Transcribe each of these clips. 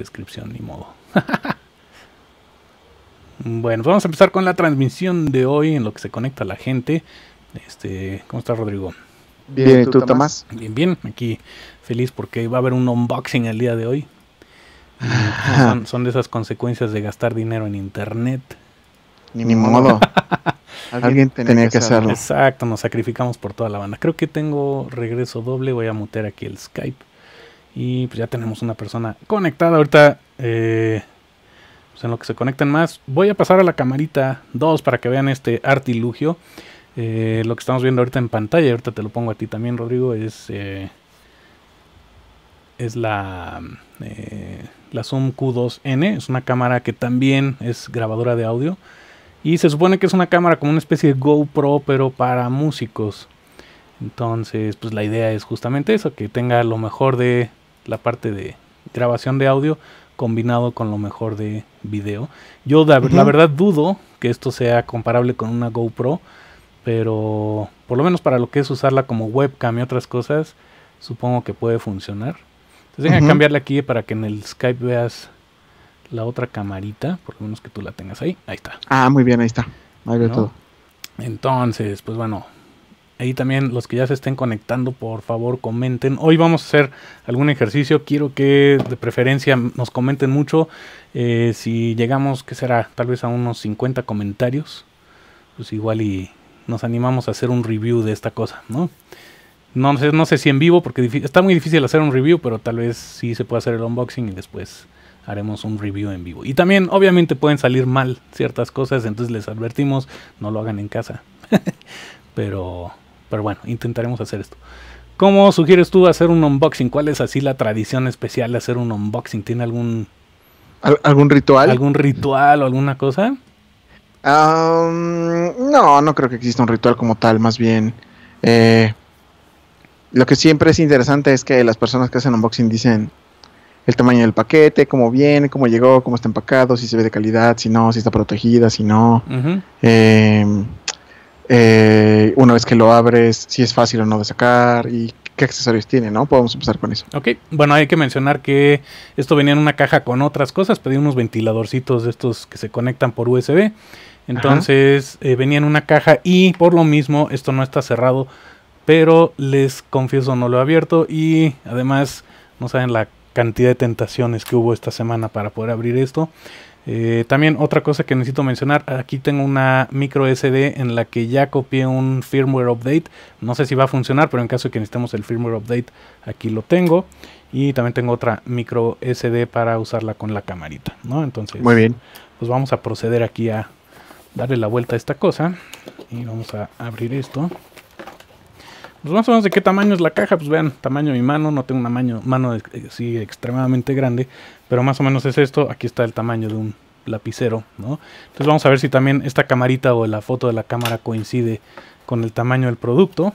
Descripción, ni modo. Bueno, vamos a empezar con la transmisión de hoy, en lo que se conecta la gente. ¿Cómo estás, Rodrigo? Bien, ¿y tú, Tomás? Bien, bien, aquí feliz porque va a haber un unboxing el día de hoy. Son de esas consecuencias de gastar dinero en internet. Ni modo. Alguien tenía que hacerlo. Exacto, nos sacrificamos por toda la banda. Creo que tengo regreso doble, voy a mutear aquí el Skype. Y pues ya tenemos una persona conectada. Ahorita, pues en lo que se conectan más, voy a pasar a la camarita 2 para que vean este artilugio. Lo que estamos viendo ahorita en pantalla, ahorita te lo pongo a ti también, Rodrigo, es la Zoom Q2N. Es una cámara que también es grabadora de audio. Y se supone que es una cámara como una especie de GoPro, pero para músicos. Entonces, pues la idea es justamente eso, que tenga lo mejor de la parte de grabación de audio combinado con lo mejor de video. Yo la verdad dudo que esto sea comparable con una GoPro, pero por lo menos para lo que es usarla como webcam y otras cosas, supongo que puede funcionar. Entonces deja cambiarle aquí para que en el Skype veas la otra camarita, por lo menos que tú la tengas ahí. Ahí está. Ah, muy bien, ahí está. Ahí veo todo. Entonces, pues bueno, ahí también los que ya se estén conectando, por favor comenten. Hoy vamos a hacer algún ejercicio. Quiero que de preferencia nos comenten mucho. Si llegamos, ¿qué será? Tal vez a unos 50 comentarios. Pues igual y nos animamos a hacer un review de esta cosa, ¿no? No sé si en vivo, porque está muy difícil hacer un review, pero tal vez sí se puede hacer el unboxing y después haremos un review en vivo. Y también, obviamente, pueden salir mal ciertas cosas, entonces les advertimos, no lo hagan en casa. Pero bueno, intentaremos hacer esto. ¿Cómo sugieres tú hacer un unboxing? ¿Cuál es así la tradición especial de hacer un unboxing? ¿Tiene algún ritual? ¿Algún ritual o alguna cosa? No creo que exista un ritual como tal. Más bien, lo que siempre es interesante es que las personas que hacen unboxing dicen el tamaño del paquete, cómo viene, cómo llegó, cómo está empacado, si se ve de calidad, si no, si está protegida, si no. Una vez que lo abres, si es fácil o no de sacar y qué accesorios tiene, ¿no? Podemos empezar con eso. Ok, bueno, hay que mencionar que esto venía en una caja con otras cosas. Pedí unos ventiladorcitos de estos que se conectan por USB. Entonces venía en una caja y por lo mismo esto no está cerrado, pero les confieso no lo he abierto y además no saben la cantidad de tentaciones que hubo esta semana para poder abrir esto. También otra cosa que necesito mencionar, aquí tengo una micro SD en la que ya copié un firmware update, no sé si va a funcionar, pero en caso de que necesitemos el firmware update, aquí lo tengo. Y también tengo otra micro SD para usarla con la camarita, ¿no? Entonces, muy bien, pues vamos a proceder aquí a darle la vuelta a esta cosa y vamos a abrir esto. Pues más o menos de qué tamaño es la caja, pues vean, tamaño de mi mano, no tengo una mano sí, extremadamente grande, pero más o menos es esto. Aquí está el tamaño de un lapicero, ¿no? Entonces vamos a ver si también esta camarita o la foto de la cámara coincide con el tamaño del producto.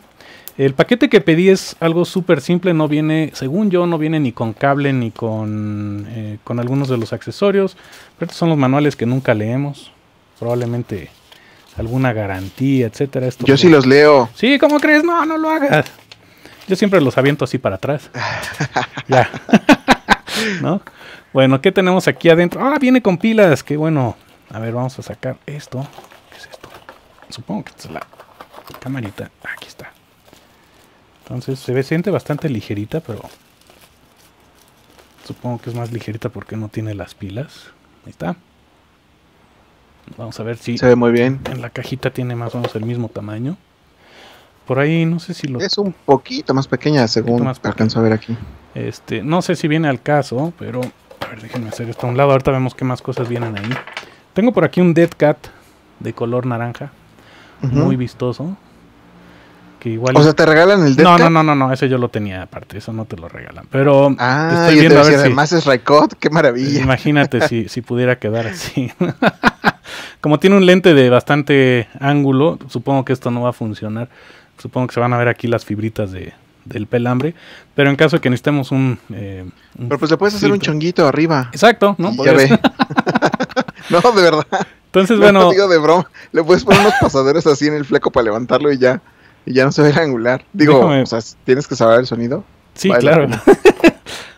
El paquete que pedí es algo súper simple, no viene, según yo, no viene ni con cable ni con algunos de los accesorios, pero estos son los manuales que nunca leemos, probablemente alguna garantía, etcétera. Esto yo sí los leo. Sí, ¿cómo crees? No, no lo hagas. Yo siempre los aviento así para atrás. Ya. ¿No? Bueno, ¿qué tenemos aquí adentro? Ah, viene con pilas, qué bueno. A ver, vamos a sacar esto. ¿Qué es esto? Supongo que esta es la camarita. Aquí está. Entonces se siente bastante ligerita, pero supongo que es más ligerita porque no tiene las pilas. Ahí está. Vamos a ver si se ve muy bien. En la cajita tiene más o menos el mismo tamaño. Por ahí no sé si lo... Es un poquito más pequeña según alcanzo a ver aquí. No sé si viene al caso, pero... A ver, déjenme hacer esto a un lado. Ahorita vemos qué más cosas vienen ahí. Tengo por aquí un Dead Cat de color naranja. Muy vistoso. Que igual... O sea, ¿te regalan el Dead Cat? No, ese yo lo tenía aparte. Eso no te lo regalan. Pero... Ah, estoy viendo a ver si... Además es Raycott, qué maravilla. Imagínate si pudiera quedar así. Como tiene un lente de bastante ángulo, supongo que esto no va a funcionar. Supongo que se van a ver aquí las fibritas del pelambre. Pero en caso de que necesitemos un pero pues le puedes hacer un chonguito arriba. Exacto, ¿no? Ya ve. No, de verdad. Entonces, bueno. No digo de broma. Le puedes poner unos pasaderos así en el fleco para levantarlo y ya no se ve el angular. Digo, déjame. O sea, tienes que saber el sonido. Sí, claro.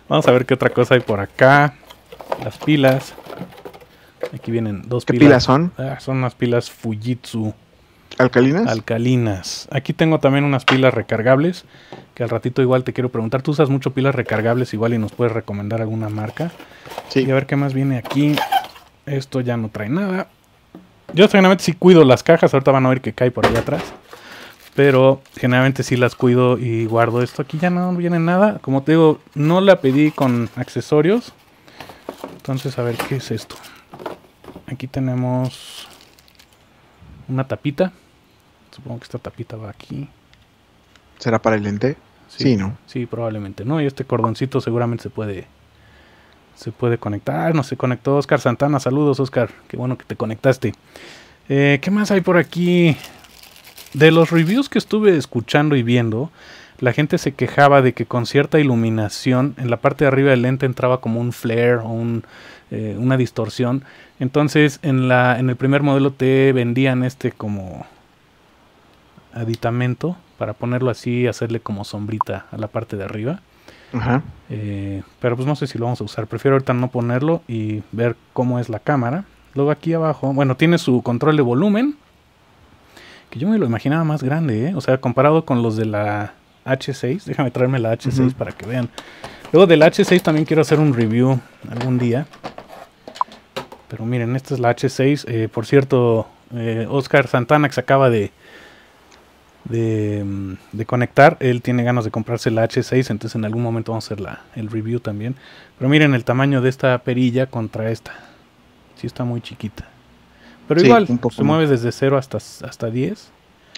Vamos a ver qué otra cosa hay por acá. las pilas. Aquí vienen dos pilas. ¿Qué pilas son? Ah, son unas pilas Fujitsu. ¿Alcalinas? Alcalinas. Aquí tengo también unas pilas recargables, que al ratito igual te quiero preguntar. Tú usas mucho pilas recargables igual y nos puedes recomendar alguna marca. Sí. Y a ver qué más viene aquí. Esto ya no trae nada. Yo generalmente sí cuido las cajas. Ahorita van a ver que cae por allá atrás. Pero generalmente sí las cuido y guardo esto. Aquí ya no viene nada. Como te digo, no la pedí con accesorios. Entonces, a ver qué es esto. Aquí tenemos una tapita. Supongo que esta tapita va aquí. ¿Será para el lente? Sí, sí, ¿no? Sí, probablemente, ¿no? Y este cordoncito seguramente se puede conectar. No se conectó Oscar Santana. Saludos, Oscar. Qué bueno que te conectaste. ¿Qué más hay por aquí? De los reviews que estuve escuchando y viendo, la gente se quejaba de que con cierta iluminación en la parte de arriba del lente entraba como un flare o una distorsión. Entonces en el primer modelo te vendían este como aditamento para ponerlo así y hacerle como sombrita a la parte de arriba. Ajá. Pero pues no sé si lo vamos a usar. Prefiero ahorita no ponerlo y ver cómo es la cámara. Luego aquí abajo, bueno, tiene su control de volumen, que yo me lo imaginaba más grande, ¿eh? O sea, comparado con los de la H6. Déjame traerme la H6 para que vean. Luego del H6 también quiero hacer un review algún día. Pero miren, esta es la H6. Por cierto, Oscar Santana, que se acaba de conectar, él tiene ganas de comprarse la H6. Entonces en algún momento vamos a hacer el review también. Pero miren el tamaño de esta perilla contra esta. Sí está muy chiquita. Pero sí, igual, se mueve desde 0 hasta 10.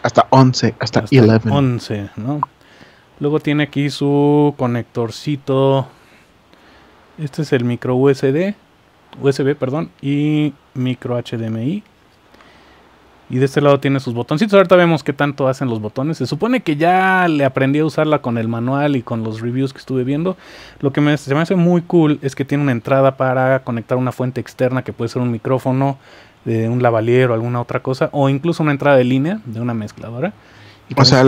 Hasta 11, hasta 11. 11, ¿no? Luego tiene aquí su conectorcito. Este es el micro USB, y micro HDMI. Y de este lado tiene sus botoncitos. Ahorita vemos qué tanto hacen los botones. Se supone que ya le aprendí a usarla con el manual y con los reviews que estuve viendo. Lo que se me hace muy cool es que tiene una entrada para conectar una fuente externa, que puede ser un micrófono, de un lavalier o alguna otra cosa, o incluso una entrada de línea de una mezcladora. O sea,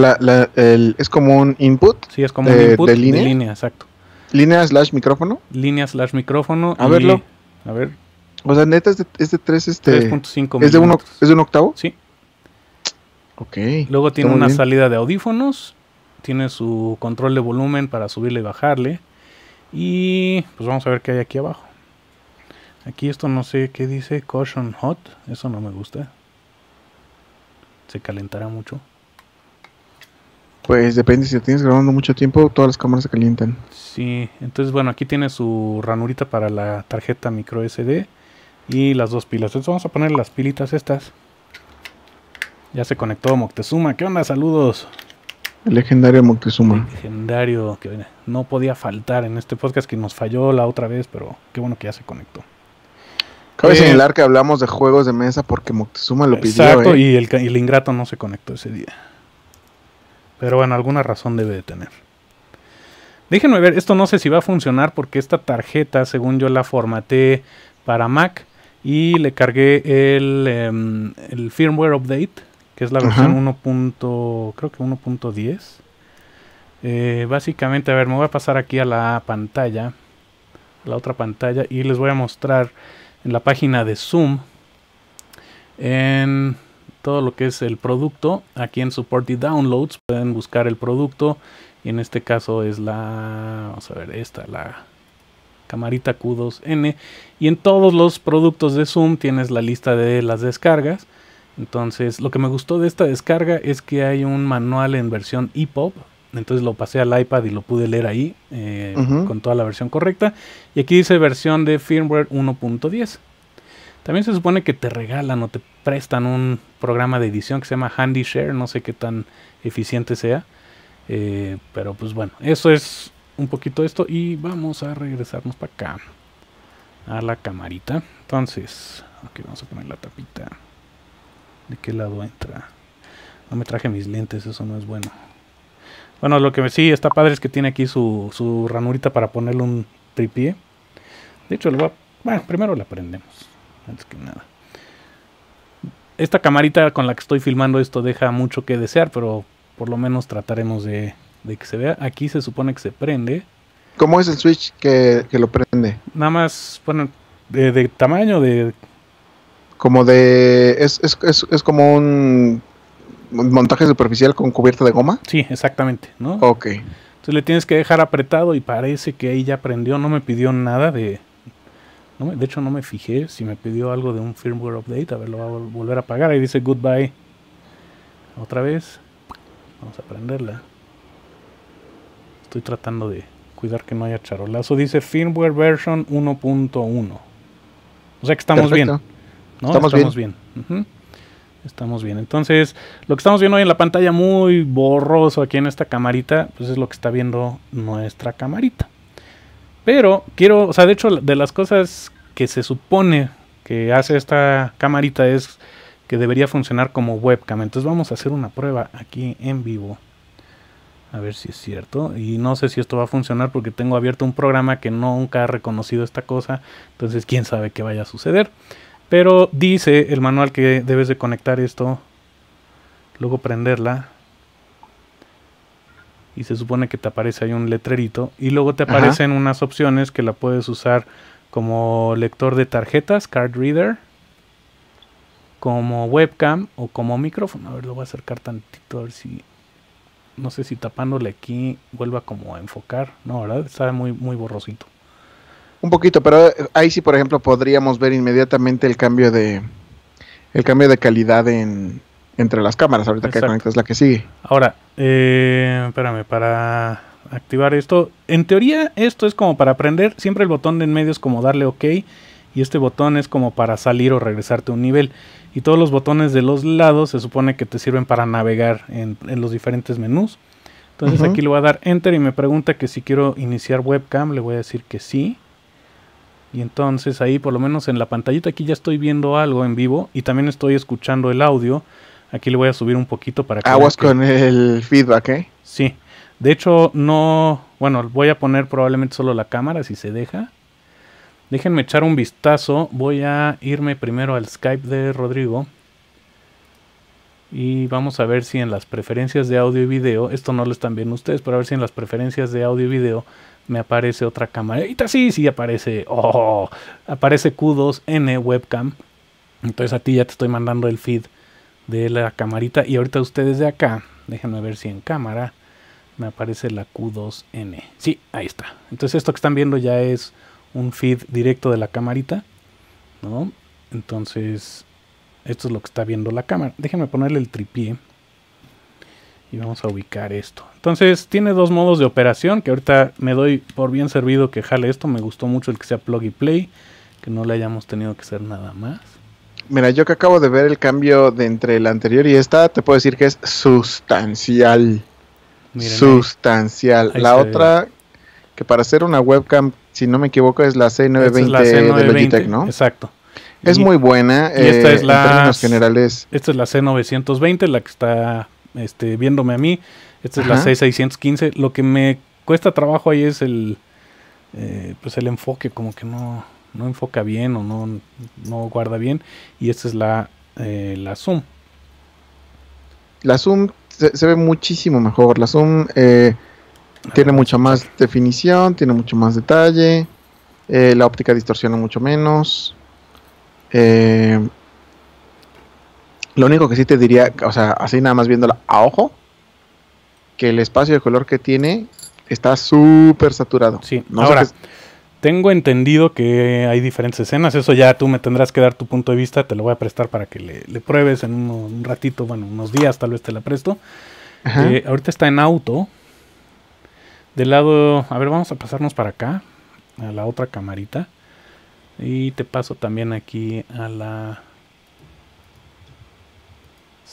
es como un input. Sí, es como un input de línea, exacto. ¿Línea/micrófono? Línea/micrófono. A verlo. A ver. O sea, neta es de 3, 3.5. ¿Es de un octavo? Sí. Ok. Luego tiene una salida de audífonos. Tiene su control de volumen para subirle y bajarle. Y pues vamos a ver qué hay aquí abajo. Aquí esto no sé qué dice, Caution Hot, eso no me gusta. ¿Se calentará mucho? Pues depende, si lo tienes grabando mucho tiempo, todas las cámaras se calientan. Sí, entonces bueno, aquí tiene su ranurita para la tarjeta micro SD y las dos pilas. Entonces vamos a poner las pilitas estas. Ya se conectó Moctezuma, ¿qué onda? Saludos. El legendario Moctezuma. Legendario, que no podía faltar en este podcast, que nos falló la otra vez, pero qué bueno que ya se conectó. Cabe señalar que hablamos de juegos de mesa porque Moctezuma lo pidió. Exacto, y el ingrato no se conectó ese día. Pero bueno, alguna razón debe de tener. Déjenme ver, esto no sé si va a funcionar porque esta tarjeta, según yo, la formateé para Mac y le cargué el firmware update, que es la versión 1.10. Básicamente, a ver, me voy a pasar aquí a la pantalla, la otra pantalla, y les voy a mostrar en la página de Zoom, en todo lo que es el producto, aquí en Support y Downloads, pueden buscar el producto, y en este caso es vamos a ver, la camarita Q2N, y en todos los productos de Zoom tienes la lista de las descargas. Entonces, lo que me gustó de esta descarga es que hay un manual en versión EPUB. Entonces lo pasé al iPad y lo pude leer ahí con toda la versión correcta. Y aquí dice versión de firmware 1.10. También se supone que te regalan o te prestan un programa de edición que se llama HandyShare. No sé qué tan eficiente sea. Pero pues bueno, eso es un poquito esto. Y vamos a regresarnos para acá, a la camarita. Entonces, aquí vamos a poner la tapita. ¿De qué lado entra? No me traje mis lentes, eso no es bueno. Bueno, lo que sí está padre es que tiene aquí su ranurita para ponerle un tripié. De hecho, bueno, primero la prendemos, antes que nada. Esta camarita con la que estoy filmando esto deja mucho que desear, pero por lo menos trataremos de que se vea. Aquí se supone que se prende. ¿Cómo es el switch que lo prende? Nada más, bueno, de tamaño, de... Como de... Es como un montaje superficial con cubierta de goma. Sí, exactamente, ¿no? Ok. Entonces le tienes que dejar apretado y parece que ahí ya prendió. No me pidió nada de... de hecho, no me fijé si me pidió algo de un firmware update. A ver, lo voy a volver a apagar. Ahí dice goodbye. Otra vez. Vamos a prenderla. Estoy tratando de cuidar que no haya charolazo. Dice firmware version 1.1. O sea que estamos perfecto. Bien. ¿No? Estamos bien. Estamos bien. Entonces, lo que estamos viendo hoy en la pantalla muy borroso aquí en esta camarita, pues es lo que está viendo nuestra camarita. Pero quiero, o sea, de hecho, de las cosas que se supone que hace esta camarita es que debería funcionar como webcam. Entonces vamos a hacer una prueba aquí en vivo. A ver si es cierto. Y no sé si esto va a funcionar porque tengo abierto un programa que nunca ha reconocido esta cosa. Entonces, quién sabe qué vaya a suceder. Pero dice el manual que debes de conectar esto, luego prenderla y se supone que te aparece ahí un letrerito y luego te aparecen unas opciones que la puedes usar como lector de tarjetas, card reader, como webcam o como micrófono. A ver, lo voy a acercar tantito a ver si, no sé si tapándole aquí vuelva como a enfocar. No, ¿verdad? Está muy borrosito. Un poquito, pero ahí sí, por ejemplo, podríamos ver inmediatamente el cambio de calidad entre las cámaras. Ahorita que conectas la que sigue. Ahora, espérame, para activar esto, en teoría esto es como para prender, siempre el botón de en medio es como darle OK, y este botón es como para salir o regresarte a un nivel, y todos los botones de los lados se supone que te sirven para navegar en los diferentes menús. Entonces aquí le voy a dar Enter y me pregunta que si quiero iniciar webcam, le voy a decir que sí. Y entonces ahí, por lo menos en la pantallita, aquí ya estoy viendo algo en vivo y también estoy escuchando el audio. Aquí le voy a subir un poquito para que... Aguas con el feedback, ¿eh? Sí. De hecho, no... Bueno, voy a poner probablemente solo la cámara, si se deja. Déjenme echar un vistazo. Voy a irme primero al Skype de Rodrigo. Y vamos a ver si en las preferencias de audio y video... Esto no lo están viendo ustedes, pero a ver si en las preferencias de audio y video... Me aparece otra camarita. Sí, aparece. Oh, aparece Q2N webcam. Entonces a ti ya te estoy mandando el feed de la camarita. Y ahorita ustedes de acá, déjenme ver si en cámara me aparece la Q2N. Sí, ahí está. Entonces esto que están viendo ya es un feed directo de la camarita, ¿no? Entonces esto es lo que está viendo la cámara. Déjenme ponerle el tripié. Y vamos a ubicar esto. Entonces tiene dos modos de operación que ahorita me doy por bien servido que jale esto. Me gustó mucho el que sea plug y play, que no le hayamos tenido que hacer nada más. Mira, yo que acabo de ver el cambio de entre la anterior y esta, te puedo decir que es sustancial. Miren, sustancial. La otra, que para hacer una webcam, si no me equivoco, es la C920, es la C920 de Logitech, ¿no? Exacto. Es muy buena. Y esta es la, en términos generales. Esta es la C920, la que está... viéndome a mí, esta es la C615. Lo que me cuesta trabajo ahí es el enfoque, como que no enfoca bien o no guarda bien. Y esta es la Zoom. La Zoom se ve muchísimo mejor. La Zoom tiene mucha más definición, tiene mucho más detalle. La óptica distorsiona mucho menos. Lo único que sí te diría, o sea, así nada más viéndola a ojo, que el espacio de color que tiene está súper saturado. Sí, no. Ahora, tengo entendido que hay diferentes escenas, eso ya tú me tendrás que dar tu punto de vista, te lo voy a prestar para que le pruebes en un ratito, bueno, unos días tal vez te la presto. Ahorita está en auto. Del lado, a ver, vamos a pasarnos para acá, a la otra camarita. Y te paso también aquí a la...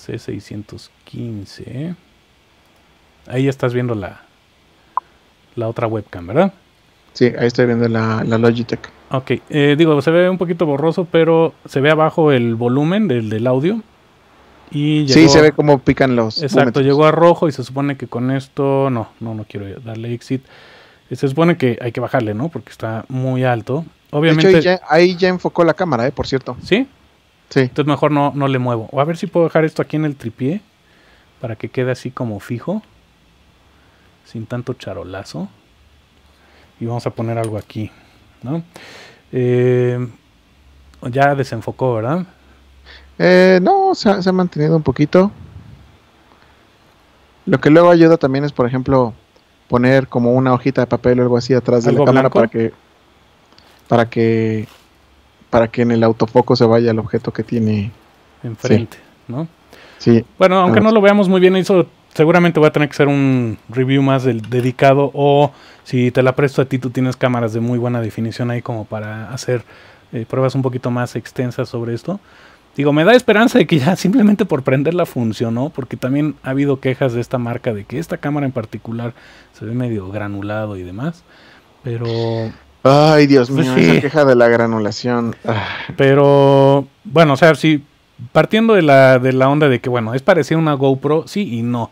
C615. Ahí estás viendo la otra webcam, ¿verdad? Sí, ahí estoy viendo la Logitech. Ok, se ve un poquito borroso, pero se ve abajo el volumen del audio. Y llegó, sí, se ve como pican los... Exacto, momentos. Llegó a rojo y se supone que con esto... No quiero darle exit. Se supone que hay que bajarle, ¿no? Porque está muy alto. Obviamente... De hecho, ahí ya enfocó la cámara, por cierto. ¿Sí? Sí. Entonces mejor no le muevo. O a ver si puedo dejar esto aquí en el tripié para que quede así como fijo, sin tanto charolazo. Y vamos a poner algo aquí, ¿no? ya desenfocó, ¿verdad? No, se ha mantenido un poquito. Lo que luego ayuda también es, por ejemplo, poner como una hojita de papel o algo así atrás de la cámara para que en el autofoco se vaya el objeto que tiene enfrente, sí, ¿no? Sí. Bueno, aunque no lo veamos muy bien, eso seguramente va a tener que ser un review más dedicado, o si te la presto a ti, tú tienes cámaras de muy buena definición ahí como para hacer pruebas un poquito más extensas sobre esto. Digo, me da esperanza de que ya simplemente por prenderla funcionó, porque también ha habido quejas de esta marca de que esta cámara en particular se ve medio granulado y demás, pero... Ay, Dios mío, pues sí, esa queja de la granulación. Pero, bueno, o sea, sí, partiendo de la onda de que, bueno, es parecida a una GoPro, sí y no.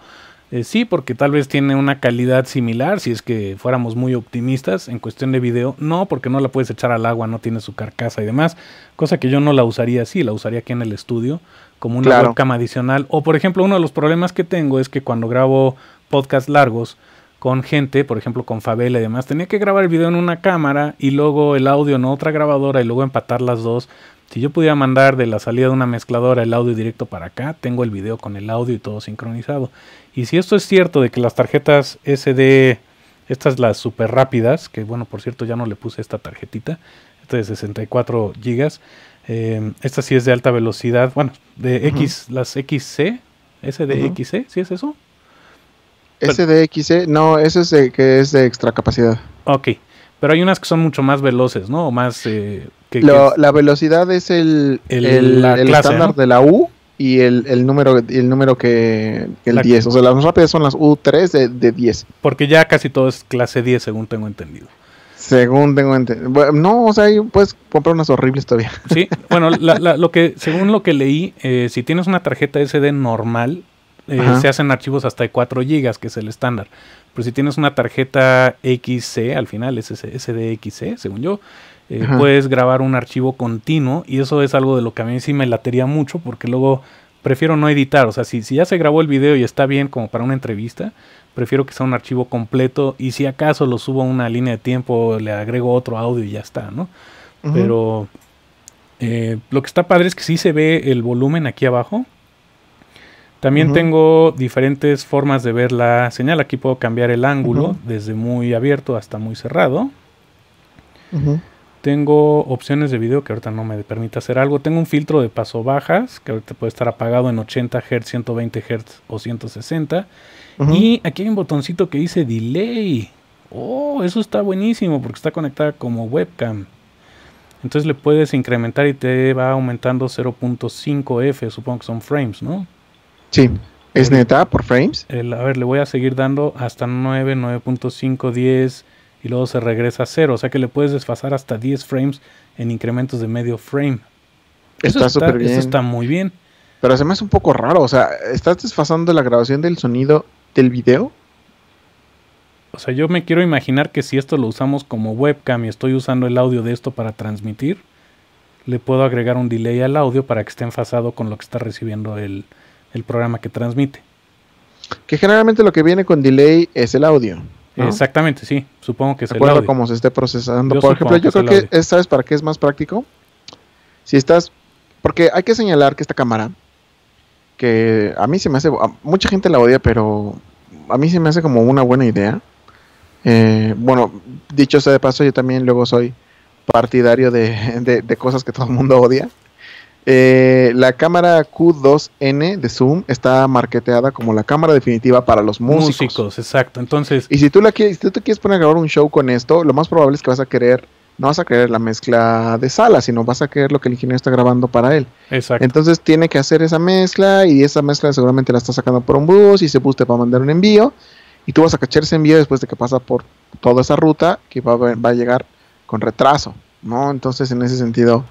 Sí, porque tal vez tiene una calidad similar, si es que fuéramos muy optimistas en cuestión de video. No, porque no la puedes echar al agua, no tiene su carcasa y demás. Cosa que yo no la usaría así, la usaría aquí en el estudio, como una webcam adicional. O, por ejemplo, uno de los problemas que tengo es que cuando grabo podcasts largos con gente, por ejemplo, con Fabela y demás, tenía que grabar el video en una cámara y luego el audio en otra grabadora y luego empatar las dos. Si yo pudiera mandar de la salida de una mezcladora el audio directo para acá, tengo el video con el audio y todo sincronizado. Y si esto es cierto de que las tarjetas SD, estas las super rápidas, que bueno, por cierto, ya no le puse esta tarjetita, esta de 64 GB, esta sí es de alta velocidad, bueno, de X, las XC, SDXC, ¿sí es eso? SDXC, no, ese es el que es de extra capacidad. Ok, pero hay unas que son mucho más veloces, ¿no? O más... la velocidad es el clase, estándar, ¿no?, de la U y el número que... el la 10, o sea, las más rápidas son las U3 de 10. Porque ya casi todo es clase 10, según tengo entendido. Según tengo entendido. Bueno, no, o sea, ahí puedes comprar unas horribles todavía. Sí, bueno, según lo que leí, si tienes una tarjeta SD normal... se hacen archivos hasta de 4 GB, que es el estándar. Pero si tienes una tarjeta XC, al final es SDXC, según yo, puedes grabar un archivo continuo, y eso es algo de lo que a mí sí me latería mucho, porque luego prefiero no editar. O sea, si ya se grabó el video y está bien como para una entrevista, prefiero que sea un archivo completo, y si acaso lo subo a una línea de tiempo, le agrego otro audio y ya está, ¿no? Pero lo que está padre es que sí se ve el volumen aquí abajo. También tengo diferentes formas de ver la señal. Aquí puedo cambiar el ángulo desde muy abierto hasta muy cerrado. Tengo opciones de video que ahorita no me permite hacer algo. Tengo un filtro de paso bajas que ahorita puede estar apagado en 80 Hz, 120 Hz o 160. Y aquí hay un botoncito que dice delay. Oh, eso está buenísimo porque está conectada como webcam. Entonces le puedes incrementar y te va aumentando 0.5 F. Supongo que son frames, ¿no? Sí, es neta por frames. A ver, le voy a seguir dando hasta 9, 9.5, 10 y luego se regresa a 0. O sea que le puedes desfasar hasta 10 frames en incrementos de medio frame. Está súper bien. Eso está muy bien. Pero se me hace un poco raro. O sea, ¿estás desfasando la grabación del sonido del video? O sea, yo me quiero imaginar que si esto lo usamos como webcam y estoy usando el audio de esto para transmitir, le puedo agregar un delay al audio para que esté enfasado con lo que está recibiendo el programa que transmite. Que generalmente lo que viene con delay es el audio, ¿no? Exactamente, sí. Supongo que es el audio. De acuerdo a cómo se esté procesando. Por ejemplo, yo creo que, ¿sabes para qué es más práctico? Si estás... Porque hay que señalar que esta cámara, que a mí se me hace... Mucha gente la odia, pero a mí se me hace como una buena idea. Bueno, dicho sea de paso, yo también luego soy partidario de cosas que todo el mundo odia. La cámara Q2N de Zoom está marketeada como la cámara definitiva para los músicos. Exacto. Entonces, y si tú quieres poner a grabar un show con esto, lo más probable es que no vas a querer la mezcla de sala, sino vas a querer lo que el ingeniero está grabando para él. Exacto. Entonces tiene que hacer esa mezcla, y esa mezcla seguramente la está sacando por un bus, y ese bus te va a mandar un envío, y tú vas a cachar ese envío después de que pasa por toda esa ruta, que va a llegar con retraso, ¿no? Entonces, en ese sentido...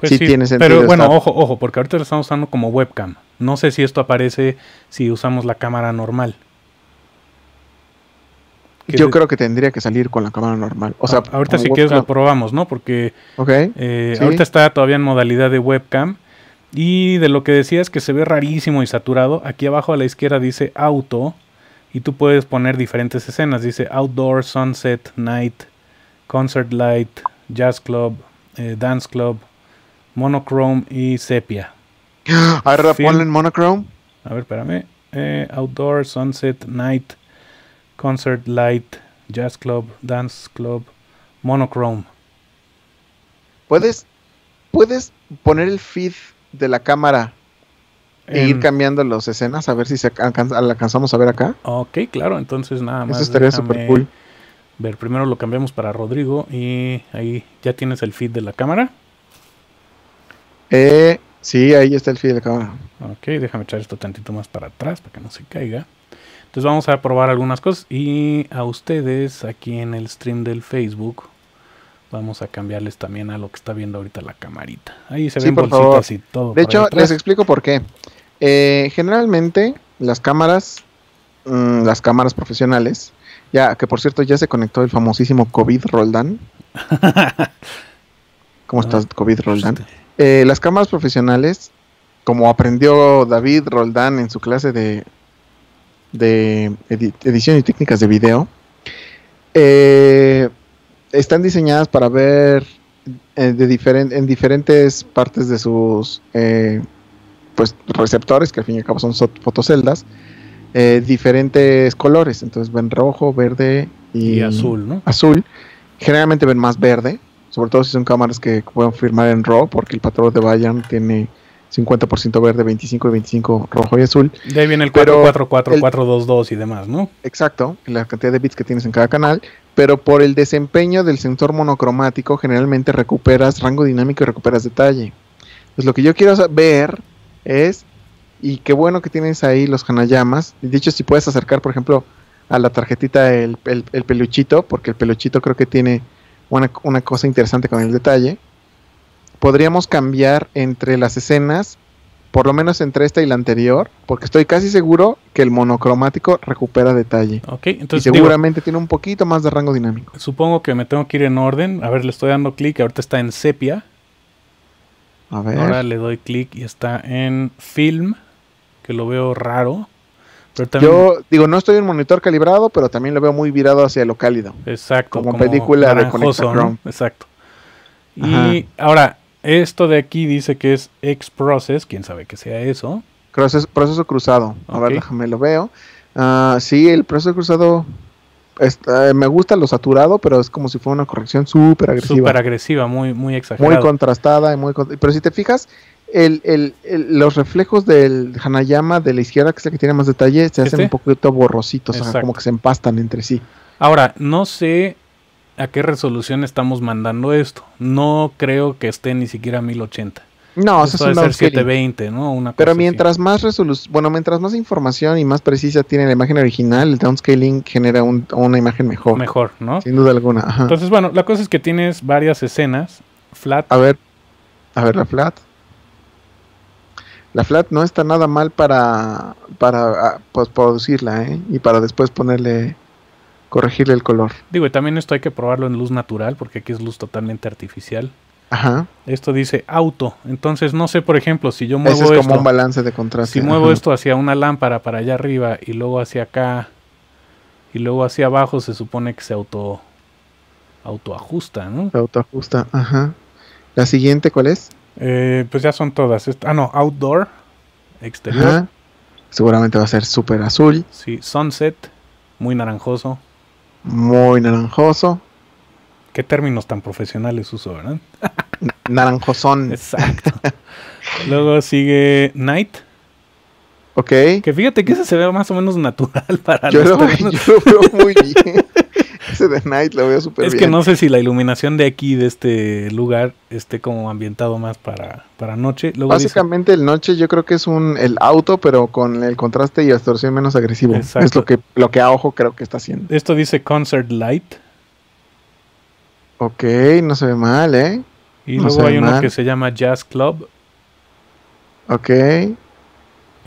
Pues sí, tiene sentido. Pero bueno, ojo, porque ahorita lo estamos usando como webcam. No sé si esto aparece si usamos la cámara normal. Yo creo que tendría que salir con la cámara normal. O sea, ahorita si quieres lo probamos, ¿no? Porque ahorita está todavía en modalidad de webcam. Y de lo que decía es que se ve rarísimo y saturado. Aquí abajo a la izquierda dice auto. Y tú puedes poner diferentes escenas. Dice outdoor, sunset, night, concert light, jazz club, dance club, monochrome y sepia. A ver, ponle en monochrome. A ver, espérame. Outdoor, sunset, night, concert, light, jazz club, dance club, monochrome. ¿Puedes poner el feed de la cámara e ir cambiando las escenas? A ver si alcanzamos a ver acá. Ok, claro, entonces nada más. Eso estaría súper cool. Ver, primero lo cambiamos para Rodrigo y ahí ya tienes el feed de la cámara. Sí, ahí está el feed de la cámara. Ok, déjame echar esto tantito más para atrás para que no se caiga. Entonces vamos a probar algunas cosas y a ustedes aquí en el stream del Facebook vamos a cambiarles también a lo que está viendo ahorita la camarita. Ahí se ven bolsitas y todo. De hecho, les explico por qué. Generalmente las cámaras profesionales, ya que por cierto ya se conectó el famosísimo COVID Roldán. ¿Cómo estás, COVID Roldán? Las cámaras profesionales, como aprendió David Roldán en su clase de edición y técnicas de video, están diseñadas para ver en diferentes partes de sus pues receptores, que al fin y al cabo son fotoceldas, diferentes colores. Entonces ven rojo, verde y azul, ¿no? Azul. Generalmente ven más verde, sobre todo si son cámaras que pueden firmar en RAW, porque el patrón de Bayern tiene 50% verde, 25 y 25 rojo y azul. De ahí viene el 444, 422 y demás, ¿no? Exacto, la cantidad de bits que tienes en cada canal, pero por el desempeño del sensor monocromático generalmente recuperas rango dinámico y recuperas detalle. Pues lo que yo quiero ver es, y qué bueno que tienes ahí los Hanayamas, de hecho si puedes acercar por ejemplo a la tarjetita el peluchito, porque el peluchito creo que tiene una cosa interesante con el detalle. Podríamos cambiar entre las escenas, por lo menos entre esta y la anterior, porque estoy casi seguro que el monocromático recupera detalle. Ok, entonces y seguramente tiene un poquito más de rango dinámico. Supongo que me tengo que ir en orden. A ver, le estoy dando clic, ahorita está en sepia. A ver. Ahora le doy clic y está en film, que lo veo raro. Pero también, yo digo, no estoy en monitor calibrado, pero también lo veo muy virado hacia lo cálido. Exacto. Como película de Conecta, ¿no? Exacto. Y ahora, esto de aquí dice que es X-Process, quién sabe que sea eso. Proceso cruzado. A ver, déjame lo veo. Sí, el proceso cruzado está, me gusta lo saturado, pero es como si fuera una corrección súper agresiva. Súper agresiva, muy, muy exagerada. Muy contrastada. Pero si te fijas, los reflejos del Hanayama de la izquierda, que es el que tiene más detalle, se hacen un poquito borrositos, o sea, como que se empastan entre sí. Ahora, no sé a qué resolución estamos mandando esto. No creo que esté ni siquiera a 1080. No, eso es ser 720, ¿no? Una cosa. Pero mientras así. Más resolución, bueno, mientras más información y más precisa tiene la imagen original, el downscaling genera una imagen mejor. Mejor, ¿no? Sin duda alguna. Ajá. Entonces, bueno, la cosa es que tienes varias escenas. Flat. A ver la flat. La flat no está nada mal para pues, producirla, ¿eh? Y para después ponerle, corregirle el color. Digo, y también esto hay que probarlo en luz natural, porque aquí es luz totalmente artificial. Ajá. Esto dice auto. Entonces, no sé, por ejemplo, si yo muevo esto... Ese es como un balance de contraste. Si muevo esto hacia una lámpara para allá arriba, y luego hacia acá, y luego hacia abajo, se supone que se autoajusta, ¿no? Se autoajusta, ajá. ¿La siguiente cuál es? Pues ya son todas. Ah, no, outdoor, exterior. Ajá. Seguramente va a ser súper azul. Sí, sunset, muy naranjoso. Muy naranjoso. Qué términos tan profesionales uso, ¿verdad? Naranjosón. Exacto. Luego sigue Night. Ok. Que fíjate que ese se ve más o menos natural para yo lo veo muy bien. Ese de Night lo veo súper bien. Es que no sé si la iluminación de aquí, de este lugar, esté como ambientado más para noche. Luego básicamente el noche yo creo que es el auto, pero con el contraste y distorsión menos agresivo. Exacto. Es lo que a ojo creo que está haciendo. Esto dice Concert Light. Ok, no se ve mal, ¿eh? Y no luego hay uno que se llama Jazz Club. Ok.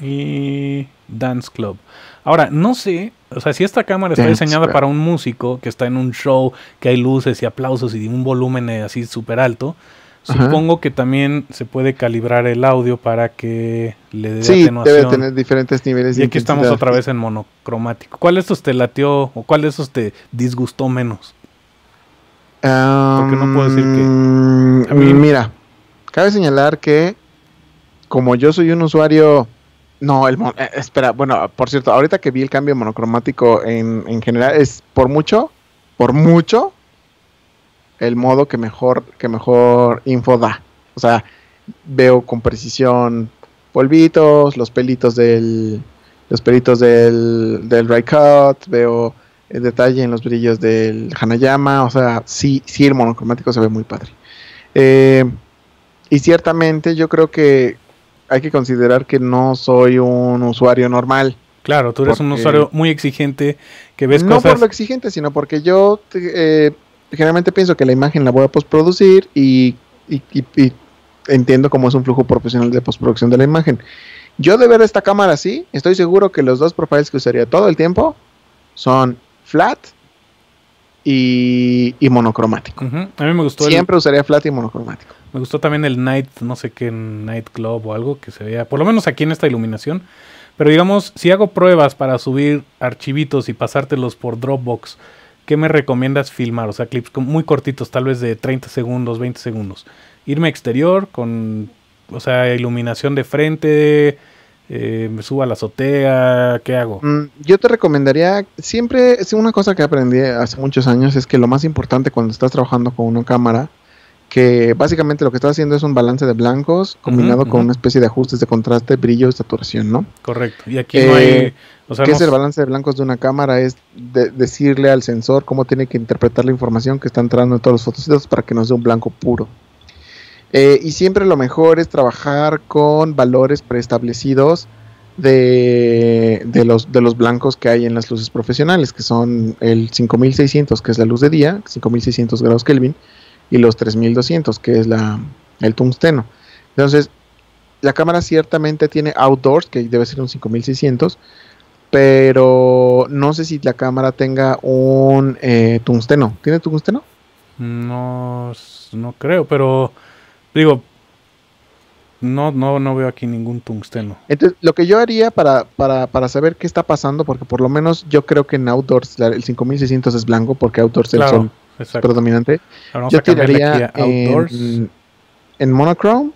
Y Dance Club. Ahora, no sé, o sea, si esta cámara está diseñada para un músico que está en un show, que hay luces y aplausos y un volumen así súper alto, supongo que también se puede calibrar el audio para que le dé atenuación. Sí, debe tener diferentes niveles de intensidad. Y aquí estamos otra vez en monocromático. ¿Cuál de estos te latió o cuál de estos te disgustó menos? Porque no puedo decir que... A mí, mira, Cabe señalar que, como yo soy un usuario... No, espera, bueno, por cierto, ahorita que vi el cambio monocromático en general, es por mucho, el modo que mejor info da. O sea, veo con precisión polvitos, los pelitos del right cut, veo el detalle en los brillos del Hanayama, o sea, sí el monocromático se ve muy padre. Y ciertamente yo creo que hay que considerar que no soy un usuario normal. Claro, tú eres un usuario muy exigente que ves cosas... No por lo exigente, sino porque yo generalmente pienso que la imagen la voy a postproducir y entiendo cómo es un flujo profesional de postproducción de la imagen. Yo de ver esta cámara así, estoy seguro que los dos profiles que usaría todo el tiempo son flat y monocromático. Uh-huh. A mí me gustó. Siempre usaría flat y monocromático. Me gustó también el night, no sé qué, night club o algo que se vea, por lo menos aquí en esta iluminación. Pero digamos, si hago pruebas para subir archivitos y pasártelos por Dropbox, ¿qué me recomiendas filmar? O sea, clips muy cortitos, tal vez de 30 segundos, 20 segundos. Irme exterior con... O sea, iluminación de frente, me subo a la azotea, ¿qué hago? Yo te recomendaría, siempre, una cosa que aprendí hace muchos años es que lo más importante cuando estás trabajando con una cámara, que básicamente lo que estás haciendo es un balance de blancos combinado con una especie de ajustes de contraste, brillo y saturación, ¿no? Correcto, y aquí no hay... O sea, ¿qué es el balance de blancos de una cámara? Es decirle al sensor cómo tiene que interpretar la información que está entrando en todos los fotocitos para que nos dé un blanco puro. Y siempre lo mejor es trabajar con valores preestablecidos de los blancos que hay en las luces profesionales, que son el 5600, que es la luz de día, 5600 grados Kelvin, y los 3200, que es el tungsteno. Entonces, la cámara ciertamente tiene outdoors, que debe ser un 5600, pero no sé si la cámara tenga un tungsteno. ¿Tiene tungsteno? No creo, pero... Digo, no veo aquí ningún tungsteno. Entonces, lo que yo haría para saber qué está pasando, porque por lo menos yo creo que en outdoors el 5600 es blanco, porque outdoors el sol es predominante. Yo tiraría en monochrome,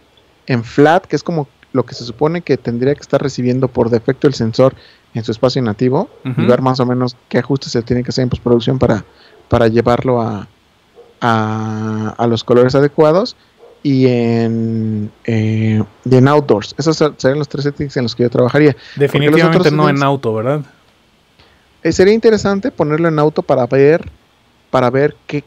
en flat, que es como lo que se supone que tendría que estar recibiendo por defecto el sensor en su espacio nativo, y ver más o menos qué ajustes se tiene que hacer en postproducción para llevarlo a los colores adecuados. Y en outdoors. Esos serían los tres settings en los que yo trabajaría. Definitivamente no en auto, ¿verdad? Sería interesante ponerlo en auto para ver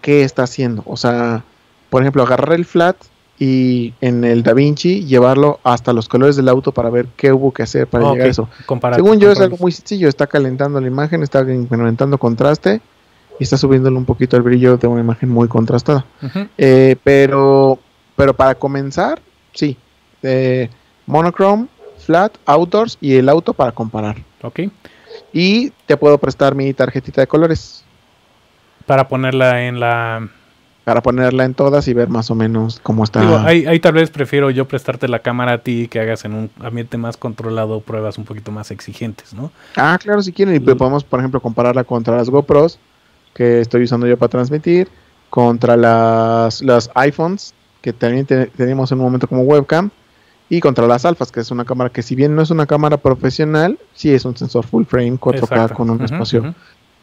qué está haciendo. O sea, por ejemplo, agarrar el flat y en el DaVinci llevarlo hasta los colores del auto para ver qué hubo que hacer para llegar a eso. Según yo es algo muy sencillo. Está calentando la imagen, está incrementando contraste y está subiéndole un poquito el brillo de una imagen muy contrastada. Pero para comenzar, sí, monochrome, flat, outdoors y el auto para comparar. Ok. Y te puedo prestar mi tarjetita de colores. Para ponerla en la... Para ponerla en todas y ver más o menos cómo está. Digo, ahí tal vez prefiero yo prestarte la cámara a ti, que hagas en un ambiente más controlado pruebas un poquito más exigentes, ¿no? Ah, claro, si quieren. Y podemos, por ejemplo, compararla contra las GoPros, que estoy usando yo para transmitir, contra las iPhones, que también teníamos en un momento como webcam, y contra las alfas, que es una cámara que si bien no es una cámara profesional, sí es un sensor full frame 4K. Exacto. Con un espacio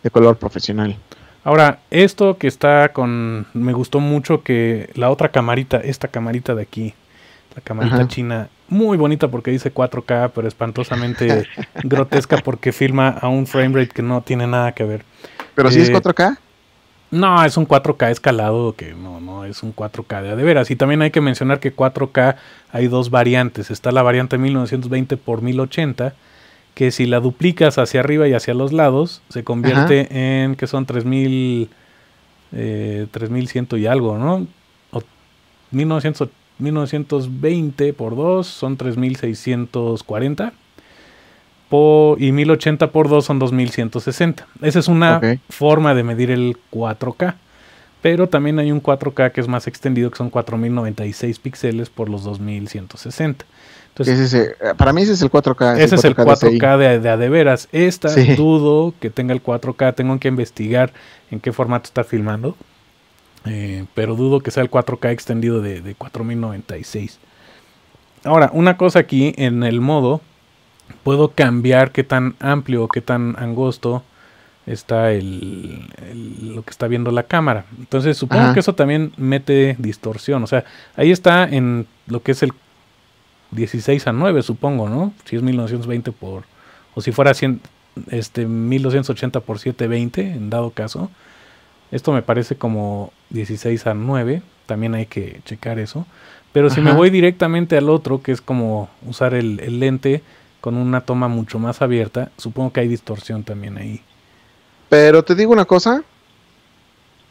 de color profesional. Ahora, esto que está con... Me gustó mucho que la otra camarita, esta camarita de aquí, la camarita china, muy bonita porque dice 4K, pero espantosamente grotesca porque filma a un frame rate que no tiene nada que ver. ¿Pero sí es 4K? No, es un 4K escalado, que no es un 4K de veras. Y también hay que mencionar que 4K hay dos variantes. Está la variante 1920x1080, que si la duplicas hacia arriba y hacia los lados, se convierte en, que son 3100 y algo, ¿no? O 1920x2 son 3640. Y 1080x2 son 2160. Esa es una forma de medir el 4K. Pero también hay un 4K que es más extendido, que son 4096 píxeles por los 2160. Entonces, para mí ese es el 4K. Ese es el 4K de a de veras. Esta dudo que tenga el 4K. Tengo que investigar en qué formato está filmando. Pero dudo que sea el 4K extendido de 4096. Ahora, una cosa aquí en el modo, puedo cambiar qué tan amplio o qué tan angosto está lo que está viendo la cámara. Entonces supongo que eso también mete distorsión. O sea, ahí está en lo que es el 16:9, supongo, ¿no? Si es 1920 por... o si fuera 1280 por 720, en dado caso. Esto me parece como 16:9. También hay que checar eso. Pero si me voy directamente al otro, que es como usar el lente con una toma mucho más abierta, supongo que hay distorsión también ahí. Pero te digo una cosa,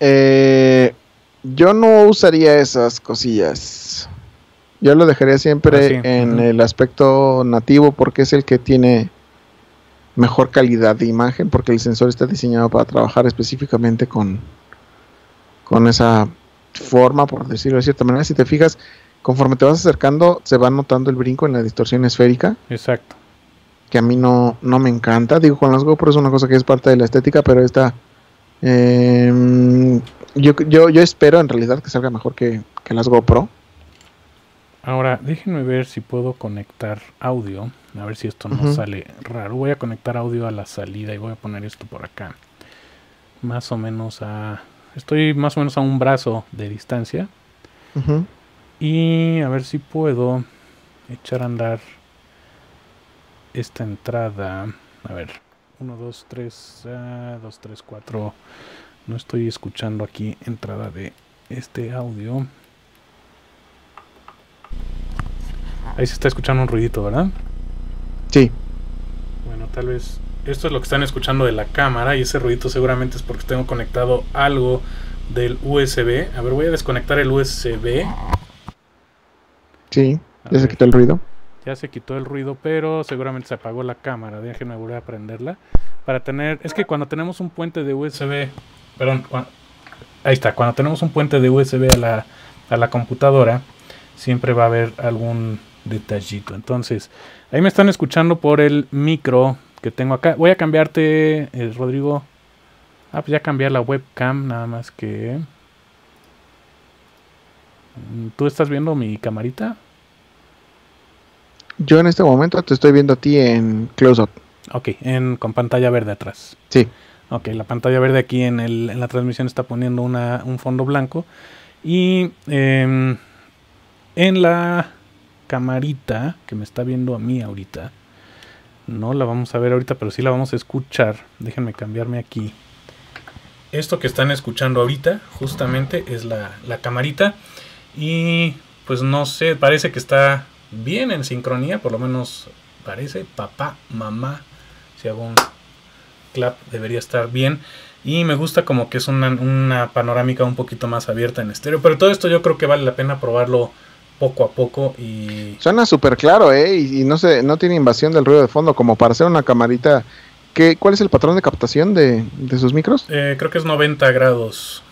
yo no usaría esas cosillas. Yo lo dejaría siempre en el aspecto nativo, porque es el que tiene mejor calidad de imagen, porque el sensor está diseñado para trabajar específicamente con esa forma, por decirlo de cierta manera. Si te fijas, conforme te vas acercando, se va notando el brinco en la distorsión esférica. Exacto. Que a mí no me encanta. Digo, con las GoPro es una cosa que es parte de la estética, pero esta... yo espero en realidad que salga mejor que las GoPro. Ahora, déjenme ver si puedo conectar audio. A ver si esto no sale raro. Voy a conectar audio a la salida y voy a poner esto por acá. Más o menos a... estoy más o menos a un brazo de distancia. Y a ver si puedo echar a andar esta entrada. A ver, 1, 2, 3, 2, 3, 4. No estoy escuchando aquí entrada de este audio. Ahí se está escuchando un ruidito, ¿verdad? Sí. Bueno, tal vez esto es lo que están escuchando de la cámara, y ese ruidito seguramente es porque tengo conectado algo del USB. A ver, voy a desconectar el USB. Sí, ya se quitó el ruido. Ya se quitó el ruido, pero seguramente se apagó la cámara. Déjenme volver a prenderla. Para tener... es que cuando tenemos un puente de USB... perdón, ahí está. Cuando tenemos un puente de USB a la computadora, siempre va a haber algún detallito. Entonces, ahí me están escuchando por el micro que tengo acá. Voy a cambiarte, Rodrigo. Ah, pues ya cambié la webcam, nada más que... ¿tú estás viendo mi camarita? Yo en este momento te estoy viendo a ti en close-up. Ok, con pantalla verde atrás. Sí. Ok, la pantalla verde aquí en la transmisión está poniendo un fondo blanco. Y en la camarita que me está viendo a mí ahorita, no la vamos a ver ahorita, pero sí la vamos a escuchar. Déjenme cambiarme aquí. Esto que están escuchando ahorita justamente es la camarita. Y pues no sé, parece que está... bien en sincronía, por lo menos parece, papá, mamá, si hago un clap debería estar bien. Y me gusta como que es una panorámica un poquito más abierta en estéreo, pero todo esto yo creo que vale la pena probarlo poco a poco. Y suena súper claro, y no tiene invasión del ruido de fondo, como para hacer una camarita. ¿Cuál es el patrón de captación de sus micros? Creo que es 90 grados,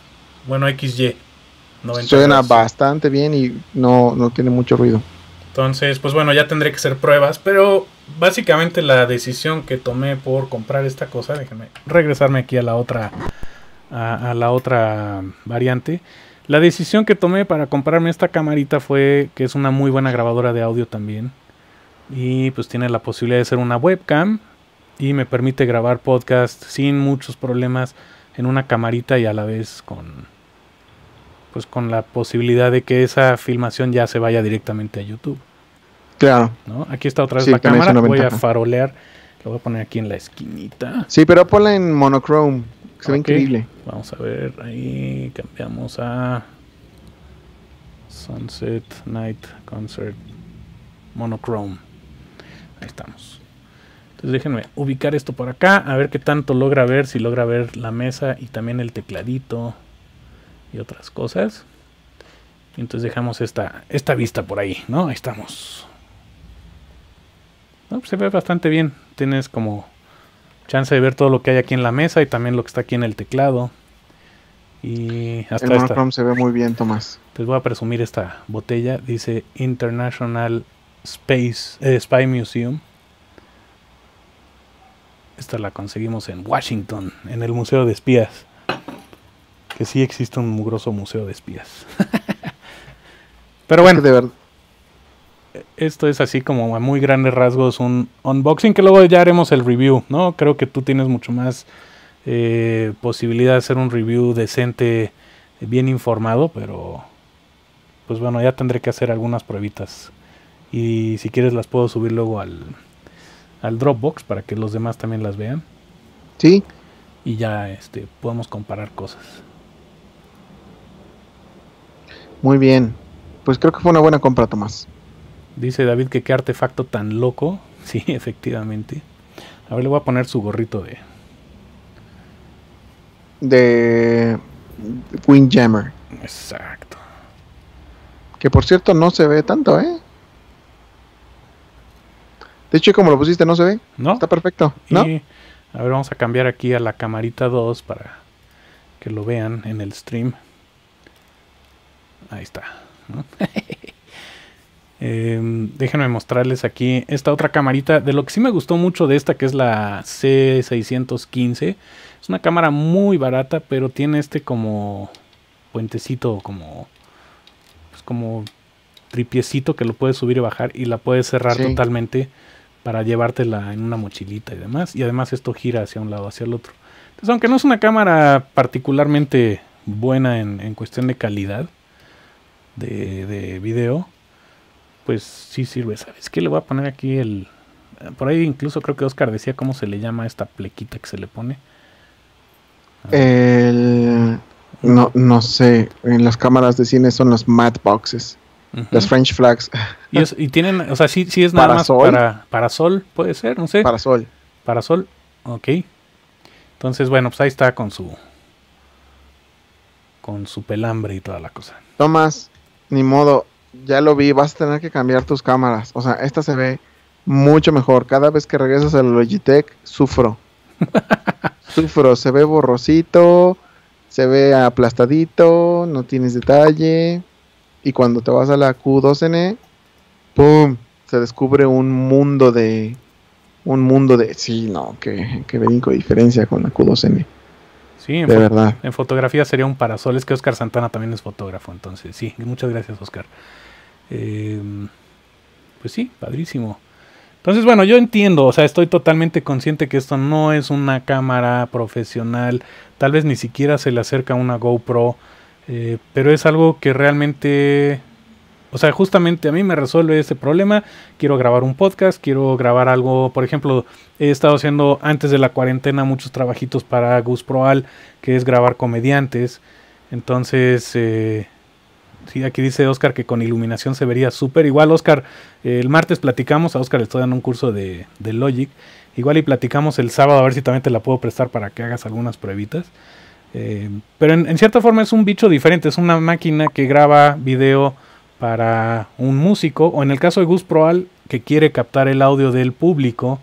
bueno, XY 90 suena grados. Bastante bien y no tiene mucho ruido. Entonces, pues bueno, ya tendré que hacer pruebas, pero básicamente la decisión que tomé por comprar esta cosa, déjenme regresarme aquí a la otra variante. La decisión que tomé para comprarme esta camarita fue que es una muy buena grabadora de audio también. Y pues tiene la posibilidad de ser una webcam y me permite grabar podcast sin muchos problemas en una camarita, y a la vez con la posibilidad de que esa filmación ya se vaya directamente a YouTube. Claro. ¿No? Aquí está otra vez la cámara. Voy a farolear. Lo voy a poner aquí en la esquinita. Sí, pero ponla en monochrome. Se ve increíble. Vamos a ver. Ahí cambiamos a Sunset Night Concert Monochrome. Ahí estamos. Entonces déjenme ubicar esto por acá. A ver qué tanto logra ver. Si logra ver la mesa y también el tecladito y otras cosas. Entonces dejamos esta vista por ahí, ¿no? Ahí estamos. No, pues se ve bastante bien. Tienes como chance de ver todo lo que hay aquí en la mesa y también lo que está aquí en el teclado. Y hasta el monochrome se ve muy bien, Tomás. Les voy a presumir esta botella. Dice International Spy Museum. Esta la conseguimos en Washington, en el Museo de Espías. Que sí existe un mugroso museo de espías. Pero bueno, de verdad, esto es así como a muy grandes rasgos un unboxing, que luego ya haremos el review, ¿no? Creo que tú tienes mucho más posibilidad de hacer un review decente, bien informado, pero pues bueno, ya tendré que hacer algunas pruebitas. Y si quieres las puedo subir luego al Dropbox para que los demás también las vean. Sí. Y ya podemos comparar cosas. Muy bien. Pues creo que fue una buena compra, Tomás. Dice David que qué artefacto tan loco. Sí, efectivamente. A ver, le voy a poner su gorrito de Windjammer. Exacto. Que por cierto no se ve tanto, ¿eh? De hecho, como lo pusiste, no se ve. No. Está perfecto, ¿no? Y, a ver, vamos a cambiar aquí a la camarita 2 para que lo vean en el stream. Ahí está, ¿no? Déjenme mostrarles aquí esta otra camarita. De lo que sí me gustó mucho de esta, que es la C615. Es una cámara muy barata, pero tiene como puentecito, como tripiecito que lo puedes subir y bajar, y la puedes cerrar totalmente para llevártela en una mochilita y demás. Y además esto gira hacia un lado, hacia el otro. Entonces, aunque no es una cámara particularmente buena en cuestión de calidad de video, pues sí sirve. ¿Sabes qué? Le voy a poner aquí el... Por ahí incluso creo que Oscar decía cómo se le llama esta plequita que se le pone. No sé. En las cámaras de cine son los matte boxes. Uh-huh. Las French flags. Y tienen... O sea, sí es nada más parasol, puede ser, no sé. Parasol, ok. Entonces, bueno, pues ahí está con su pelambre y toda la cosa. Tomás, ni modo... Ya lo vi, vas a tener que cambiar tus cámaras. O sea, esta se ve mucho mejor. Cada vez que regresas a la Logitech, sufro. Se ve borrosito, se ve aplastadito, no tienes detalle. Y cuando te vas a la Q2N, ¡pum! Se descubre un mundo de... Sí, no, qué brinco de diferencia con la Q2N. Sí, de verdad. En fotografía sería un parasol. Es que Oscar Santana también es fotógrafo, entonces sí, muchas gracias, Oscar. Pues sí, padrísimo. Entonces, bueno, yo entiendo, o sea, estoy totalmente consciente que esto no es una cámara profesional, tal vez ni siquiera se le acerca una GoPro, pero es algo que realmente, o sea, justamente a mí me resuelve ese problema. Quiero grabar un podcast, quiero grabar algo, por ejemplo, he estado haciendo antes de la cuarentena muchos trabajitos para Gus Proal, que es grabar comediantes, entonces... Sí, aquí dice Oscar que con iluminación se vería súper. Igual, Oscar, el martes platicamos. A Oscar le estoy dando un curso de Logic. Igual y platicamos el sábado a ver si también te la puedo prestar para que hagas algunas pruebitas. Pero en cierta forma es un bicho diferente. Es una máquina que graba video para un músico. O en el caso de Gus Proal, que quiere captar el audio del público.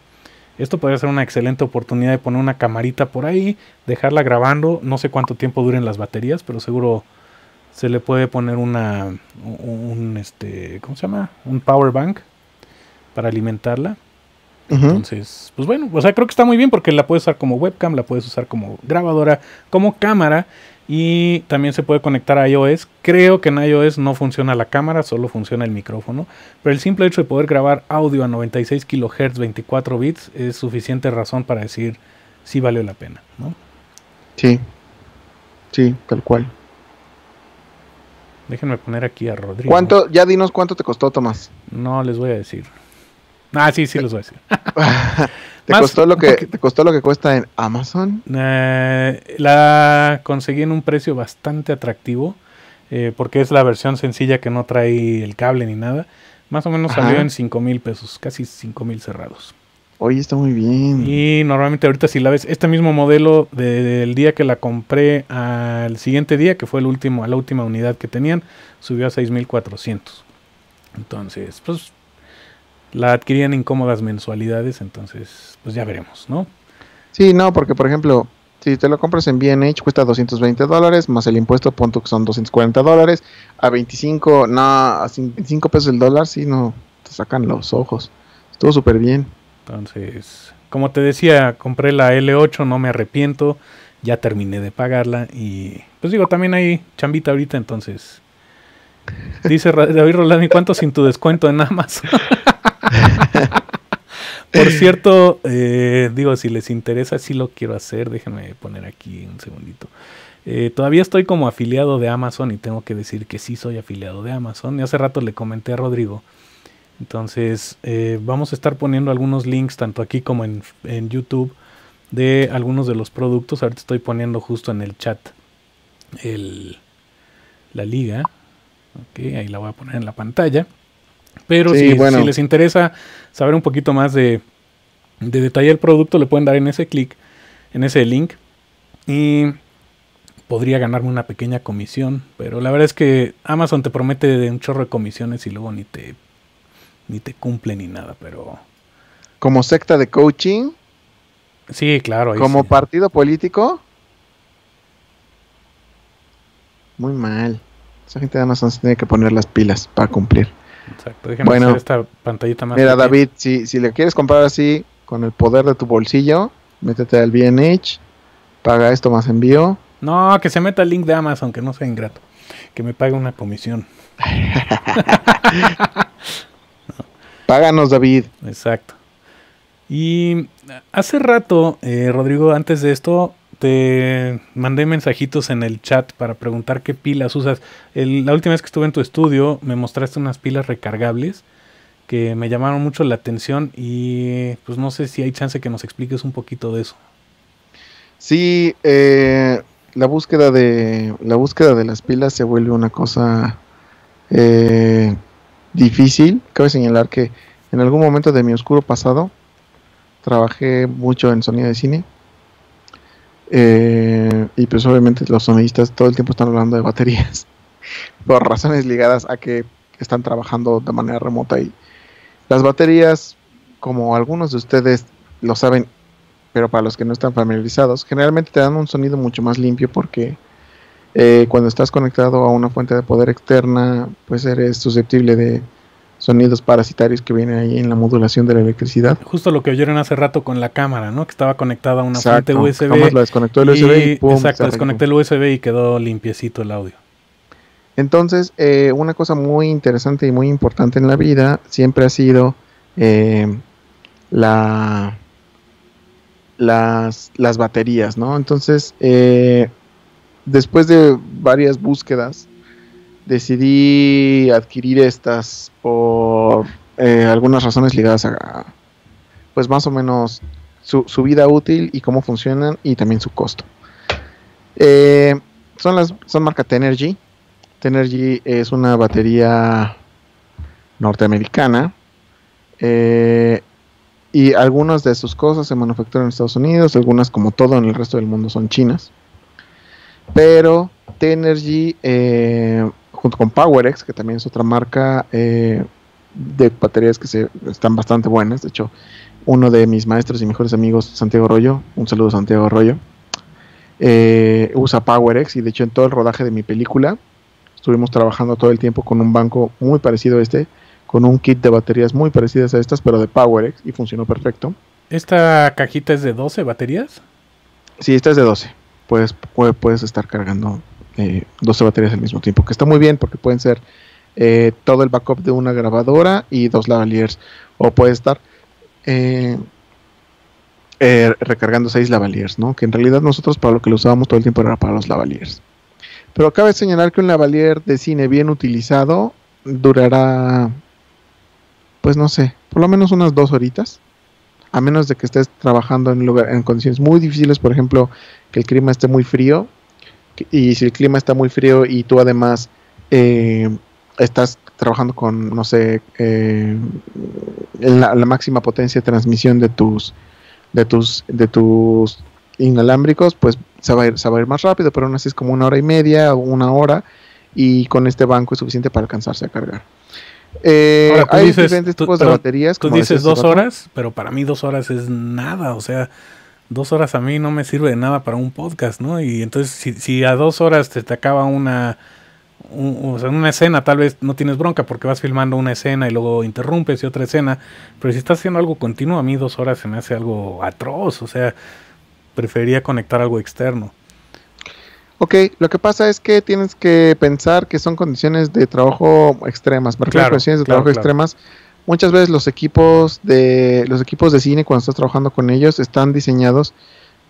Esto podría ser una excelente oportunidad de poner una camarita por ahí, dejarla grabando. No sé cuánto tiempo duren las baterías, pero seguro... Se le puede poner ¿cómo se llama? Un power bank para alimentarla. Uh-huh. Entonces, pues bueno, o sea, creo que está muy bien porque la puedes usar como webcam, la puedes usar como grabadora, como cámara, y también se puede conectar a iOS. Creo que en iOS no funciona la cámara, solo funciona el micrófono, pero el simple hecho de poder grabar audio a 96 kHz, 24 bits, es suficiente razón para decir si valió la pena, ¿no? Sí, sí, tal cual. Déjenme poner aquí a Rodrigo. ¿Cuánto? Ya dinos cuánto te costó, Tomás. No les voy a decir. Ah, sí, les voy a decir. ¿Te costó lo que cuesta en Amazon? La conseguí en un precio bastante atractivo, porque es la versión sencilla que no trae el cable ni nada. Más o menos salió en 5,000 pesos, casi 5,000 cerrados. Oye, está muy bien. Y normalmente ahorita si la ves, este mismo modelo del día que la compré al siguiente día, que fue la última unidad que tenían, subió a 6,400. Entonces, pues, la adquirían incómodas mensualidades, entonces, pues ya veremos, ¿no? Sí, no, porque por ejemplo, si te lo compras en B&H cuesta $220, más el impuesto, punto que son $240, a 25, no, a 5 pesos el dólar, sí, no, te sacan los ojos. Estuvo súper bien. Entonces, como te decía, compré la L8, no me arrepiento, ya terminé de pagarla y Pues digo, también hay chambita ahorita, entonces. Dice David Rolani, ¿cuánto sin tu descuento en Amazon? Por cierto, digo, si les interesa, sí lo quiero hacer. Déjenme poner aquí un segundito. Todavía estoy como afiliado de Amazon y tengo que decir que sí soy afiliado de Amazon. Y hace rato le comenté a Rodrigo. Entonces, vamos a estar poniendo algunos links, tanto aquí como en YouTube, de algunos de los productos. Ahorita estoy poniendo justo en el chat la liga. Okay, ahí la voy a poner en la pantalla. Pero sí, si les interesa saber un poquito más de detalle del producto, le pueden dar en ese clic, en ese link. Y podría ganarme una pequeña comisión. Pero la verdad es que Amazon te promete de un chorro de comisiones y luego ni te cumple ni nada. Pero ¿como secta de coaching? Sí, claro. ¿Como partido político? Muy mal. Esa gente de Amazon se tiene que poner las pilas para cumplir. Exacto, déjenme hacer esta pantallita más. Mira, David, si le quieres comprar así, con el poder de tu bolsillo, métete al B&H, paga esto más envío. No, que se meta el link de Amazon, que no sea ingrato. Que me pague una comisión. No. Páganos, David. Exacto. Y hace rato, Rodrigo, antes de esto, te mandé mensajitos en el chat para preguntar qué pilas usas. La última vez que estuve en tu estudio me mostraste unas pilas recargables que me llamaron mucho la atención y pues no sé si hay chance que nos expliques un poquito de eso. Sí, la búsqueda de las pilas se vuelve una cosa difícil. Cabe señalar que en algún momento de mi oscuro pasado trabajé mucho en sonido de cine. Y pues obviamente los sonidistas todo el tiempo están hablando de baterías por razones ligadas a que están trabajando de manera remota, y las baterías, como algunos de ustedes lo saben, pero para los que no están familiarizados, generalmente te dan un sonido mucho más limpio porque cuando estás conectado a una fuente de poder externa, pues eres susceptible de sonidos parasitarios que vienen ahí en la modulación de la electricidad. Justo lo que oyeron hace rato con la cámara, ¿no? Que estaba conectada a una fuente USB. Jamás la desconectó el USB y ¡pum! Exacto, desconecté el USB y quedó limpiecito el audio. Entonces, una cosa muy interesante y muy importante en la vida siempre ha sido las baterías, ¿no? Entonces, después de varias búsquedas, decidí adquirir estas por algunas razones ligadas a, pues más o menos, su vida útil y cómo funcionan y también su costo. Son marca Tenergy. Tenergy es una batería norteamericana y algunas de sus cosas se manufacturan en Estados Unidos, algunas como todo en el resto del mundo son chinas. Pero Tenergy junto con Powerex, que también es otra marca de baterías que están bastante buenas. De hecho, uno de mis maestros y mejores amigos, Santiago Arroyo, un saludo a Santiago Arroyo, usa Powerex, y de hecho en todo el rodaje de mi película estuvimos trabajando todo el tiempo con un banco muy parecido a este, con un kit de baterías muy parecidas a estas, pero de Powerex, y funcionó perfecto. ¿Esta cajita es de 12 baterías? Sí, esta es de 12, puedes estar cargando 12 baterías al mismo tiempo, que está muy bien porque pueden ser todo el backup de una grabadora y 2 lavaliers, o puede estar recargando 6 lavaliers, ¿no? Que en realidad nosotros para lo que lo usábamos todo el tiempo era para los lavaliers, pero cabe señalar que un lavalier de cine bien utilizado durará, pues no sé, por lo menos unas 2 horitas, a menos de que estés trabajando en condiciones muy difíciles, por ejemplo, que el clima esté muy frío. Y si el clima está muy frío y tú además estás trabajando con, no sé, la máxima potencia de transmisión de tus inalámbricos, pues se va a ir más rápido, pero aún así es como 1 hora y media o 1 hora, y con este banco es suficiente para alcanzarse a cargar. Ahora, hay diferentes tipos de baterías. Tú dices 2 horas, pero para mí 2 horas es nada, o sea, 2 horas a mí no me sirve de nada para un podcast, ¿no? Y entonces si a 2 horas te acaba una escena, tal vez no tienes bronca porque vas filmando una escena y luego interrumpes y otra escena, pero si estás haciendo algo continuo, a mí 2 horas se me hace algo atroz, o sea, preferiría conectar algo externo. Ok, lo que pasa es que tienes que pensar que son condiciones de trabajo extremas. Porque claro, las condiciones de trabajo extremas, muchas veces los equipos de cine, cuando estás trabajando con ellos, están diseñados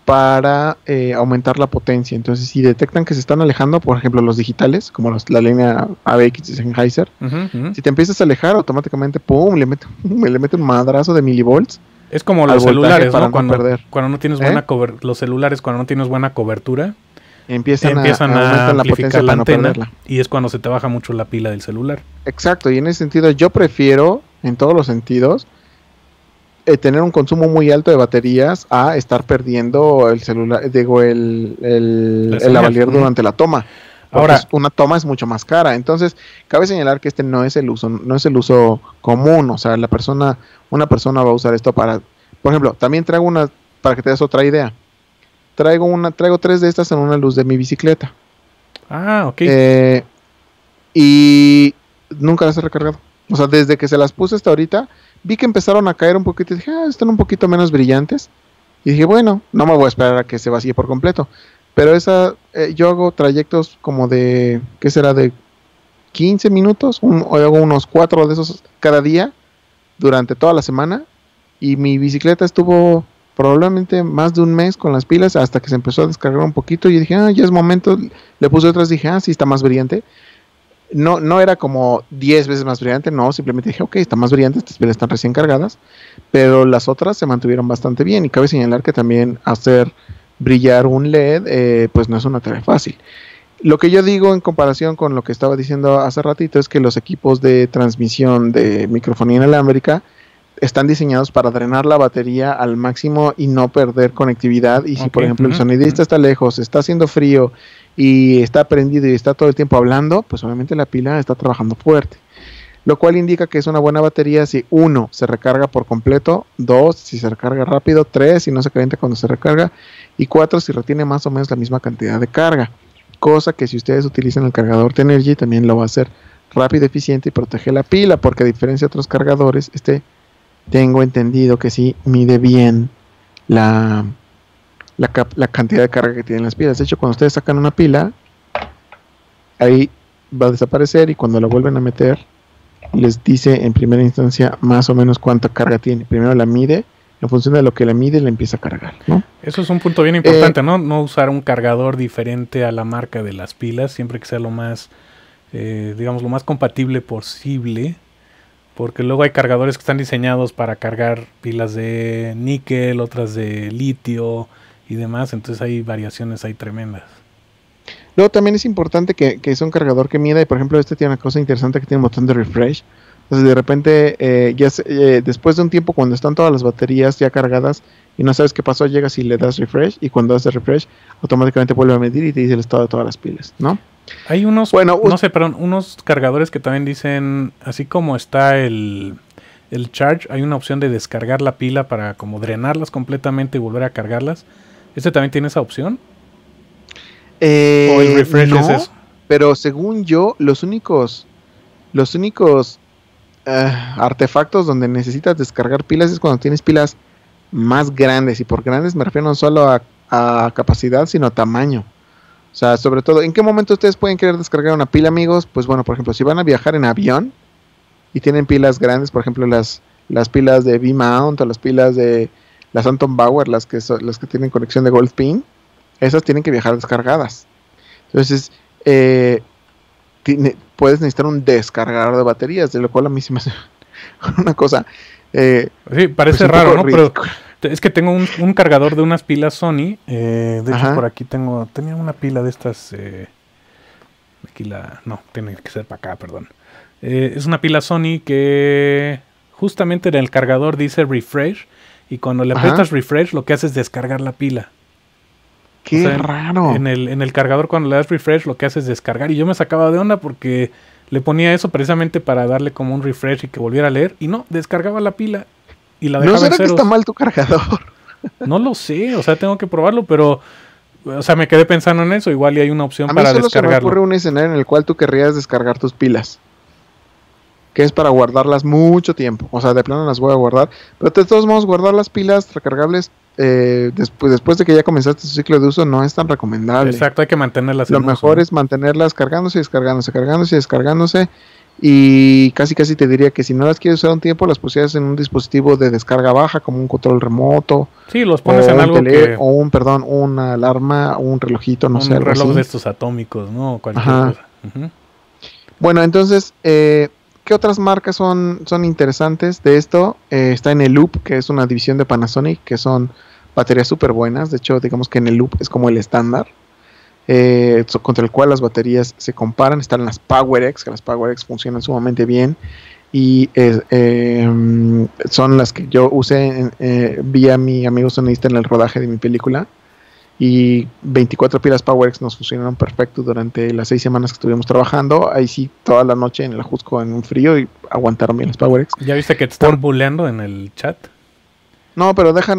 para aumentar la potencia. Entonces, si detectan que se están alejando, por ejemplo, los digitales, como la línea ABX y Sennheiser, si te empiezas a alejar, automáticamente, ¡pum!, le mete un madrazo de milivolts. Es como los celulares, ¿no? Cuando no tienes buena cobertura, los celulares, cuando no tienes buena cobertura, empiezan a amplificar la antena, no, y es cuando se te baja mucho la pila del celular. Exacto, y en ese sentido yo prefiero, en todos los sentidos, tener un consumo muy alto de baterías a estar perdiendo el celular, digo, el lavalier durante la toma. Ahora, una toma es mucho más cara. Entonces, cabe señalar que este no es el uso común. O sea, una persona va a usar esto para, por ejemplo, también traigo una, para que te des otra idea. Traigo tres de estas en una luz de mi bicicleta. Ah, ok. Y nunca las he recargado. O sea, desde que se las puse hasta ahorita, vi que empezaron a caer un poquito y dije, están un poquito menos brillantes. Y dije, bueno, no me voy a esperar a que se vacíe por completo. Pero esa, yo hago trayectos como de, ¿qué será? De 15 minutos, hago unos 4 de esos cada día durante toda la semana. Y mi bicicleta estuvo probablemente más de un mes con las pilas hasta que se empezó a descargar un poquito. Y dije, ya es momento. Le puse otras, dije, sí, está más brillante. No era como 10 veces más brillante, no, simplemente dije, ok, está más brillante, estas pilas están recién cargadas. Pero las otras se mantuvieron bastante bien. Y cabe señalar que también hacer brillar un LED, pues no es una tarea fácil. Lo que yo digo en comparación con lo que estaba diciendo hace ratito es que los equipos de transmisión de microfonía inalámbrica están diseñados para drenar la batería al máximo y no perder conectividad. Y si, por ejemplo, el sonidista está lejos, está haciendo frío y está prendido y está todo el tiempo hablando, pues obviamente la pila está trabajando fuerte. Lo cual indica que es una buena batería si, 1, se recarga por completo, 2, si se recarga rápido, 3, si no se calienta cuando se recarga, y 4, si retiene más o menos la misma cantidad de carga. Cosa que si ustedes utilizan el cargador Tenergy también lo va a hacer rápido, eficiente y protege la pila, porque a diferencia de otros cargadores, tengo entendido que sí mide bien la cantidad de carga que tienen las pilas. De hecho, cuando ustedes sacan una pila, ahí va a desaparecer, y cuando la vuelven a meter, les dice en primera instancia más o menos cuánta carga tiene. Primero la mide, en función de lo que la mide, la empieza a cargar, ¿no? Eso es un punto bien importante, ¿no? No usar un cargador diferente a la marca de las pilas, siempre que sea lo más, digamos, lo más compatible posible, porque luego hay cargadores que están diseñados para cargar pilas de níquel, otras de litio y demás, entonces hay variaciones ahí tremendas. Luego también es importante que es un cargador que mida, y por ejemplo este tiene una cosa interesante que tiene un botón de refresh. Entonces de repente, después de un tiempo, cuando están todas las baterías ya cargadas y no sabes qué pasó, llegas y le das refresh, y cuando haces refresh automáticamente vuelve a medir y te dice el estado de todas las pilas, ¿no? Hay unos, unos cargadores que también dicen, así como está el charge, hay una opción de descargar la pila para como drenarlas completamente y volver a cargarlas. ¿Este también tiene esa opción? ¿O el refresh no, es eso? Pero según yo, los únicos artefactos donde necesitas descargar pilas es cuando tienes pilas más grandes, y por grandes me refiero no solo a capacidad, sino a tamaño. O sea, sobre todo, ¿en qué momento ustedes pueden querer descargar una pila, amigos? Pues bueno, por ejemplo, si van a viajar en avión y tienen pilas grandes, por ejemplo, las pilas de V-Mount o las pilas de las Anton Bauer, las que tienen conexión de Gold Pin, esas tienen que viajar descargadas. Entonces, puedes necesitar un descargador de baterías, de lo cual a mí se me hace una cosa... sí, parece pues raro, ¿no? Ridículo. Pero... es que tengo un cargador de unas pilas Sony. De hecho, por aquí tenía una pila de estas. No, tiene que ser para acá, perdón. Es una pila Sony que justamente en el cargador dice refresh. Y cuando le aprietas refresh, lo que hace es descargar la pila. ¡Qué raro! En el cargador, cuando le das refresh, lo que hace es descargar. Y yo me sacaba de onda porque le ponía eso precisamente para darle como un refresh y que volviera a leer. Y no, descargaba la pila. Y la ¿no será que está mal tu cargador? No lo sé, o sea, tengo que probarlo, pero... o sea, me quedé pensando en eso, igual y hay una opción para descargarlo. A mí solo se me ocurre un escenario en el cual tú querrías descargar tus pilas. que es para guardarlas mucho tiempo. O sea, de plano las voy a guardar, pero de todos modos guardar las pilas recargables después de que ya comenzaste su ciclo de uso no es tan recomendable. Exacto, hay que mantenerlas. Lo mejor es mantenerlas cargándose y descargándose, cargándose y descargándose, y casi casi te diría que si no las quieres usar un tiempo, las pusieras en un dispositivo de descarga baja como un control remoto. Sí, los pones en algo que... O una alarma, un relojito, no sé. Un reloj de estos atómicos, ¿no? Cualquier cosa. Uh-huh. Bueno, entonces, ¿qué otras marcas son interesantes de esto? Está Eneloop, que es una división de Panasonic, que son baterías súper buenas. De hecho, digamos que Eneloop es como el estándar contra el cual las baterías se comparan. Están las Powerex, que las Powerex funcionan sumamente bien, y son las que yo usé, vi a mi amigo sonista en el rodaje de mi película, y 24 pilas Powerex nos funcionaron perfecto durante las 6 semanas que estuvimos trabajando. Ahí sí, toda la noche en el Ajusco en un frío, y aguantaron bien las Powerex. ¿Ya viste que te están buleando en el chat? No, pero deja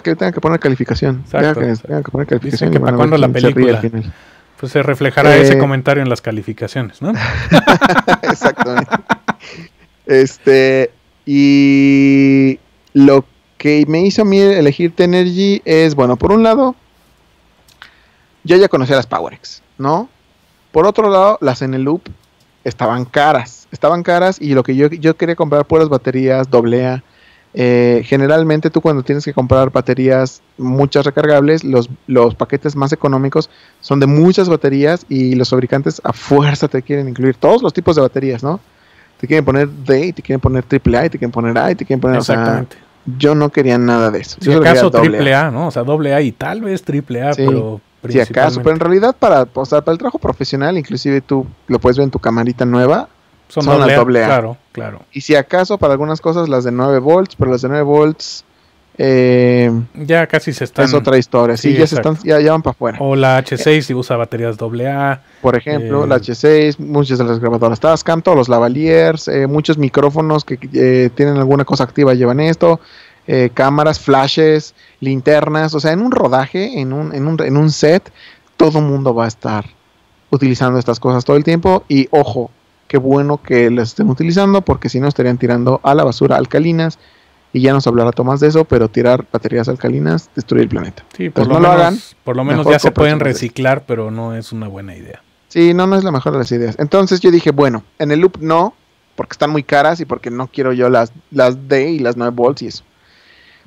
que tengan que poner calificación. Exacto. Deja que tengan que poner calificación. Dicen que para cuando la película se final. Pues se reflejará ese comentario en las calificaciones, ¿no? Exactamente. Y lo que me hizo a mí elegir Tenergy es, bueno, por un lado, yo ya conocía las Powerex, ¿no? Por otro lado, las Eneloop estaban caras, y lo que yo quería comprar puras baterías AA. Generalmente tú, cuando tienes que comprar baterías muchas recargables, los paquetes más económicos son de muchas baterías, y los fabricantes a fuerza te quieren incluir todos los tipos de baterías, ¿no? Te quieren poner D, te quieren poner AAA, y te quieren poner A, y te quieren poner... Exactamente. O sea, yo no quería nada de eso. Si acaso AAA, ¿no? O sea, AA y tal vez AAA, sí, pero si acaso, pero en realidad para el trabajo profesional, inclusive tú lo puedes ver en tu camarita nueva. Son las AA. Claro. Y si acaso para algunas cosas las de 9 volts, pero las de 9 volts ya casi se están... Es otra historia, sí, ya van para afuera. O la H6 si usa baterías AA. Por ejemplo, la H6, muchas de las grabadoras Tascam, todos los lavaliers, muchos micrófonos que tienen alguna cosa activa llevan esto, cámaras, flashes, linternas. O sea, en un rodaje, en un set, todo mundo va a estar utilizando estas cosas todo el tiempo. Y ojo, qué bueno que las estén utilizando, porque si no estarían tirando a la basura alcalinas, y ya nos hablará Tomás de eso, pero tirar baterías alcalinas destruye el planeta. Sí, por lo menos, lo hagan. Por lo menos ya se pueden reciclar, pero no es una buena idea. Sí, no es la mejor de las ideas. Entonces yo dije, bueno, Eneloop no, porque están muy caras y porque no quiero yo las D y las 9 volts y eso.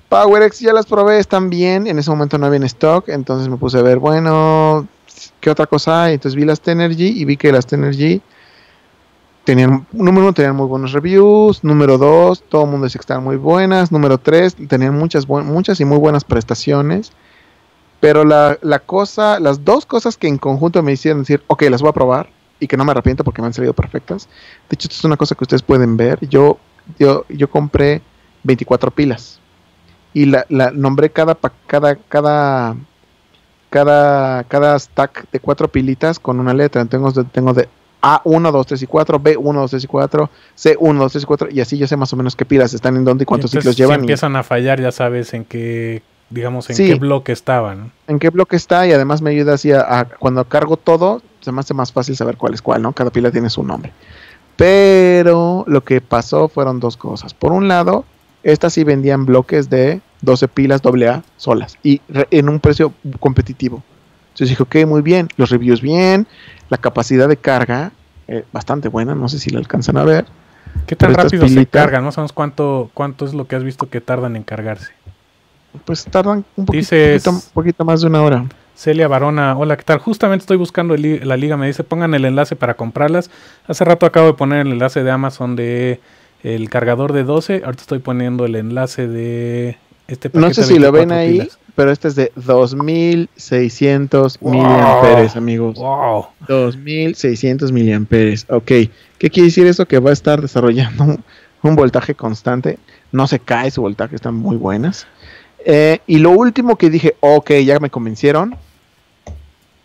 Powerex ya las probé, están bien, en ese momento no había en stock, entonces me puse a ver, bueno, ¿qué otra cosa hay? Entonces vi las Tenergy, y vi que las Tenergy número 1, tenían muy buenos reviews. Número 2, todo el mundo dice que estaban muy buenas. Número 3, tenían muchas y muy buenas prestaciones. Pero las dos cosas que en conjunto me hicieron decir, ok, las voy a probar, y que no me arrepiento porque me han salido perfectas. De hecho, esto es una cosa que ustedes pueden ver. Yo compré 24 pilas, y la nombré cada stack de 4 pilitas con una letra. Entonces tengo de A1, 2, 3 y 4, B1, 2, 3 y 4, C1, 2, 3 y 4, y así ya sé más o menos qué pilas están en dónde y cuántos ciclos llevan. Si empiezan a fallar, ya sabes en qué, digamos, en qué bloque estaban. En qué bloque está, y además me ayuda así a cuando cargo todo, se me hace más fácil saber cuál es cuál, ¿no? Cada pila tiene su nombre. Pero lo que pasó fueron dos cosas. Por un lado, estas sí vendían bloques de 12 pilas AA solas, y en un precio competitivo. Entonces dije, ok, muy bien, los reviews bien, la capacidad de carga bastante buena, no sé si la alcanzan a ver. ¿Qué tan rápido se cargan? No sabemos cuánto es lo que has visto que tardan en cargarse. Pues tardan un poquito más de una hora. Celia Barona, hola, ¿qué tal? Justamente estoy buscando la liga, me dice, pongan el enlace para comprarlas. Hace rato acabo de poner el enlace de Amazon de el cargador de 12, ahorita estoy poniendo el enlace de este paquete. No sé si lo ven ahí. Pilas. Pero este es de 2600 miliamperes, amigos. Wow. 2600 miliamperes. Ok. ¿Qué quiere decir eso? Que va a estar desarrollando un voltaje constante. No se cae su voltaje, están muy buenas. Y lo último que dije, ok, ya me convencieron.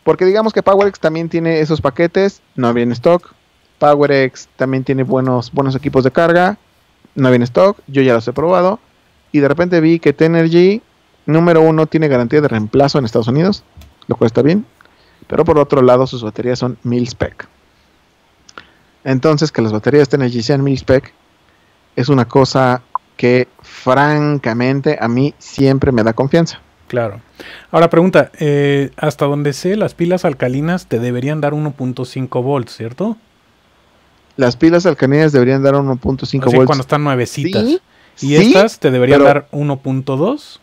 Porque digamos que Powerex también tiene esos paquetes, no había en stock. Powerex también tiene buenos equipos de carga, no había en stock. Yo ya los he probado. Y de repente vi que Tenergy, número 1, tiene garantía de reemplazo en Estados Unidos, lo cual está bien. Pero por otro lado, sus baterías son 1000 spec. Entonces, que las baterías Tenergy sean mil-spec es una cosa que, francamente, a mí siempre me da confianza. Claro. Ahora, pregunta, hasta donde sé, las pilas alcalinas te deberían dar 1.5 volts, ¿cierto? Las pilas alcalinas deberían dar 1.5 volts. Cuando están nuevecitas. ¿Sí? ¿Y sí, estas te deberían dar 1.2?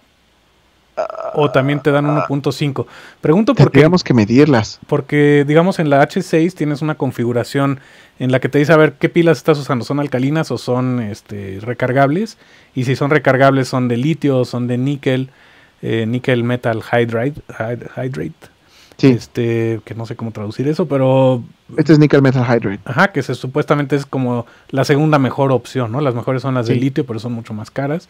¿O también te dan 1.5? Pregunto porque... Tendríamos que medirlas. Porque, digamos, en la H6 tienes una configuración en la que te dice, a ver, ¿qué pilas estás usando? ¿Son alcalinas o son recargables? Y si son recargables, ¿son de litio o son de níquel? Níquel metal hydrate. Sí. Que no sé cómo traducir eso, pero... Este es níquel metal hydrate. Ajá, que supuestamente es como la segunda mejor opción, ¿no? Las mejores son las de litio, pero son mucho más caras.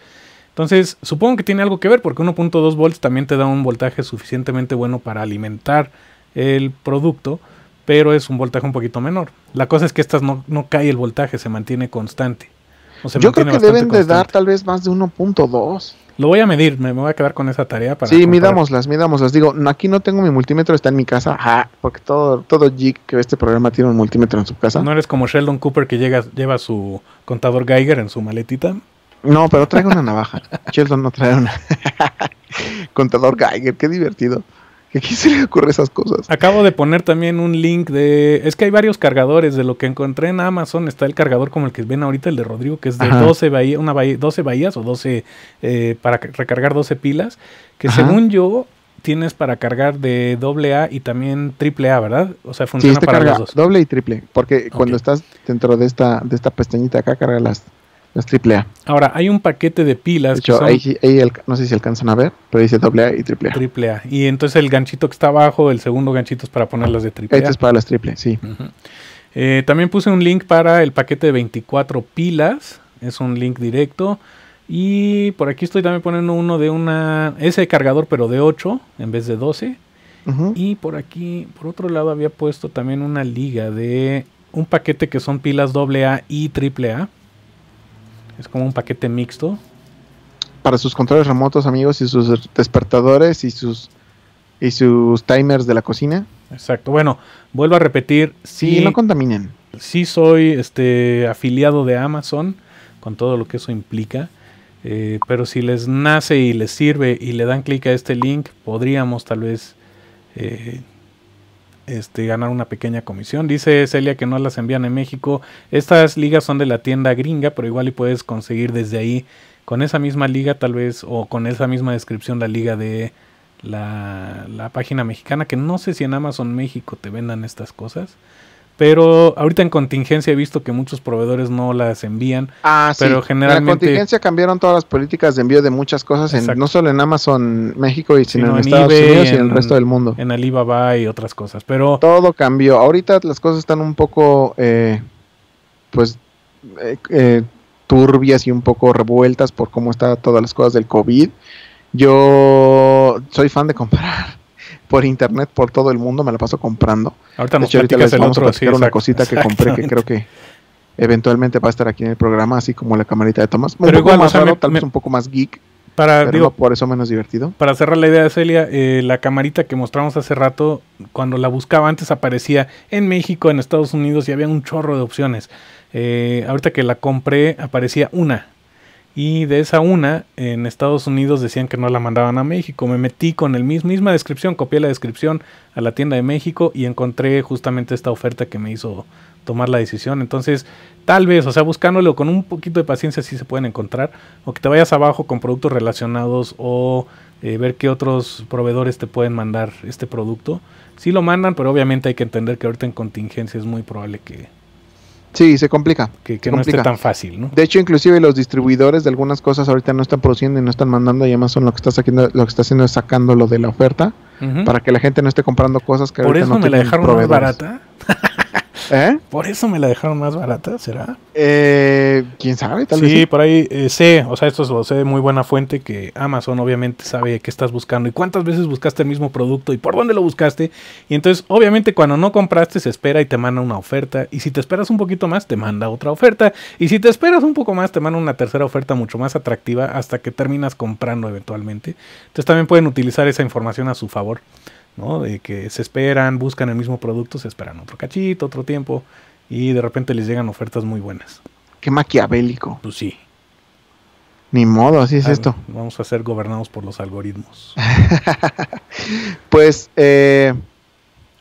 Entonces, supongo que tiene algo que ver, porque 1.2 volts también te da un voltaje suficientemente bueno para alimentar el producto, pero es un voltaje un poquito menor. La cosa es que estas no cae el voltaje, se mantiene constante. O se mantiene bastante constante. Yo creo que deben de dar tal vez más de 1.2. Lo voy a medir, me voy a quedar con esa tarea para... Sí, midámoslas. Digo, aquí no tengo mi multímetro, está en mi casa. Ajá, porque todo geek que ve este programa tiene un multímetro en su casa. ¿No eres como Sheldon Cooper que lleva su contador Geiger en su maletita? No, pero trae una navaja. Sheldon no trae una. Contador Geiger, qué divertido. ¿A quién se le ocurre esas cosas? Acabo de poner también un link de... Es que hay varios cargadores. De lo que encontré en Amazon está el cargador como el que ven ahorita, el de Rodrigo, que es de 12 bahías o 12... para recargar 12 pilas. Que según yo tienes para cargar de AA y también AAA, ¿verdad? O sea, funciona para los dos. Doble y triple. Porque cuando estás dentro de esta pestañita acá, cargas las AAA. Ahora, hay un paquete de pilas. De hecho, no sé si alcanzan a ver, pero dice AA y AAA. Y entonces el ganchito que está abajo, el segundo ganchito es para poner las de AAA. Este es para las triple, sí. También puse un link para el paquete de 24 pilas. Es un link directo. Y por aquí estoy también poniendo uno de ese cargador, pero de 8 en vez de 12. Y por aquí, por otro lado, había puesto también una liga de un paquete que son pilas AA y AAA. Es como un paquete mixto. Para sus controles remotos, amigos, y sus despertadores y sus timers de la cocina. Exacto. Bueno, vuelvo a repetir. Sí, no contaminen. Sí soy afiliado de Amazon, con todo lo que eso implica. Pero si les nace y les sirve y le dan clic a este link, podríamos tal vez ganar una pequeña comisión. Dice Celia que no las envían en México. Estas ligas son de la tienda gringa, pero igual y puedes conseguir desde ahí con esa misma liga tal vez, o con esa misma descripción, la liga de la página mexicana, que no sé si en Amazon México te vendan estas cosas, pero ahorita en contingencia he visto que muchos proveedores no las envían. Pero generalmente en la contingencia cambiaron todas las políticas de envío de muchas cosas, no solo en Amazon México, sino en Estados Unidos y en el resto del mundo. En Alibaba y otras cosas, pero... Todo cambió. Ahorita las cosas están un poco, turbias y un poco revueltas por cómo están todas las cosas del COVID. Yo soy fan de comprar por internet, por todo el mundo, me la paso comprando. Ahorita nos platicas el otro. Sí, una cosita que compré que creo que eventualmente va a estar aquí en el programa, así como la camarita de Tomás. Pero igual, más raro, tal vez un poco más geek, pero digo, no por eso menos divertido. Para cerrar la idea de Celia, la camarita que mostramos hace rato, cuando la buscaba antes aparecía en México, en Estados Unidos, y había un chorro de opciones. Ahorita que la compré aparecía una. Y de esa una, en Estados Unidos decían que no la mandaban a México. Me metí con el misma descripción, copié la descripción a la tienda de México y encontré justamente esta oferta que me hizo tomar la decisión. Entonces, tal vez, o sea, buscándolo con un poquito de paciencia sí se pueden encontrar. O que te vayas abajo con productos relacionados o ver qué otros proveedores te pueden mandar este producto. Sí lo mandan, pero obviamente hay que entender que ahorita en contingencia es muy probable que... Sí, se complica. Que no esté tan fácil, ¿no? De hecho, inclusive los distribuidores de algunas cosas ahorita no están produciendo y no están mandando, y Amazon lo que está haciendo es sacándolo de la oferta para que la gente no esté comprando cosas que ahorita no tienen proveedores. ¿Por eso me la dejaron más barata? ¿Eh? ¿Por eso me la dejaron más barata? ¿Será? ¿Quién sabe? Tal vez sí, por ahí sé, o sea, esto lo sé de muy buena fuente, que Amazon obviamente sabe qué estás buscando y cuántas veces buscaste el mismo producto y por dónde lo buscaste. Y entonces, obviamente, cuando no compraste, se espera y te manda una oferta. Y si te esperas un poquito más, te manda otra oferta. Y si te esperas un poco más, te manda una tercera oferta mucho más atractiva hasta que terminas comprando eventualmente. Entonces, también pueden utilizar esa información a su favor, ¿no? De que se esperan, buscan el mismo producto, se esperan otro cachito, otro tiempo, y de repente les llegan ofertas muy buenas. Qué maquiavélico. Pues sí. Ni modo, así es esto. Vamos a ser gobernados por los algoritmos. Pues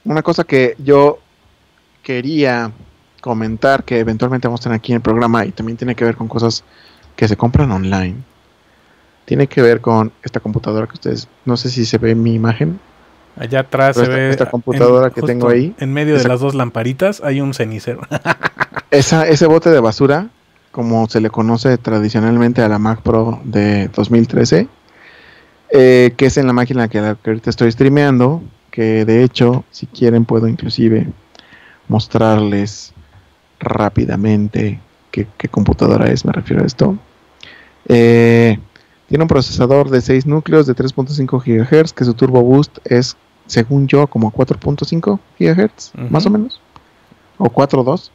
una cosa que yo quería comentar, que eventualmente vamos a tener aquí en el programa, y también tiene que ver con cosas que se compran online. Tiene que ver con esta computadora que ustedes, no sé si se ve mi imagen. Allá atrás se ve esta computadora que tengo ahí. En medio de las dos lamparitas hay un cenicero. Ese bote de basura, como se le conoce tradicionalmente a la Mac Pro de 2013, que es en la máquina que ahorita estoy streameando, que de hecho, si quieren, puedo inclusive mostrarles rápidamente qué computadora es, me refiero a esto. Tiene un procesador de 6 núcleos de 3.5 GHz, que su Turbo Boost es, según yo, como 4.5 GHz, uh-huh, más o menos, o 4.2.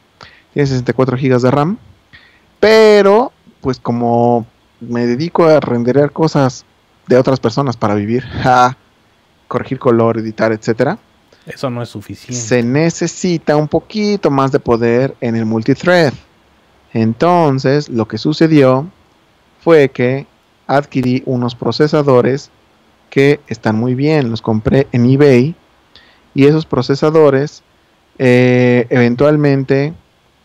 Tiene 64 GB de RAM. Pero, pues como me dedico a renderear cosas de otras personas para vivir, corregir color, editar, etcétera, eso no es suficiente. Se necesita un poquito más de poder en el multithread. Entonces, lo que sucedió fue que adquirí unos procesadores que están muy bien. Los compré en eBay y esos procesadores eventualmente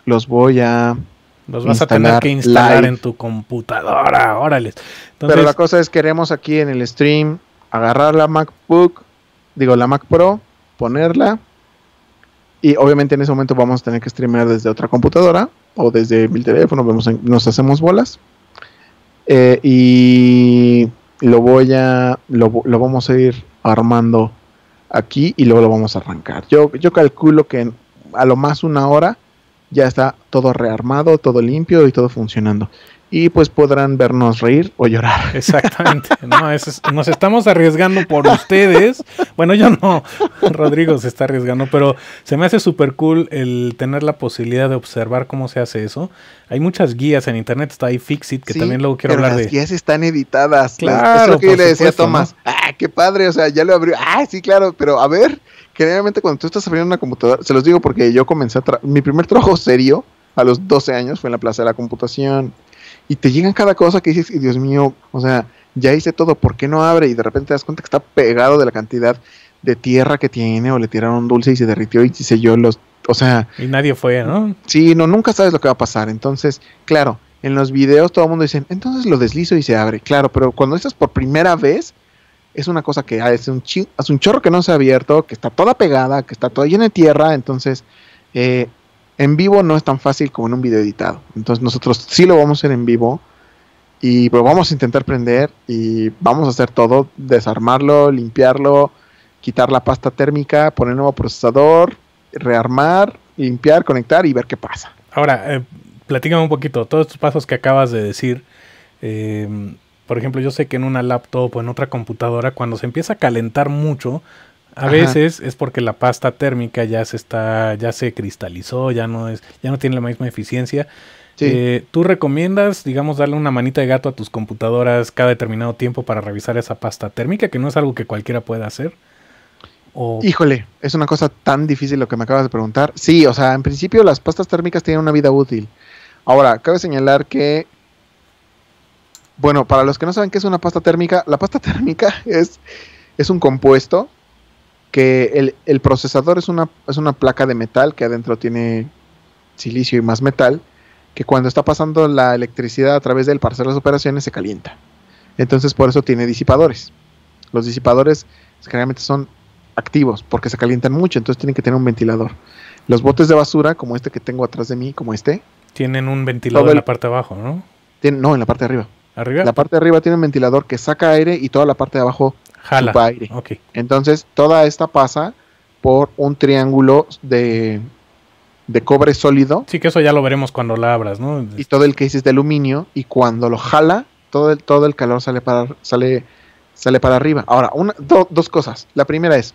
los voy a... Los vas a tener que instalar live en tu computadora, órales. Entonces, pero la cosa es, queremos aquí en el stream agarrar la Mac Pro, ponerla, y obviamente en ese momento vamos a tener que streamear desde otra computadora o desde mi teléfono, nos hacemos bolas, y lo vamos a ir armando aquí y luego lo vamos a arrancar. Yo calculo que a lo más una hora ya está todo rearmado, todo limpio y todo funcionando. Y pues podrán vernos reír o llorar. Exactamente. No, nos estamos arriesgando por ustedes. Bueno, yo no. Rodrigo se está arriesgando. Pero se me hace súper cool el tener la posibilidad de observar cómo se hace eso. Hay muchas guías en internet. Está iFixit, que sí, también luego quiero hablar de... las guías están editadas. Claro, es lo que yo le decía a Tomás. ¿No? ¡Ah, qué padre! O sea, ya lo abrió. ¡Ah, sí, claro! Pero a ver... Generalmente cuando tú estás abriendo una computadora, se los digo porque yo comencé mi primer trabajo serio a los 12 años fue en la Plaza de la Computación, y te llegan cada cosa que dices, y Dios mío, o sea, ya hice todo, ¿por qué no abre? Y de repente te das cuenta que está pegado de la cantidad de tierra que tiene, o le tiraron dulce y se derritió y se selló los, o sea... Y nadie fue, ¿no? Sí, no, nunca sabes lo que va a pasar. Entonces, claro, en los videos todo el mundo dice, entonces lo deslizo y se abre. Claro, pero cuando estás por primera vez... Es una cosa que hace un chorro que no se ha abierto, que está toda pegada, que está toda llena de tierra. Entonces, en vivo no es tan fácil como en un video editado. Entonces, nosotros sí lo vamos a hacer en vivo, y pues, vamos a intentar prender y vamos a hacer todo, desarmarlo, limpiarlo, quitar la pasta térmica, poner nuevo procesador, rearmar, limpiar, conectar y ver qué pasa. Ahora, platícame un poquito, todos estos pasos que acabas de decir... Por ejemplo, yo sé que en una laptop o en otra computadora, cuando se empieza a calentar mucho, a veces es porque la pasta térmica ya se cristalizó, ya no tiene la misma eficiencia. Sí. ¿Tú recomiendas, digamos, darle una manita de gato a tus computadoras cada determinado tiempo para revisar esa pasta térmica, que no es algo que cualquiera pueda hacer? ¿O? Híjole, es una cosa tan difícil lo que me acabas de preguntar. Sí, o sea, en principio las pastas térmicas tienen una vida útil. Ahora, cabe señalar que... Bueno, para los que no saben qué es una pasta térmica, la pasta térmica es un compuesto que el procesador es una placa de metal que adentro tiene silicio y más metal, que cuando está pasando la electricidad a través de él para hacer las operaciones se calienta. Entonces por eso tiene disipadores. Los disipadores generalmente son activos porque se calientan mucho, entonces tienen que tener un ventilador. Los botes de basura, como este que tengo atrás de mí, como este, tienen un ventilador en la parte de abajo, ¿no? No, en la parte de arriba. ¿Arriba? La parte de arriba tiene un ventilador que saca aire y toda la parte de abajo jala aire. Okay. Entonces toda esta pasa por un triángulo de cobre sólido. Sí, que eso ya lo veremos cuando la abras, ¿no? Y todo el case es de aluminio, y cuando lo jala, todo el calor sale para arriba. Ahora, dos cosas. La primera es,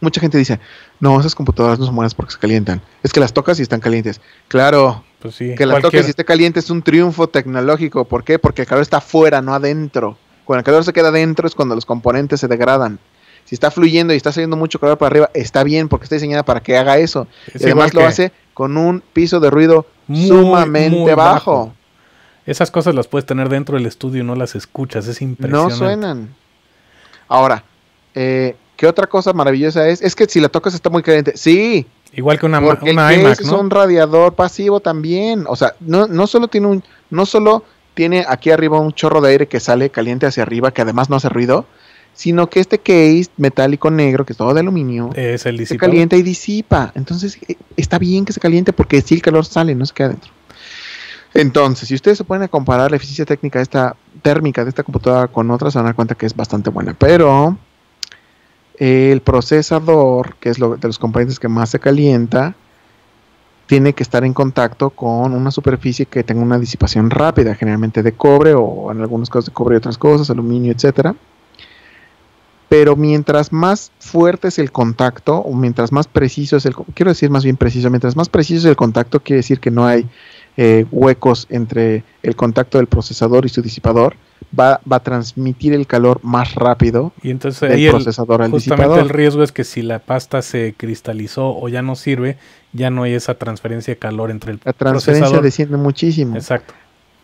mucha gente dice, no, esas computadoras no son buenas porque se calientan. Es que las tocas y están calientes. Claro. Pues sí, que la toques y esté caliente es un triunfo tecnológico. ¿Por qué? Porque el calor está afuera, no adentro. Cuando el calor se queda adentro es cuando los componentes se degradan. Si está fluyendo y está saliendo mucho calor para arriba, está bien porque está diseñada para que haga eso. Es y además lo hace con un piso de ruido muy, sumamente bajo. Esas cosas las puedes tener dentro del estudio y no las escuchas, es impresionante. No suenan. Ahora, ¿qué otra cosa maravillosa es? Es que si la tocas está muy caliente. Sí. Igual que una iMac, ¿no? Es un radiador pasivo también. O sea, no solo tiene aquí arriba un chorro de aire que sale caliente hacia arriba, que además no hace ruido, sino que este case metálico negro, que es todo de aluminio, es el se calienta y disipa. Entonces, está bien que se caliente porque sí el calor sale, no se queda adentro. Entonces, si ustedes se ponen a comparar la eficiencia técnica térmica de esta computadora con otras, se van a dar cuenta que es bastante buena. Pero el procesador, que es de los componentes que más se calienta, tiene que estar en contacto con una superficie que tenga una disipación rápida, generalmente de cobre, o en algunos casos de cobre y otras cosas, aluminio, etcétera. Pero mientras más fuerte es el contacto, o mientras más preciso es el contacto, quiero decir más bien preciso, mientras más preciso es el contacto, quiere decir que no hay huecos entre el contacto del procesador y su disipador, va a transmitir el calor más rápido y entonces del procesador al disipador. Justamente el riesgo es que si la pasta se cristalizó o ya no sirve, ya no hay esa transferencia de calor entre el procesador. La transferencia desciende muchísimo. Exacto.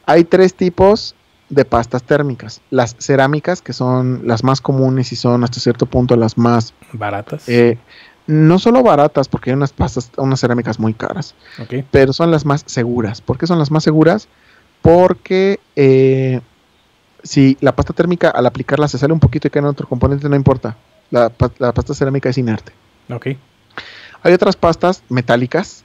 Hay tres tipos de pastas térmicas. Las cerámicas, que son las más comunes y son hasta cierto punto las más baratas. No solo baratas, porque hay unas cerámicas muy caras, okay, pero son las más seguras. ¿Por qué son las más seguras? Porque si la pasta térmica al aplicarla se sale un poquito y cae en otro componente, no importa. La pasta cerámica es inerte. Okay. Hay otras pastas metálicas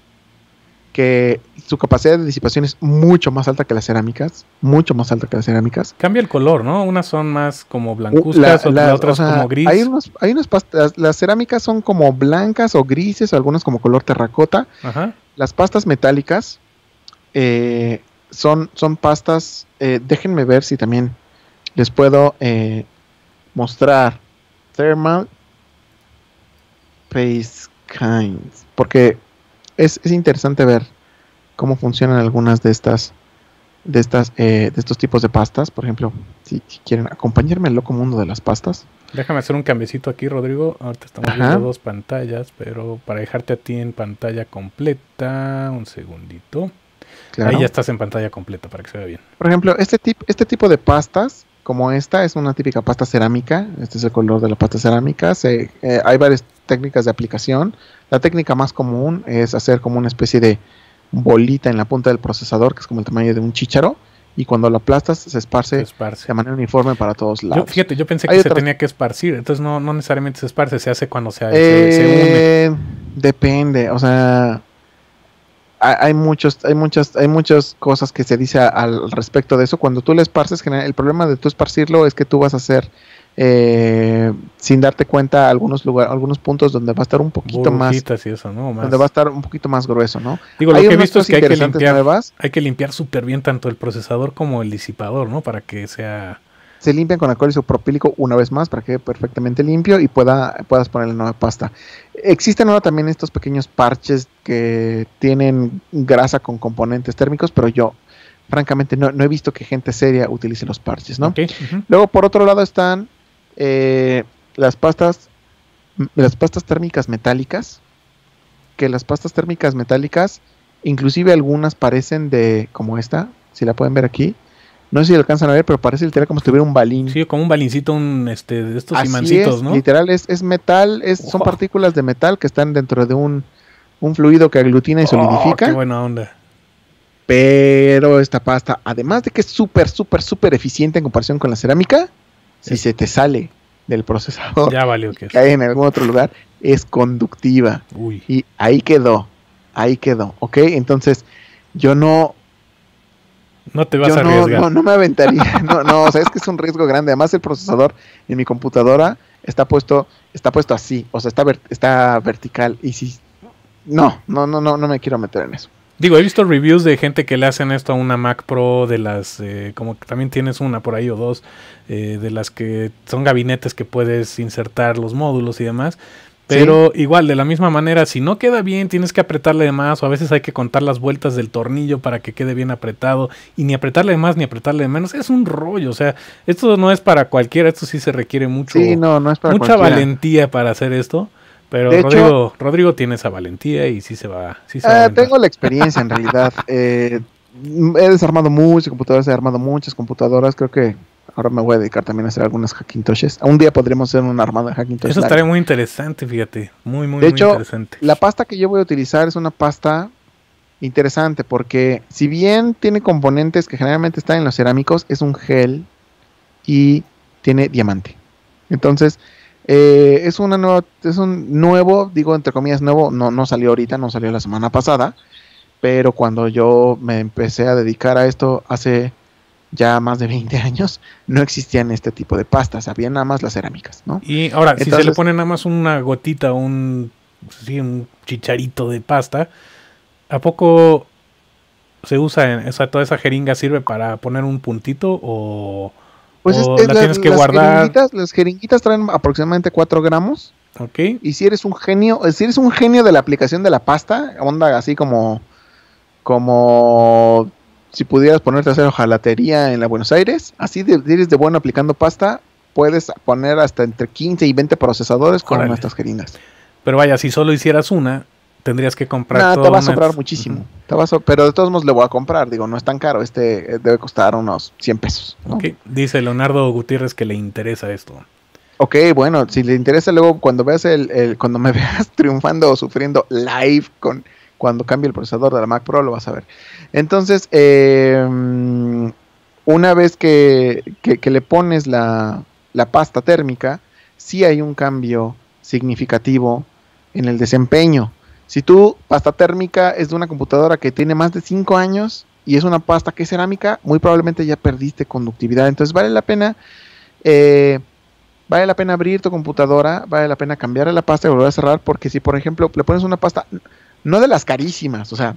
que su capacidad de disipación es mucho más alta que las cerámicas. Mucho más alta que las cerámicas. Cambia el color, ¿no? Unas son más como blancuzcas, otras, o sea, como gris. Hay unas pastas, las cerámicas son como blancas o grises, algunas como color terracota. Ajá. Las pastas metálicas son pastas... déjenme ver si también les puedo mostrar. Thermal Paste Kinds. Porque... Es interesante ver cómo funcionan algunas de estos tipos de pastas. Por ejemplo, si quieren acompañarme al loco mundo de las pastas. Déjame hacer un cambiecito aquí, Rodrigo. Ahorita estamos viendo dos pantallas, pero para dejarte a ti en pantalla completa, un segundito. Claro. Ahí ya estás en pantalla completa para que se vea bien. Por ejemplo, este tipo de pastas, como esta, es una típica pasta cerámica. Este es el color de la pasta cerámica. Hay varias técnicas de aplicación. La técnica más común es hacer como una especie de bolita en la punta del procesador, que es como el tamaño de un chícharo, y cuando lo aplastas se esparce de manera uniforme para todos lados. Yo pensé que se tenía que esparcir, entonces no necesariamente se esparce, se hace cuando se une. Depende, o sea, hay muchas cosas que se dice al respecto de eso. Cuando tú lo esparces, el problema de tú esparcirlo es que tú vas a hacer... sin darte cuenta algunos puntos donde va a estar un poquito más, y eso, ¿no? Donde va a estar un poquito más grueso, ¿no? Digo, lo que he visto es que hay que limpiar súper bien tanto el procesador como el disipador, ¿no? Para que sea... Se limpian con alcohol isopropílico una vez más para que quede perfectamente limpio y puedas ponerle nueva pasta. Existen ahora también estos pequeños parches que tienen grasa con componentes térmicos, pero yo francamente no he visto que gente seria utilice los parches, ¿no? Okay. Uh-huh. Luego por otro lado están las pastas térmicas metálicas, que las pastas térmicas metálicas, inclusive algunas parecen como esta, si la pueden ver aquí, no sé si lo alcanzan a ver, pero parece literal como si tuviera un balín. Sí, como un balincito, de estos así imancitos, ¿no? Literal, es metal, wow. Son partículas de metal que están dentro de un fluido que aglutina y solidifica. ¡Qué buena onda! Pero esta pasta, además de que es súper, súper, súper eficiente en comparación con la cerámica, si se te sale del procesador, ya valió que cae en algún otro lugar, es conductiva. Uy. Y ahí quedó, ¿ok? Entonces, yo no te vas a arriesgar. No me aventaría, o sea, es que es un riesgo grande. Además, el procesador en mi computadora está puesto así, o sea, está vertical, y si no me quiero meter en eso. Digo, he visto reviews de gente que le hacen esto a una Mac Pro, de las, como que también tienes una por ahí o dos, de las que son gabinetes que puedes insertar los módulos y demás, pero sí, igual, de la misma manera, si no queda bien, tienes que apretarle de más, o a veces hay que contar las vueltas del tornillo para que quede bien apretado, y ni apretarle de más, ni apretarle de menos, es un rollo, o sea, esto no es para cualquiera, esto sí se requiere mucho, sí, no es para mucha valentía para hacer esto. Pero de hecho, Rodrigo tiene esa valentía y sí se va. Sí se va a tengo la experiencia en realidad. He desarmado muchas computadoras, he armado muchas computadoras. Creo que ahora me voy a dedicar también a hacer algunas hackintoshes. Un día podremos hacer una armada de hackintoshes. Eso estaría muy interesante, fíjate. Muy, muy, muy interesante. De hecho, la pasta que yo voy a utilizar es una pasta interesante porque si bien tiene componentes que generalmente están en los cerámicos, es un gel y tiene diamante. Entonces... es un nuevo, digo entre comillas nuevo, no salió ahorita, no salió la semana pasada, pero cuando yo me empecé a dedicar a esto hace ya más de 20 años, no existían este tipo de pastas, había nada más las cerámicas, ¿no? Y ahora, entonces, si se le pone nada más una gotita, un chicharito de pasta, ¿a poco se usa, toda esa jeringa sirve para poner un puntito o...? Pues la tienes que guardar. Las jeringuitas traen aproximadamente 4 gramos. Okay. Y si eres un genio, de la aplicación de la pasta, onda así como si pudieras ponerte a hacer hojalatería en la Buenos Aires, así eres de bueno aplicando pasta, puedes poner hasta entre 15 y 20 procesadores con nuestras jeringas. Pero vaya, si solo hicieras una, tendrías que comprar todo. Te va a sobrar muchísimo. Uh-huh. Pero de todos modos le voy a comprar. Digo, no es tan caro. Este debe costar unos 100 pesos. ¿No? Okay. Dice Leonardo Gutiérrez que le interesa esto. Ok, bueno, si le interesa luego cuando veas cuando me veas triunfando o sufriendo live cuando cambie el procesador de la Mac Pro, lo vas a ver. Entonces, una vez que le pones la pasta térmica, sí hay un cambio significativo en el desempeño. Si tu pasta térmica es de una computadora que tiene más de 5 años y es una pasta que es cerámica, muy probablemente ya perdiste conductividad. Entonces vale la pena abrir tu computadora, vale la pena cambiar la pasta y volver a cerrar, porque si por ejemplo le pones una pasta, no de las carísimas, o sea,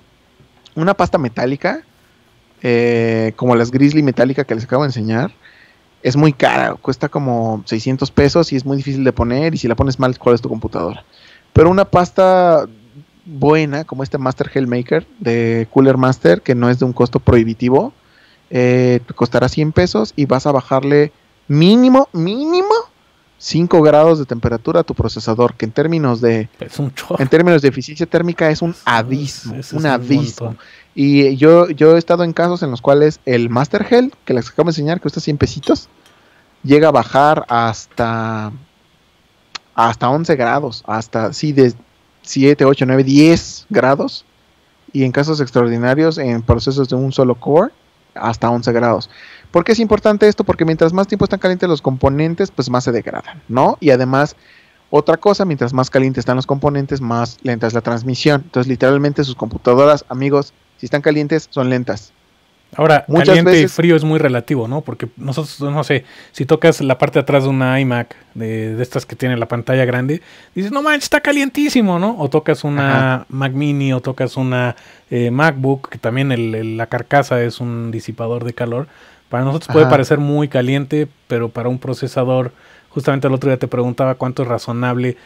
una pasta metálica, como las Grizzly metálica que les acabo de enseñar, es muy cara, cuesta como 600 pesos y es muy difícil de poner, y si la pones mal, ¿cuál es tu computadora? Pero una pasta... buena, como este Master Hellmaker de Cooler Master, que no es de un costo prohibitivo, te costará 100 pesos y vas a bajarle mínimo 5 grados de temperatura a tu procesador, que en términos de eficiencia térmica es un abismo, un abismo. Y yo he estado en casos en los cuales el Master Hell, que les acabo de enseñar, que cuesta 100 pesitos, llega a bajar hasta 11 grados, hasta, sí, de 7, 8, 9, 10 grados, y en casos extraordinarios, en procesos de un solo core, hasta 11 grados. ¿Por qué es importante esto? Porque mientras más tiempo están calientes los componentes, pues más se degradan, ¿no? Y además, otra cosa, mientras más calientes están los componentes, más lenta es la transmisión. Entonces, literalmente, sus computadoras, amigos, si están calientes, son lentas. Ahora, muchas caliente veces, y frío es muy relativo, ¿no? Porque nosotros, no sé, si tocas la parte de atrás de una iMac, de estas que tiene la pantalla grande, dices, no manches, está calientísimo, ¿no? O tocas una Mac Mini, o tocas una MacBook, que también la carcasa es un disipador de calor. Para nosotros puede parecer muy caliente, pero para un procesador, justamente el otro día te preguntaba cuánto es razonable,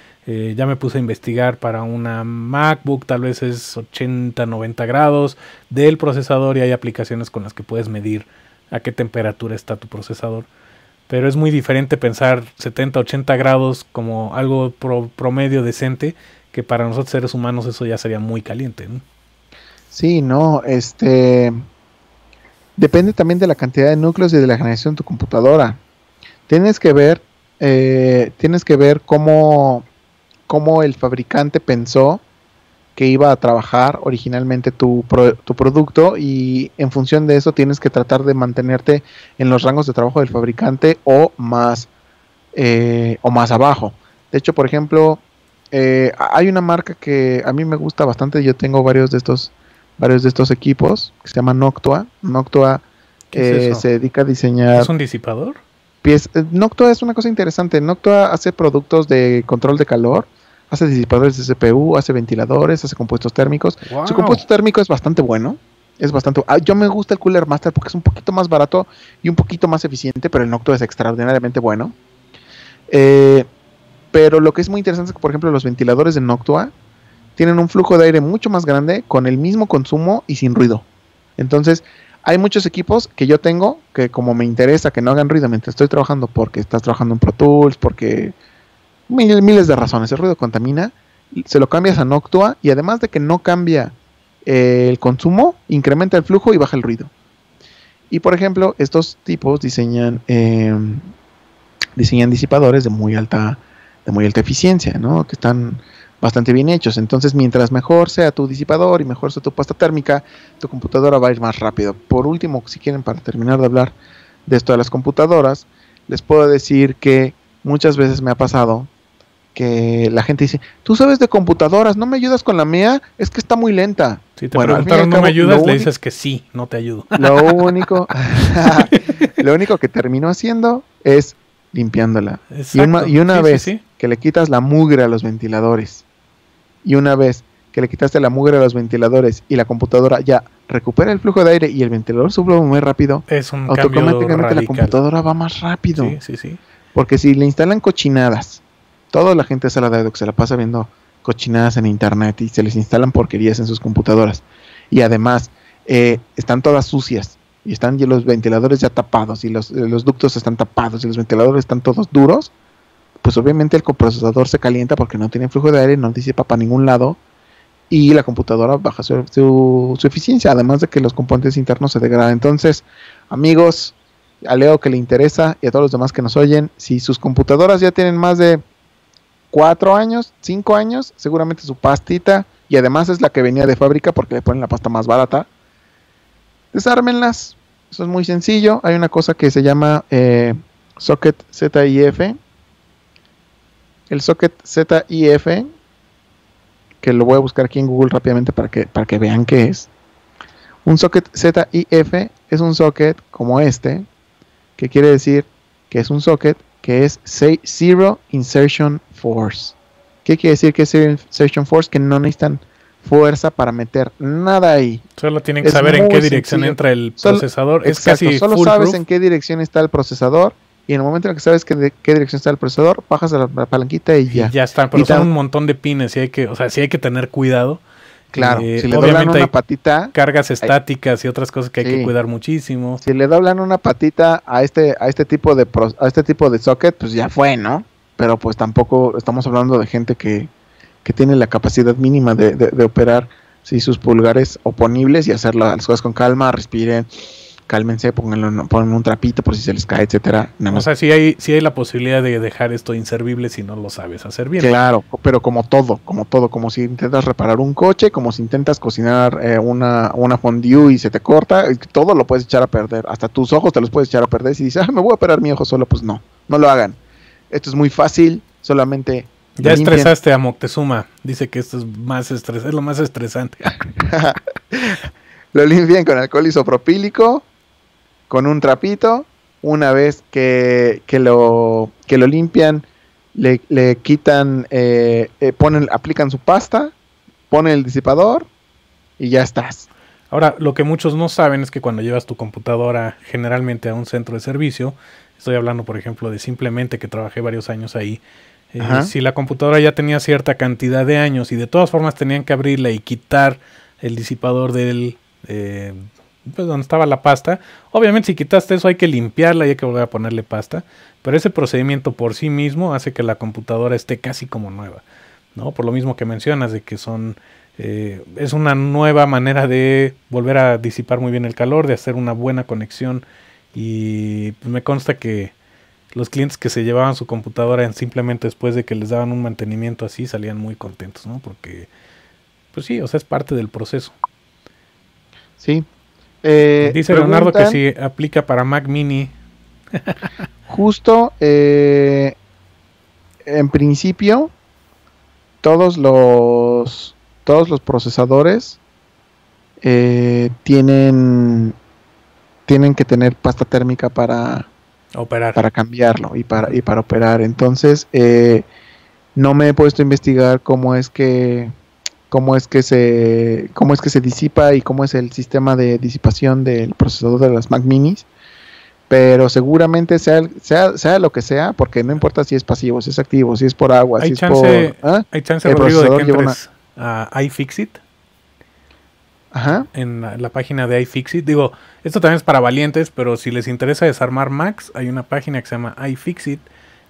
ya me puse a investigar, para una MacBook tal vez es 80, 90 grados del procesador, y hay aplicaciones con las que puedes medir a qué temperatura está tu procesador. Pero es muy diferente pensar 70, 80 grados como algo promedio decente, que para nosotros seres humanos eso ya sería muy caliente, ¿no? Sí, no, depende también de la cantidad de núcleos y de la generación de tu computadora. Tienes que ver cómo el fabricante pensó que iba a trabajar originalmente tu producto, y en función de eso tienes que tratar de mantenerte en los rangos de trabajo del fabricante o más abajo. De hecho, por ejemplo, hay una marca que a mí me gusta bastante. Yo tengo varios de estos equipos, que se llama Noctua. Noctua se dedica a diseñar... ¿Es un disipador? Noctua es una cosa interesante. Noctua hace productos de control de calor, hace disipadores de CPU, hace ventiladores, hace compuestos térmicos. Wow. Su compuesto térmico es bastante bueno. Yo me gusta el Cooler Master porque es un poquito más barato y un poquito más eficiente, pero el Noctua es extraordinariamente bueno. Pero lo que es muy interesante es que, por ejemplo, los ventiladores de Noctua tienen un flujo de aire mucho más grande, con el mismo consumo y sin ruido. Entonces, hay muchos equipos que yo tengo que, como me interesa que no hagan ruido mientras estoy trabajando, porque estás trabajando en Pro Tools, porque miles de razones. El ruido contamina, se lo cambias a Noctua y además de que no cambia el consumo, incrementa el flujo y baja el ruido. Y por ejemplo, estos tipos diseñan disipadores de muy alta eficiencia, ¿no? Que están bastante bien hechos. Entonces, mientras mejor sea tu disipador y mejor sea tu pasta térmica, tu computadora va a ir más rápido. Por último, si quieren, para terminar de hablar de esto de las computadoras, les puedo decir que muchas veces me ha pasado que la gente dice, tú sabes de computadoras, ¿no me ayudas con la mía? Es que está muy lenta. Si te preguntaron, ¿no me ayudas? Le dices que sí, no te ayudo. Lo único que termino haciendo es limpiándola. Exacto. Y una vez que le quitas la mugre a los ventiladores, y una vez que le quitaste la mugre a los ventiladores y la computadora ya recupera el flujo de aire y el ventilador sube muy rápido, es un automáticamente radical. La computadora va más rápido. Sí, sí, sí. Porque si le instalan cochinadas, toda la gente se la pasa viendo cochinadas en internet y se les instalan porquerías en sus computadoras. Y además están todas sucias y están los ventiladores ya tapados y los ductos están tapados y los ventiladores están todos duros, pues obviamente el coprocesador se calienta porque no tiene flujo de aire, no disipa para ningún lado y la computadora baja su eficiencia, además de que los componentes internos se degradan. Entonces, amigos, a Leo que le interesa y a todos los demás que nos oyen, si sus computadoras ya tienen más de 4 años, 5 años, seguramente su pastita, y además es la que venía de fábrica porque le ponen la pasta más barata, desármenlas. Eso es muy sencillo. Hay una cosa que se llama socket ZIF. El socket ZIF, que lo voy a buscar aquí en Google rápidamente para que vean qué es. Un socket ZIF es un socket como este, que quiere decir que es un socket que es Zero Insertion Force. ¿Qué quiere decir que es Zero Insertion Force? Que no necesitan fuerza para meter nada ahí. Solo tienen que saber en qué dirección entra el procesador. Solo sabes en qué dirección está el procesador y en el momento en el que sabes de qué dirección está el procesador, bajas a la palanquita y ya. Y ya está, pero son un montón de pines y hay que tener cuidado. Claro, si le doblan una patita, cargas estáticas y otras cosas que hay que cuidar muchísimo. Si le doblan una patita a este tipo de socket, pues ya fue, ¿no? Pero pues tampoco estamos hablando de gente que tiene la capacidad mínima de operar sus pulgares oponibles y hacer las cosas con calma, respiren, cálmense, pongan un trapito por si se les cae, etcétera. O sea, sí hay la posibilidad de dejar esto inservible si no lo sabes hacer bien. Claro, pero como todo, como si intentas reparar un coche, como si intentas cocinar una fondue y se te corta, todo lo puedes echar a perder, hasta tus ojos te los puedes echar a perder. Si dices, me voy a operar mi ojo solo, pues no lo hagan. Esto es muy fácil, solamente... Ya estresaste a Moctezuma, dice que esto es lo más estresante. Lo limpian con alcohol isopropílico, con un trapito. Una vez que lo limpian, le quitan, aplican su pasta, ponen el disipador y ya estás. Ahora, lo que muchos no saben es que cuando llevas tu computadora generalmente a un centro de servicio, estoy hablando por ejemplo de Simplemente, que trabajé varios años ahí, si la computadora ya tenía cierta cantidad de años y de todas formas tenían que abrirla y quitar el disipador del... pues donde estaba la pasta, obviamente si quitaste eso hay que limpiarla y hay que volver a ponerle pasta, pero ese procedimiento por sí mismo hace que la computadora esté casi como nueva, ¿no? Por lo mismo que mencionas de que es una nueva manera de volver a disipar muy bien el calor, de hacer una buena conexión, y pues me consta que los clientes que se llevaban su computadora Simplemente después de que les daban un mantenimiento así salían muy contentos, ¿no? Porque pues sí, o sea, es parte del proceso. Sí. Dice Leonardo que sí aplica para Mac Mini. Justo, en principio, todos los procesadores tienen que tener pasta térmica para operar, para cambiarlo y para operar. Entonces, no me he puesto a investigar cómo es que se disipa y cómo es el sistema de disipación del procesador de las Mac Minis, pero seguramente sea lo que sea, porque no importa si es pasivo, si es activo, si es por agua, si es por... ¿Hay chance, Rodrigo, de que entres a iFixit? Ajá. En la página de iFixit. Digo, esto también es para valientes, pero si les interesa desarmar Macs, hay una página que se llama iFixit,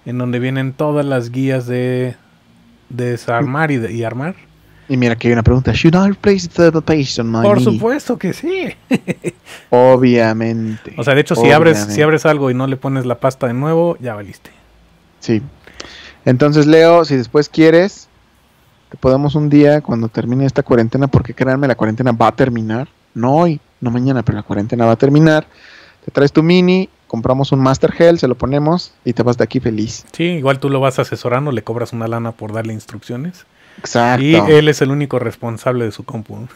en donde vienen todas las guías de desarmar y armar. Y mira que hay una pregunta. ¿Should I replace the third page on my Por mini? Supuesto que sí. Obviamente. O sea, de hecho, si abres algo y no le pones la pasta de nuevo, ya valiste. Sí. Entonces, Leo, si después quieres, que podamos un día, cuando termine esta cuarentena, porque créanme, la cuarentena va a terminar. No hoy, no mañana, pero la cuarentena va a terminar. Te traes tu mini, compramos un Master Gel, se lo ponemos y te vas de aquí feliz. Sí, igual tú lo vas asesorando, le cobras una lana por darle instrucciones. Exacto. Y él es el único responsable de su compu.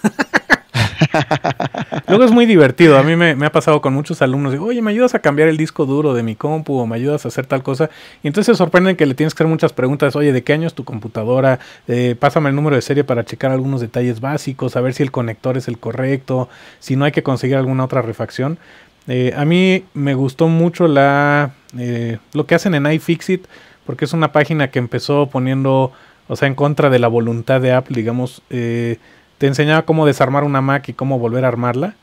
Luego es muy divertido. A mí me ha pasado con muchos alumnos. Digo, oye, ¿me ayudas a cambiar el disco duro de mi compu? O ¿me ayudas a hacer tal cosa? Y entonces se sorprenden que le tienes que hacer muchas preguntas. Oye, ¿de qué año es tu computadora? Pásame el número de serie para checar algunos detalles básicos. A ver si el conector es el correcto. Si no, hay que conseguir alguna otra refacción. A mí me gustó mucho lo que hacen en iFixit. Porque es una página que empezó poniendo... O sea, en contra de la voluntad de Apple, digamos, te enseñaba cómo desarmar una Mac y cómo volver a armarla.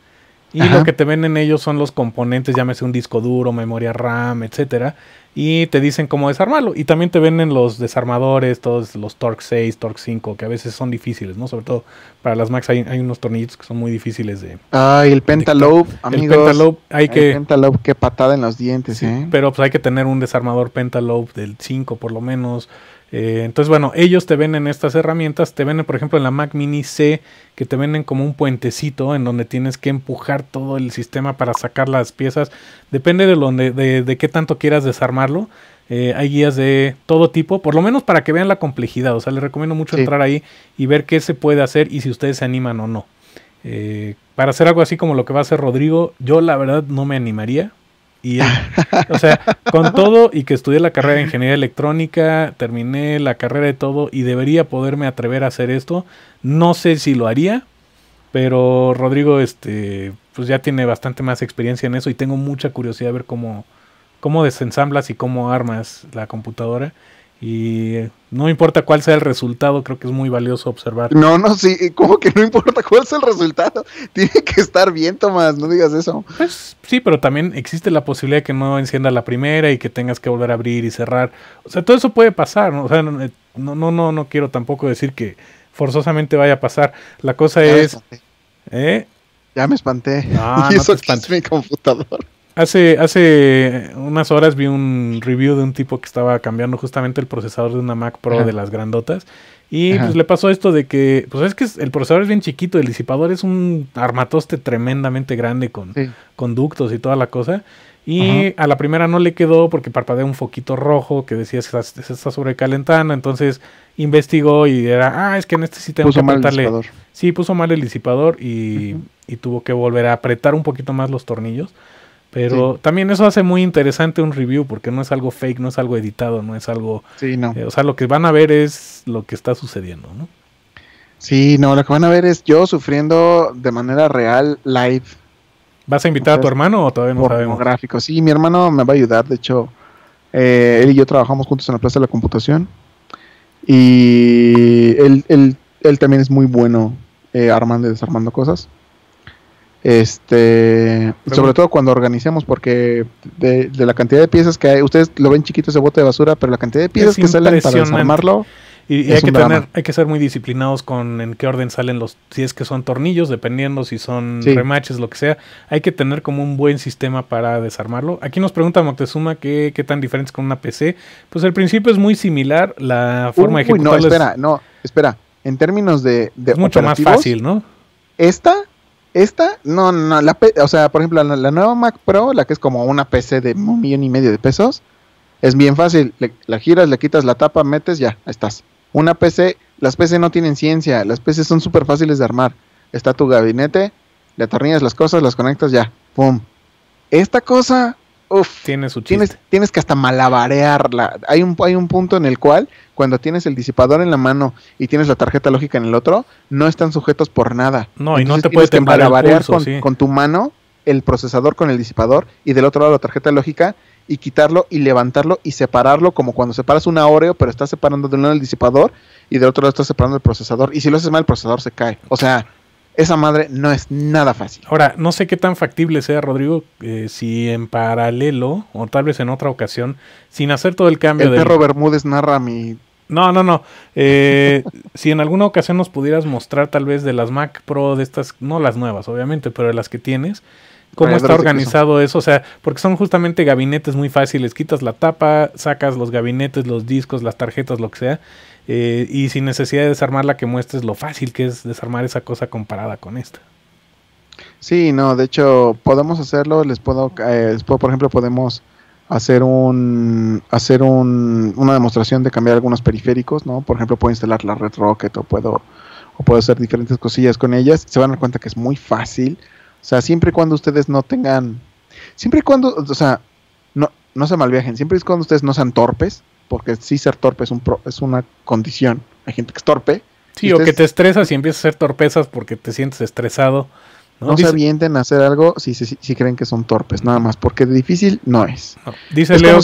Y Ajá. Lo que te venden ellos son los componentes, llámese un disco duro, memoria RAM, etcétera. Y te dicen cómo desarmarlo. Y también te venden los desarmadores, todos los Torx 6, Torx 5, que a veces son difíciles, ¿no? Sobre todo para las Macs hay unos tornillitos que son muy difíciles de... Ah, y el Pentalobe, amigos. El Pentalobe, el Pentalobe, qué patada en los dientes, sí, ¿eh? Pero pues hay que tener un desarmador Pentalobe del 5 por lo menos. Entonces, bueno, ellos te venden estas herramientas, te venden, por ejemplo, en la Mac Mini C, que te venden como un puentecito en donde tienes que empujar todo el sistema para sacar las piezas. Depende de qué tanto quieras desarmarlo. Hay guías de todo tipo, por lo menos para que vean la complejidad. O sea, les recomiendo mucho entrar ahí y ver qué se puede hacer y si ustedes se animan o no. Para hacer algo así como lo que va a hacer Rodrigo, yo la verdad no me animaría. Y, o sea, con todo y que estudié la carrera de ingeniería electrónica, terminé la carrera de todo y debería poderme atrever a hacer esto. No sé si lo haría, pero Rodrigo pues ya tiene bastante más experiencia en eso y tengo mucha curiosidad de ver cómo desensamblas y cómo armas la computadora. Y no importa cuál sea el resultado, creo que es muy valioso observar. No, sí, ¿cómo que no importa cuál sea el resultado? Tiene que estar bien, Tomás, no digas eso. Pues sí, pero también existe la posibilidad de que no encienda la primera y que tengas que volver a abrir y cerrar. O sea, todo eso puede pasar, ¿no? O sea, no quiero tampoco decir que forzosamente vaya a pasar. La cosa es... Ya me espanté. No, y eso que es mi computador. Hace unas horas vi un review de un tipo que estaba cambiando justamente el procesador de una Mac Pro de las grandotas. Y pues le pasó esto de que... Pues es que el procesador es bien chiquito, el disipador es un armatoste tremendamente grande con ductos y toda la cosa. Y a la primera no le quedó porque parpadeó un foquito rojo que decía se está sobrecalentando. Entonces investigó y era... Ah, es que en este sí tengo que apretarle... Sí, puso mal el disipador y tuvo que volver a apretar un poquito más los tornillos. Pero también eso hace muy interesante un review, porque no es algo fake, no es algo editado, no es algo... Sí, no. O sea, lo que van a ver es lo que está sucediendo, ¿no? Sí, no, lo que van a ver es yo sufriendo de manera real, live. ¿Vas a invitar a tu hermano o todavía no sabemos? Gráfico. Sí, mi hermano me va a ayudar, de hecho, él y yo trabajamos juntos en la Plaza de la Computación. Y él también es muy bueno armando y desarmando cosas. Sobre todo cuando organicemos, porque de la cantidad de piezas que hay, ustedes lo ven chiquito ese bote de basura, pero la cantidad de piezas que salen para desarmarlo y hay que ser muy disciplinados con en qué orden salen los, si es que son tornillos, dependiendo si son remaches, lo que sea, hay que tener como un buen sistema para desarmarlo. Aquí nos pregunta Moctezuma qué tan diferente es con una PC. Pues el principio es muy similar, la forma de ejecutarlo. No, espera, en términos de es mucho más fácil, ¿no? O sea, por ejemplo, la nueva Mac Pro, la que es como una PC de $1,500,000 de pesos, es bien fácil, la giras, le quitas la tapa, metes, ya, ahí estás. Una PC, las PC no tienen ciencia, las PC son súper fáciles de armar. Está tu gabinete, le atornillas las cosas, las conectas, ya, pum. Esta cosa, uff, tiene su chiste. Tienes que hasta malabarearla. Hay un punto en el cual, cuando tienes el disipador en la mano y tienes la tarjeta lógica en el otro, no están sujetos por nada. No, entonces, y no te puedes malabarear con tu mano el procesador con el disipador y del otro lado la tarjeta lógica y quitarlo y levantarlo y separarlo como cuando separas una Oreo, pero estás separando de un lado el disipador y del otro lado estás separando el procesador. Y si lo haces mal, el procesador se cae. O sea... Esa madre no es nada fácil. Ahora, no sé qué tan factible sea, Rodrigo, si en paralelo, o tal vez en otra ocasión, sin hacer todo el cambio de... El perro Bermúdez narra mi... No. Si en alguna ocasión nos pudieras mostrar tal vez de las Mac Pro, de estas, no las nuevas, obviamente, pero de las que tienes, cómo está organizado eso, o sea, porque son justamente gabinetes muy fáciles, quitas la tapa, sacas los gabinetes, los discos, las tarjetas, lo que sea, y sin necesidad de desarmarla, que muestres lo fácil que es desarmar esa cosa comparada con esta. Sí, no, de hecho, podemos hacerlo, por ejemplo, podemos hacer una demostración de cambiar algunos periféricos, ¿no? Por ejemplo, puedo instalar la Red Rocket o puedo hacer diferentes cosillas con ellas, se van a dar cuenta que es muy fácil. O sea, siempre y cuando ustedes no tengan... Siempre y cuando... O sea, no se malviajen. Siempre y cuando ustedes no sean torpes. Porque sí, ser torpe es una condición. Hay gente que es torpe. Sí, o que te estresas y empiezas a hacer torpezas porque te sientes estresado. No se avienten a hacer algo si creen que son torpes. Nada más. Porque de difícil no es. No. Dice Leo...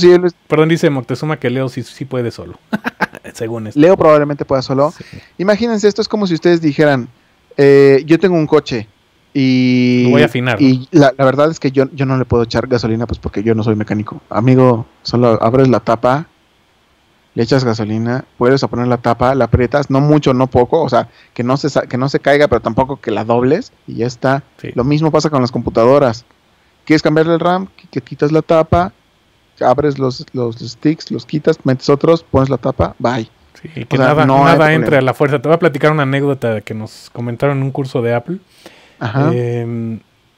Perdón, dice Moctezuma que Leo sí puede solo. Según esto. Leo probablemente pueda solo. Sí. Imagínense, esto es como si ustedes dijeran... yo tengo un coche... Y lo voy a afinar, ¿no? Y la verdad es que yo no le puedo echar gasolina, pues porque yo no soy mecánico. Amigo, solo abres la tapa, le echas gasolina, vuelves a poner la tapa, la aprietas, no mucho, no poco, o sea, que no se caiga, pero tampoco que la dobles y ya está. Sí. Lo mismo pasa con las computadoras. ¿Quieres cambiarle el RAM? Que quitas la tapa, abres los sticks, los quitas, metes otros, pones la tapa, bye. Sí, y que nada entre a la fuerza. Te voy a platicar una anécdota que nos comentaron en un curso de Apple. Ajá.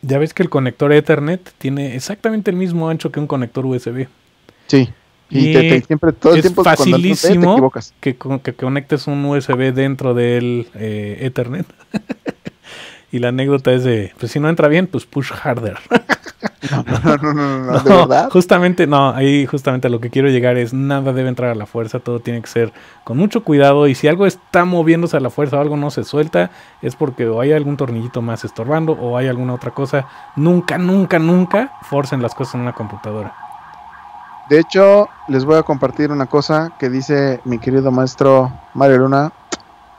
Ya ves que el conector Ethernet tiene exactamente el mismo ancho que un conector USB. Sí. Y siempre, todo el tiempo facilísimo te equivocas. Que conectes un USB dentro del Ethernet. Y la anécdota es de, pues si no entra bien, pues push harder. No, de verdad. Ahí justamente a lo que quiero llegar es, nada debe entrar a la fuerza, todo tiene que ser con mucho cuidado, y si algo está moviéndose a la fuerza o algo no se suelta, es porque o hay algún tornillito más estorbando o hay alguna otra cosa. Nunca forcen las cosas en una computadora. De hecho, les voy a compartir una cosa que dice mi querido maestro Mario Luna,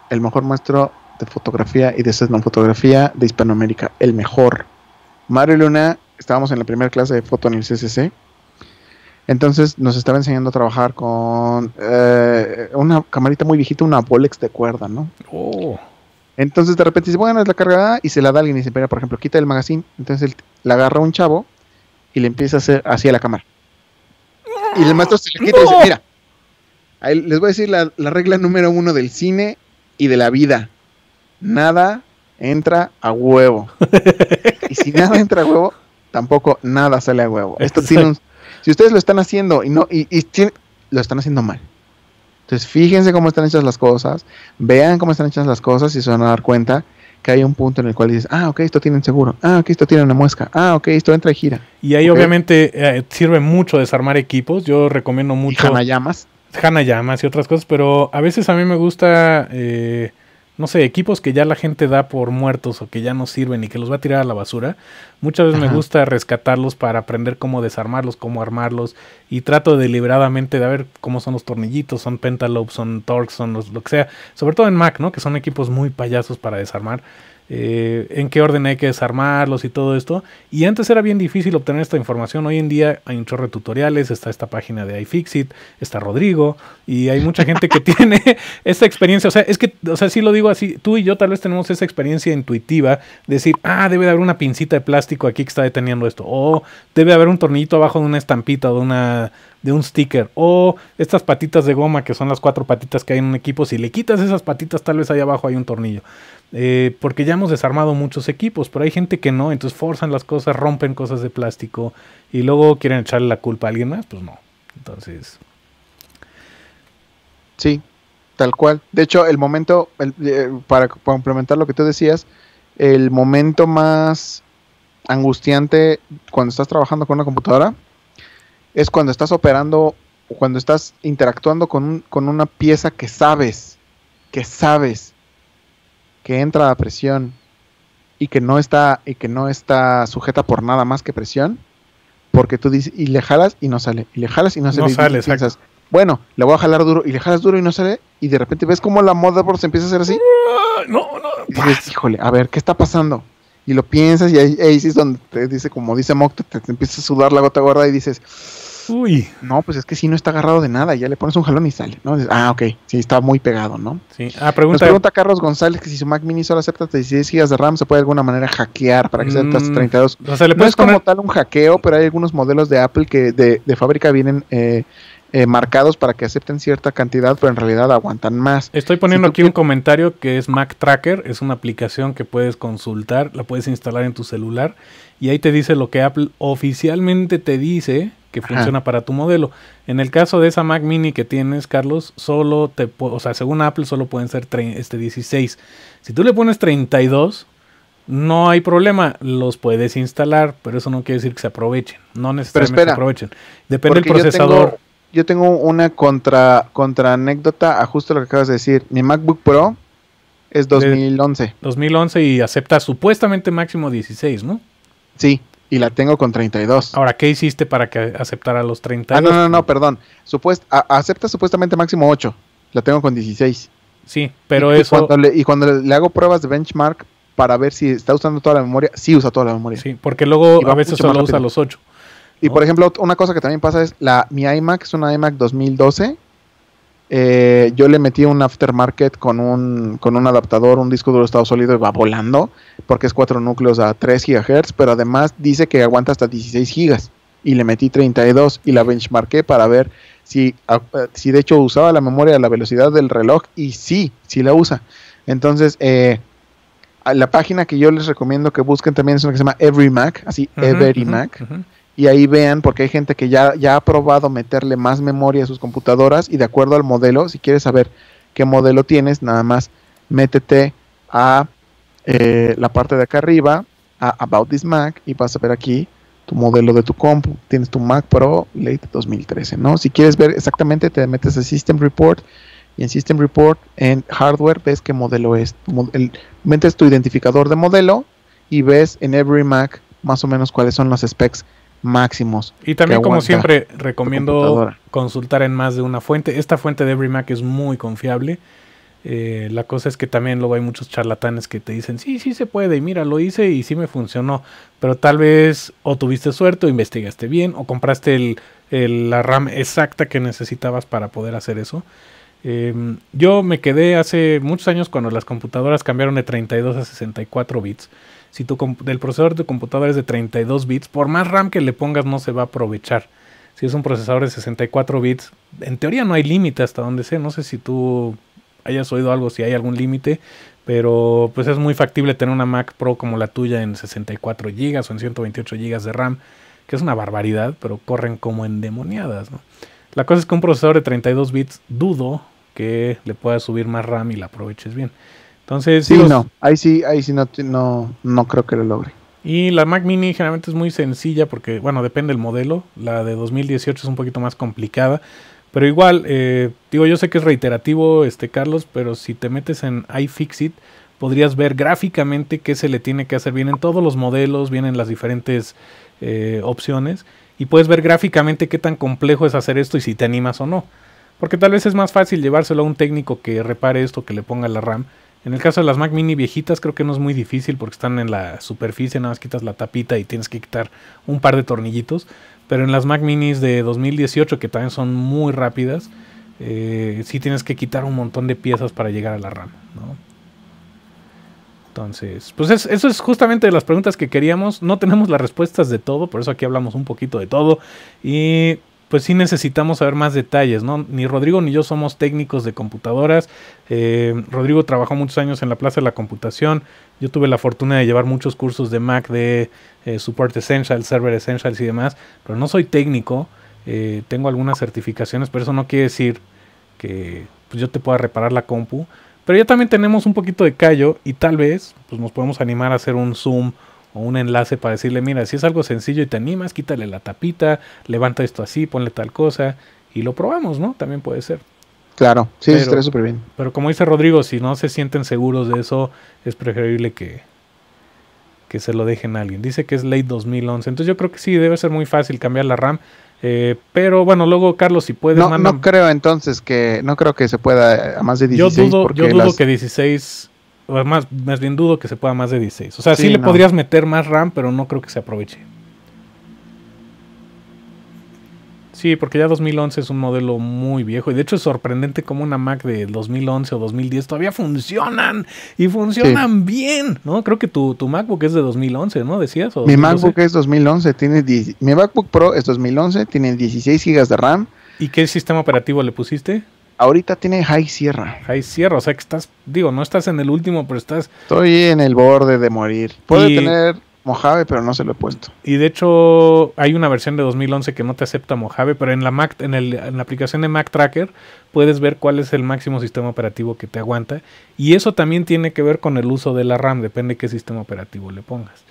el mejor maestro de fotografía y de etnofotografía de Hispanoamérica, el mejor. Mario Luna, estábamos en la primera clase de foto en el CCC, entonces nos estaba enseñando a trabajar con una camarita muy viejita, una Polex de cuerda, ¿no? Oh. Entonces de repente dice, bueno, es la carga, y se la da alguien y dice, mira, por ejemplo, quita el magazine. Entonces la agarra un chavo y le empieza a hacer así a la cámara. Y el maestro se le quita y dice, mira, ahí les voy a decir la regla número 1 del cine y de la vida. Nada entra a huevo. Y si nada entra a huevo, tampoco nada sale a huevo. Esto tiene si ustedes lo están haciendo lo están haciendo mal. Entonces fíjense cómo están hechas las cosas, vean cómo están hechas las cosas y se van a dar cuenta que hay un punto en el cual dices, ah, ok, esto tiene un seguro, ah, ok, esto tiene una muesca, ah, ok, esto entra y gira. Y ahí okay. Obviamente sirve mucho desarmar equipos, yo recomiendo mucho. Hanayamas y otras cosas, pero a veces a mí me gusta... no sé, equipos que ya la gente da por muertos o que ya no sirven y que los va a tirar a la basura. Muchas veces me gusta rescatarlos para aprender cómo desarmarlos, cómo armarlos, y trato deliberadamente de ver cómo son los tornillitos, son pentalobes, son torques, son lo que sea. Sobre todo en Mac, ¿no? Que son equipos muy payasos para desarmar. En qué orden hay que desarmarlos y todo esto. Y antes era bien difícil obtener esta información. Hoy en día hay un chorro de tutoriales, está esta página de iFixit, está Rodrigo, y hay mucha gente que tiene esta experiencia. O sea, sí lo digo así, tú y yo tal vez tenemos esa experiencia intuitiva, decir, ah, debe de haber una pincita de plástico aquí que está deteniendo esto, o debe de haber un tornillito abajo de una estampita o de un sticker, o estas patitas de goma que son las 4 patitas que hay en un equipo, si le quitas esas patitas tal vez ahí abajo hay un tornillo, porque ya hemos desarmado muchos equipos, pero hay gente que no, entonces forzan las cosas, rompen cosas de plástico y luego quieren echarle la culpa a alguien más, pues no. Entonces sí, tal cual. De hecho, para complementar lo que tú decías, el momento más angustiante cuando estás trabajando con una computadora es cuando estás operando, cuando estás interactuando con una pieza que sabes que entra a presión y que no está sujeta por nada más que presión, porque tú dices, y le jalas y no sale, y le jalas y no sale. No sale, piensas, bueno, le voy a jalar duro, y le jalas duro y no sale, y de repente ves como la motherboard se empieza a hacer así. no. Dices, híjole, a ver, ¿qué está pasando? Y lo piensas y ahí sí es donde te dice, como dice Mocte, te empieza a sudar la gota gorda y dices, uy, no, pues es que sí no está agarrado de nada, ya le pones un jalón y sale, ¿no? Dices, ah, ok, sí, está muy pegado, ¿no? Sí. Ah, pregunta. Nos pregunta Carlos González que si su Mac Mini solo acepta 16 GB de RAM, ¿se puede de alguna manera hackear para que sea hasta 32? O sea, no es como tal un hackeo, pero hay algunos modelos de Apple que de fábrica vienen marcados para que acepten cierta cantidad, pero en realidad aguantan más. Estoy poniendo aquí un comentario que es Mac Tracker, es una aplicación que puedes consultar, la puedes instalar en tu celular y ahí te dice lo que Apple oficialmente te dice que funciona para tu modelo. En el caso de esa Mac Mini que tienes, Carlos, solo te, o sea, según Apple solo pueden ser 16. Si tú le pones 32, no hay problema, los puedes instalar, pero eso no quiere decir que se aprovechen, no necesariamente se aprovechen. Depende del procesador. Yo tengo una contra anécdota a justo lo que acabas de decir. Mi MacBook Pro es 2011. 2011 y acepta supuestamente máximo 16, ¿no? Sí, y la tengo con 32. Ahora, ¿qué hiciste para que aceptara los 32? Ah, no, perdón. Acepta supuestamente máximo 8. La tengo con 16. Sí, pero eso... Y cuando le hago pruebas de benchmark para ver si está usando toda la memoria, sí usa toda la memoria. Sí, porque luego a veces solo usa los 8. Y por ejemplo, una cosa que también pasa es mi iMac es una iMac 2012. Yo le metí un aftermarket con un adaptador, un disco duro estado sólido y va volando, porque es 4 núcleos a 3 GHz, pero además dice que aguanta hasta 16 GB y le metí 32 y la benchmarqué para ver si de hecho usaba la memoria a la velocidad del reloj y sí la usa. Entonces, la página que yo les recomiendo que busquen también es una que se llama EveryMac, así EveryMac. Y ahí vean, porque hay gente que ya ha probado meterle más memoria a sus computadoras y de acuerdo al modelo, si quieres saber qué modelo tienes, nada más métete a la parte de acá arriba, a About This Mac, y vas a ver aquí tu modelo de tu compu. Tienes tu Mac Pro Late 2013, ¿no? Si quieres ver exactamente, te metes a System Report, y en System Report, en Hardware, ves qué modelo es. Metes tu identificador de modelo y ves en EveryMac más o menos cuáles son los specs máximos. Y también, como siempre, recomiendo consultar en más de una fuente. Esta fuente de EveryMac es muy confiable. La cosa es que también luego hay muchos charlatanes que te dicen, sí se puede, y mira, lo hice y sí me funcionó. Pero tal vez o tuviste suerte, o investigaste bien, o compraste la RAM exacta que necesitabas para poder hacer eso. Yo me quedé hace muchos años cuando las computadoras cambiaron de 32 a 64 bits. Si el procesador de tu computadora es de 32 bits, por más RAM que le pongas no se va a aprovechar. Si es un procesador de 64 bits, en teoría no hay límite hasta donde sé. No sé si tú hayas oído algo, si hay algún límite, pero pues es muy factible tener una Mac Pro como la tuya en 64 GB o en 128 GB de RAM, que es una barbaridad, pero corren como endemoniadas, ¿no? La cosa es que un procesador de 32 bits dudo que le puedas subir más RAM y la aproveches bien. Entonces, sí, no, ahí sí no creo que lo logre. Y la Mac Mini generalmente es muy sencilla porque, bueno, depende del modelo. La de 2018 es un poquito más complicada. Pero igual, digo, yo sé que es reiterativo, Carlos, pero si te metes en iFixit, podrías ver gráficamente qué se le tiene que hacer. Vienen todos los modelos, vienen las diferentes opciones. Y puedes ver gráficamente qué tan complejo es hacer esto y si te animas o no. Porque tal vez es más fácil llevárselo a un técnico que repare esto, que le ponga la RAM. En el caso de las Mac Mini viejitas creo que no es muy difícil porque están en la superficie, nada más quitas la tapita y tienes que quitar un par de tornillitos. Pero en las Mac Minis de 2018, que también son muy rápidas, sí tienes que quitar un montón de piezas para llegar a la RAM, ¿no? Entonces, pues eso es justamente de las preguntas que queríamos. No tenemos las respuestas de todo, por eso aquí hablamos un poquito de todo. Y pues sí necesitamos saber más detalles, ¿no? Ni Rodrigo ni yo somos técnicos de computadoras. Rodrigo trabajó muchos años en la Plaza de la Computación. Yo tuve la fortuna de llevar muchos cursos de Mac, de Support Essentials, Server Essentials y demás. Pero no soy técnico. Tengo algunas certificaciones, pero eso no quiere decir que pues, yo te pueda reparar la compu. Pero ya también tenemos un poquito de callo y tal vez pues, nos podemos animar a hacer un Zoom o un enlace para decirle, mira, si es algo sencillo y te animas, quítale la tapita, levanta esto así, ponle tal cosa y lo probamos, ¿no? También puede ser. Claro, sí, estaría súper bien. Pero como dice Rodrigo, si no se sienten seguros de eso, es preferible que se lo dejen a alguien. Dice que es late 2011, entonces yo creo que sí, debe ser muy fácil cambiar la RAM. Pero bueno, luego Carlos, si puedes... No creo que se pueda a más de 16. Yo dudo que 16 O más bien dudo que se pueda más de 16. O sea, sí, sí le podrías meter más RAM, pero no creo que se aproveche. Sí, porque ya 2011 es un modelo muy viejo. Y de hecho es sorprendente cómo una Mac de 2011 o 2010 todavía funcionan. Y funcionan bien, ¿no? Creo que tu MacBook es de 2011, ¿no? ¿Decías? O mi 2012. MacBook es 2011. Mi MacBook Pro es 2011. Tiene 16 GB de RAM. ¿Y qué sistema operativo le pusiste? Ahorita tiene High Sierra. High Sierra, o sea que estás... Digo, no estás en el último, pero estás... Estoy en el borde de morir. Puede tener... Mojave, pero no se lo he puesto. Y de hecho hay una versión de 2011 que no te acepta Mojave, pero en la Mac, en la aplicación de Mac Tracker puedes ver cuál es el máximo sistema operativo que te aguanta, y eso también tiene que ver con el uso de la RAM, depende qué sistema operativo le pongas.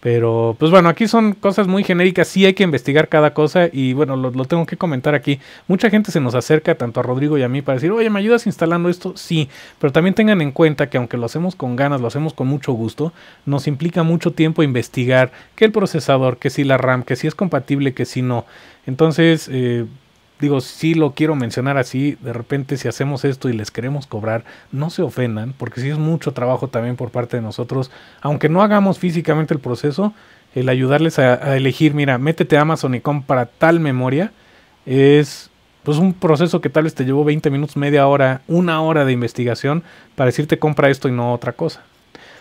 Pero pues bueno, aquí son cosas muy genéricas, sí hay que investigar cada cosa, y bueno, lo tengo que comentar aquí. Mucha gente se nos acerca, tanto a Rodrigo y a mí, para decir, oye, ¿me ayudas instalando esto? Sí, pero también tengan en cuenta que aunque lo hacemos con ganas, lo hacemos con mucho gusto, nos implica mucho tiempo investigar que el procesador, que si la RAM, que si es compatible, que si no. Entonces... digo, sí lo quiero mencionar así, de repente si hacemos esto y les queremos cobrar, no se ofendan, porque sí es mucho trabajo también por parte de nosotros, aunque no hagamos físicamente el proceso, el ayudarles a elegir, mira, métete a Amazon y compra tal memoria, es pues un proceso que tal vez te llevó 20 minutos, media hora, una hora de investigación para decirte compra esto y no otra cosa.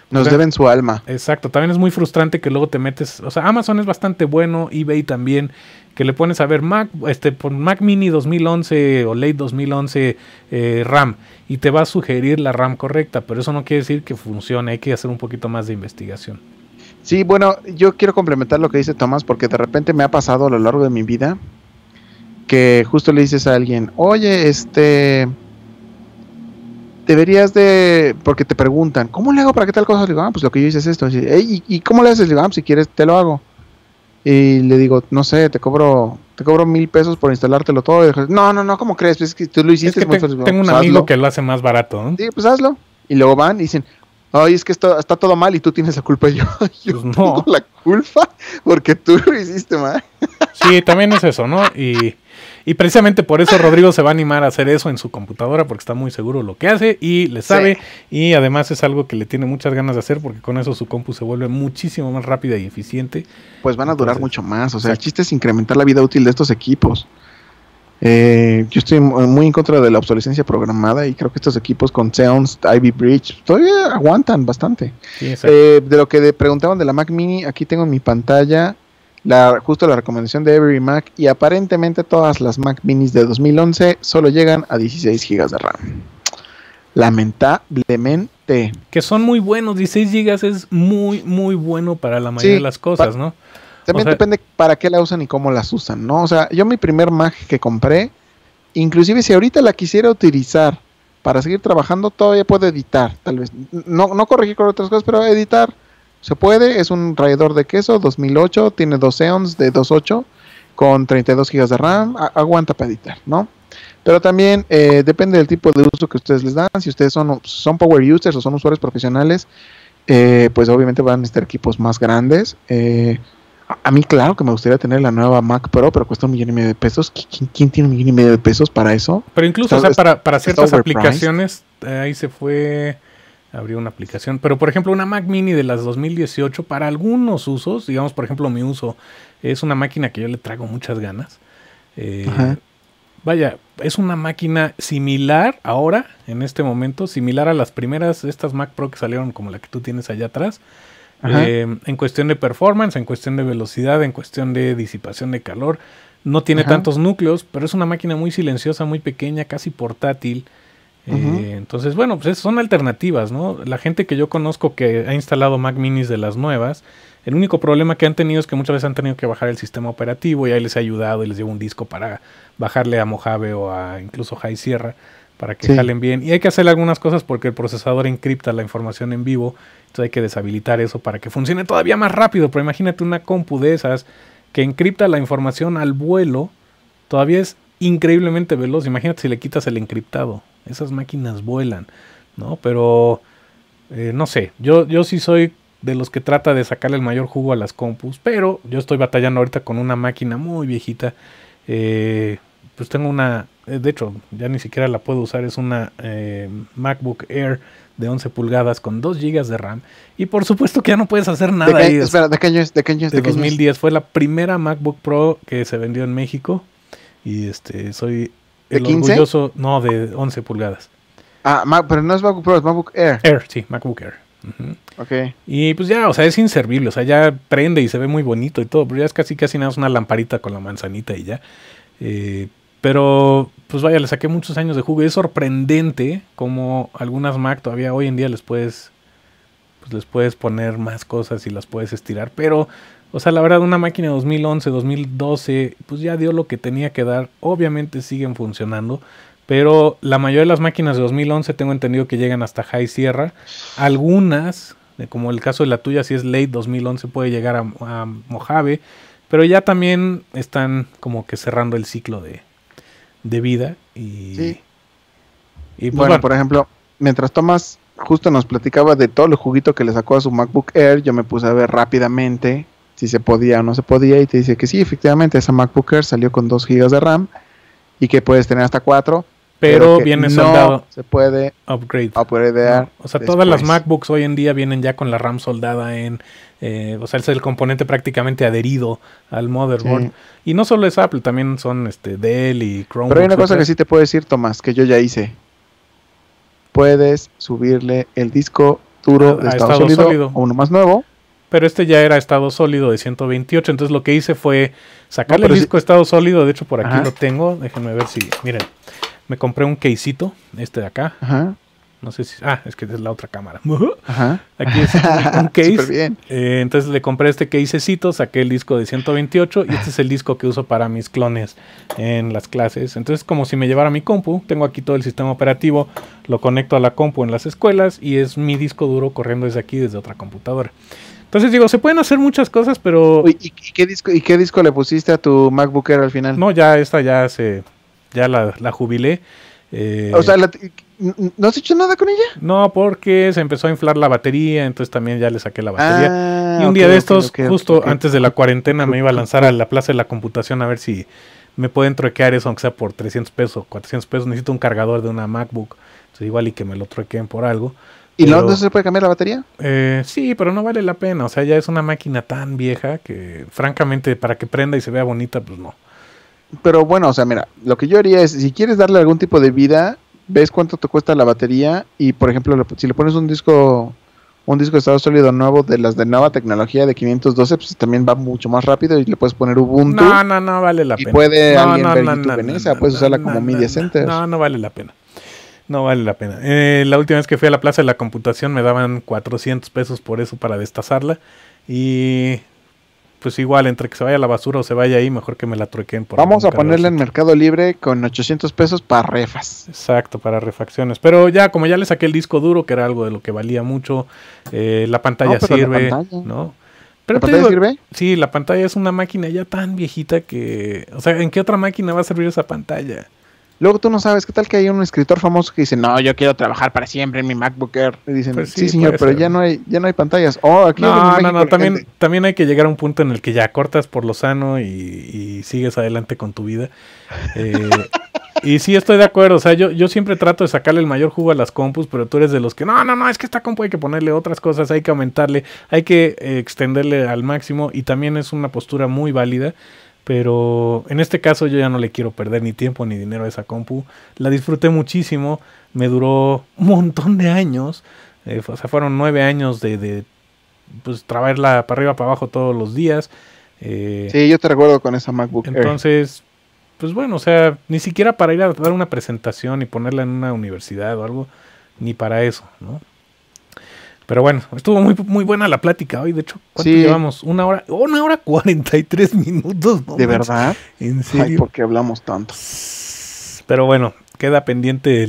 Nos deben su alma. Exacto, también es muy frustrante que luego te metes, o sea, Amazon es bastante bueno, eBay también, que le pones a ver Mac Mini 2011 o late 2011 RAM, y te va a sugerir la RAM correcta, pero eso no quiere decir que funcione, hay que hacer un poquito más de investigación. Sí, bueno, yo quiero complementar lo que dice Tomás, porque de repente me ha pasado a lo largo de mi vida que justo le dices a alguien, oye, deberías de... Porque te preguntan, ¿cómo le hago para qué tal cosa? Le digo, ah, pues lo que yo hice es esto. ¿Y cómo le haces? Le digo, ah, si quieres te lo hago. Y le digo, no sé, te cobro 1,000 pesos por instalártelo todo. Y digo, no, ¿cómo crees? Es que tú lo hiciste. Es que tengo un amigo que lo hace más barato, ¿no? Sí, pues hazlo. Y luego van y dicen, ay, es que esto está todo mal y tú tienes la culpa. Y yo pues no tengo la culpa porque tú lo hiciste mal. Sí, también es eso, ¿no? Y precisamente por eso Rodrigo se va a animar a hacer eso en su computadora, porque está muy seguro lo que hace y le sabe, y además es algo que le tiene muchas ganas de hacer, porque con eso su compu se vuelve muchísimo más rápida y eficiente. Pues van a durar mucho más, o sea, el chiste es incrementar la vida útil de estos equipos. Yo estoy muy en contra de la obsolescencia programada, y creo que estos equipos con Xeons, Ivy Bridge, todavía aguantan bastante. Sí, de lo que preguntaban de la Mac Mini, aquí tengo en mi pantalla... justo la recomendación de EveryMac, y aparentemente todas las Mac Minis de 2011 solo llegan a 16 GB de RAM. Lamentablemente. Que son muy buenos, 16 GB es muy, muy bueno para la mayoría de las cosas, ¿no? También depende para qué la usan y cómo las usan, ¿no? O sea, yo mi primer Mac que compré, inclusive si ahorita la quisiera utilizar para seguir trabajando, todavía puedo editar, tal vez. No corregir con otras cosas, pero editar. Se puede, es un rallador de queso, 2008, tiene 2 Xeons de 2.8 con 32 GB de RAM, aguanta para editar, ¿no? Pero también depende del tipo de uso que ustedes les dan, si ustedes son power users o son usuarios profesionales, pues obviamente van a necesitar equipos más grandes. A mí claro que me gustaría tener la nueva Mac Pro, pero cuesta 1,500,000 de pesos. ¿Quién tiene 1,500,000 de pesos para eso? Pero incluso, o sea, para ciertas aplicaciones, ahí se fue... Abrió una aplicación, pero por ejemplo una Mac Mini de las 2018 para algunos usos, digamos por ejemplo mi uso, es una máquina que yo le traigo muchas ganas. Vaya, es una máquina similar ahora, en este momento, similar a las primeras, estas Mac Pro que salieron como la que tú tienes allá atrás. En cuestión de performance, en cuestión de velocidad, en cuestión de disipación de calor. No tiene tantos núcleos, pero es una máquina muy silenciosa, muy pequeña, casi portátil. Entonces, bueno, pues son alternativas, ¿no? La gente que yo conozco que ha instalado Mac Minis de las nuevas, el único problema que han tenido es que muchas veces han tenido que bajar el sistema operativo, y ahí les ha ayudado y les llevo un disco para bajarle a Mojave o a incluso High Sierra para que jalen bien. Y hay que hacer algunas cosas porque el procesador encripta la información en vivo, entonces hay que deshabilitar eso para que funcione todavía más rápido. Pero imagínate una compu de esas que encripta la información al vuelo, todavía es increíblemente veloz. Imagínate si le quitas el encriptado. Esas máquinas vuelan, ¿no? Pero, no sé, yo sí soy de los que trata de sacarle el mayor jugo a las compus, pero yo estoy batallando ahorita con una máquina muy viejita, pues tengo una de hecho ya ni siquiera la puedo usar, es una MacBook Air de 11 pulgadas con 2 GB de RAM, y por supuesto que ya no puedes hacer nada. Espera, ¿de qué año es? De 2010, fue la primera MacBook Pro que se vendió en México, y soy el orgulloso, no, de 11 pulgadas. Ah, pero no es MacBook Pro, es MacBook Air. Sí, MacBook Air. Okay. Y pues ya, o sea, es inservible, o sea, ya prende y se ve muy bonito y todo, pero ya es casi nada, es una lamparita con la manzanita y ya. Pero pues vaya, le saqué muchos años de jugo, y es sorprendente como algunas Mac todavía hoy en día les puedes poner más cosas y las puedes estirar, pero o sea, la verdad, una máquina de 2011, 2012, pues ya dio lo que tenía que dar. Obviamente siguen funcionando, pero la mayoría de las máquinas de 2011 tengo entendido que llegan hasta high Sierra. Algunas, como el caso de la tuya, si es late 2011, puede llegar a Mojave, pero ya también están como que cerrando el ciclo de vida. Y, sí. Y pues, bueno, por ejemplo, mientras Tomás justo nos platicaba de todo el juguito que le sacó a su MacBook Air, yo me puse a ver rápidamente si se podía o no se podía, y te dice que sí, efectivamente, esa MacBook Air salió con 2 GB de RAM y que puedes tener hasta 4, pero viene soldado, se puede upgradear. O sea, después, todas las MacBooks hoy en día vienen ya con la RAM soldada en, o sea, es el componente prácticamente adherido al motherboard. Sí. Y no solo es Apple, también son Dell y Chromebook. Pero hay una cosa que sí te puedo decir, Tomás, que yo ya hice. Puedes subirle el disco duro de estado sólido a uno más nuevo. Pero ya era estado sólido de 128, entonces lo que hice fue sacarle el disco estado sólido. De hecho, por aquí lo tengo, déjenme ver si, miren, me compré un casecito, de acá, no sé si, es que es la otra cámara, aquí es un case, bien. Entonces le compré este casecito, saqué el disco de 128 y este es el disco que uso para mis clones en las clases. Entonces, como si me llevara mi compu, tengo aquí todo el sistema operativo, lo conecto a la compu en las escuelas y es mi disco duro corriendo desde aquí, desde otra computadora. Entonces digo, se pueden hacer muchas cosas, pero... ¿Y qué disco le pusiste a tu MacBook Air al final? No, ya esta ya la jubilé. O sea, ¿no has hecho nada con ella? No, porque se empezó a inflar la batería, entonces también ya le saqué la batería. Y un día de estos, justo antes de la cuarentena, me iba a lanzar a la Plaza de la Computación a ver si me pueden truequear eso, aunque sea por 300 pesos, 400 pesos. Necesito un cargador de una MacBook, entonces igual y que me lo truequeen por algo. ¿Y pero, no se puede cambiar la batería? Sí, pero no vale la pena. O sea, ya es una máquina tan vieja que, francamente, para que prenda y se vea bonita, pues no. Pero bueno, o sea, mira, lo que yo haría es, si quieres darle algún tipo de vida, ves cuánto te cuesta la batería y, por ejemplo, si le pones un disco de estado sólido nuevo de las de nueva tecnología de 512, pues también va mucho más rápido y le puedes poner Ubuntu. No vale la pena. Y puede puedes usarla como media center. No vale la pena. No vale la pena. La última vez que fui a la Plaza de la Computación me daban 400 pesos por eso, para destazarla. Y pues igual, entre que se vaya a la basura o se vaya ahí, mejor que me la truequen. Vamos a ponerla en Mercado Libre con 800 pesos para refas. Exacto, para refacciones. Pero ya, como ya le saqué el disco duro, que era algo de lo que valía mucho, la pantalla sirve, ¿no? Pero ¿la pantalla sirve? Sí, la pantalla es una máquina ya tan viejita que... O sea, ¿en qué otra máquina va a servir esa pantalla? Luego tú no sabes, ¿qué tal que hay un escritor famoso que dice, no, yo quiero trabajar para siempre en mi MacBook Air? Y dicen, pues sí, señor, pero ya no hay pantallas. Oh, aquí no, también hay que llegar a un punto en el que ya cortas por lo sano y sigues adelante con tu vida. Y sí, estoy de acuerdo, o sea, yo siempre trato de sacarle el mayor jugo a las compus, pero tú eres de los que, no, es que esta compu hay que ponerle otras cosas, hay que aumentarle, hay que extenderle al máximo, y también es una postura muy válida. Pero en este caso yo ya no le quiero perder ni tiempo ni dinero a esa compu. La disfruté muchísimo, me duró un montón de años. O sea, fueron 9 años de pues, traerla para arriba, para abajo todos los días. Sí, yo te recuerdo con esa MacBook Air. Entonces, pues bueno, o sea, ni siquiera para ir a dar una presentación y ponerla en una universidad o algo, ni para eso, ¿no? Pero bueno, estuvo muy, muy buena la plática hoy. De hecho, ¿cuánto llevamos? Una hora 43 minutos. ¿No? ¿De verdad? ¿En serio? Ay, ¿por qué hablamos tanto? Pero bueno, queda pendiente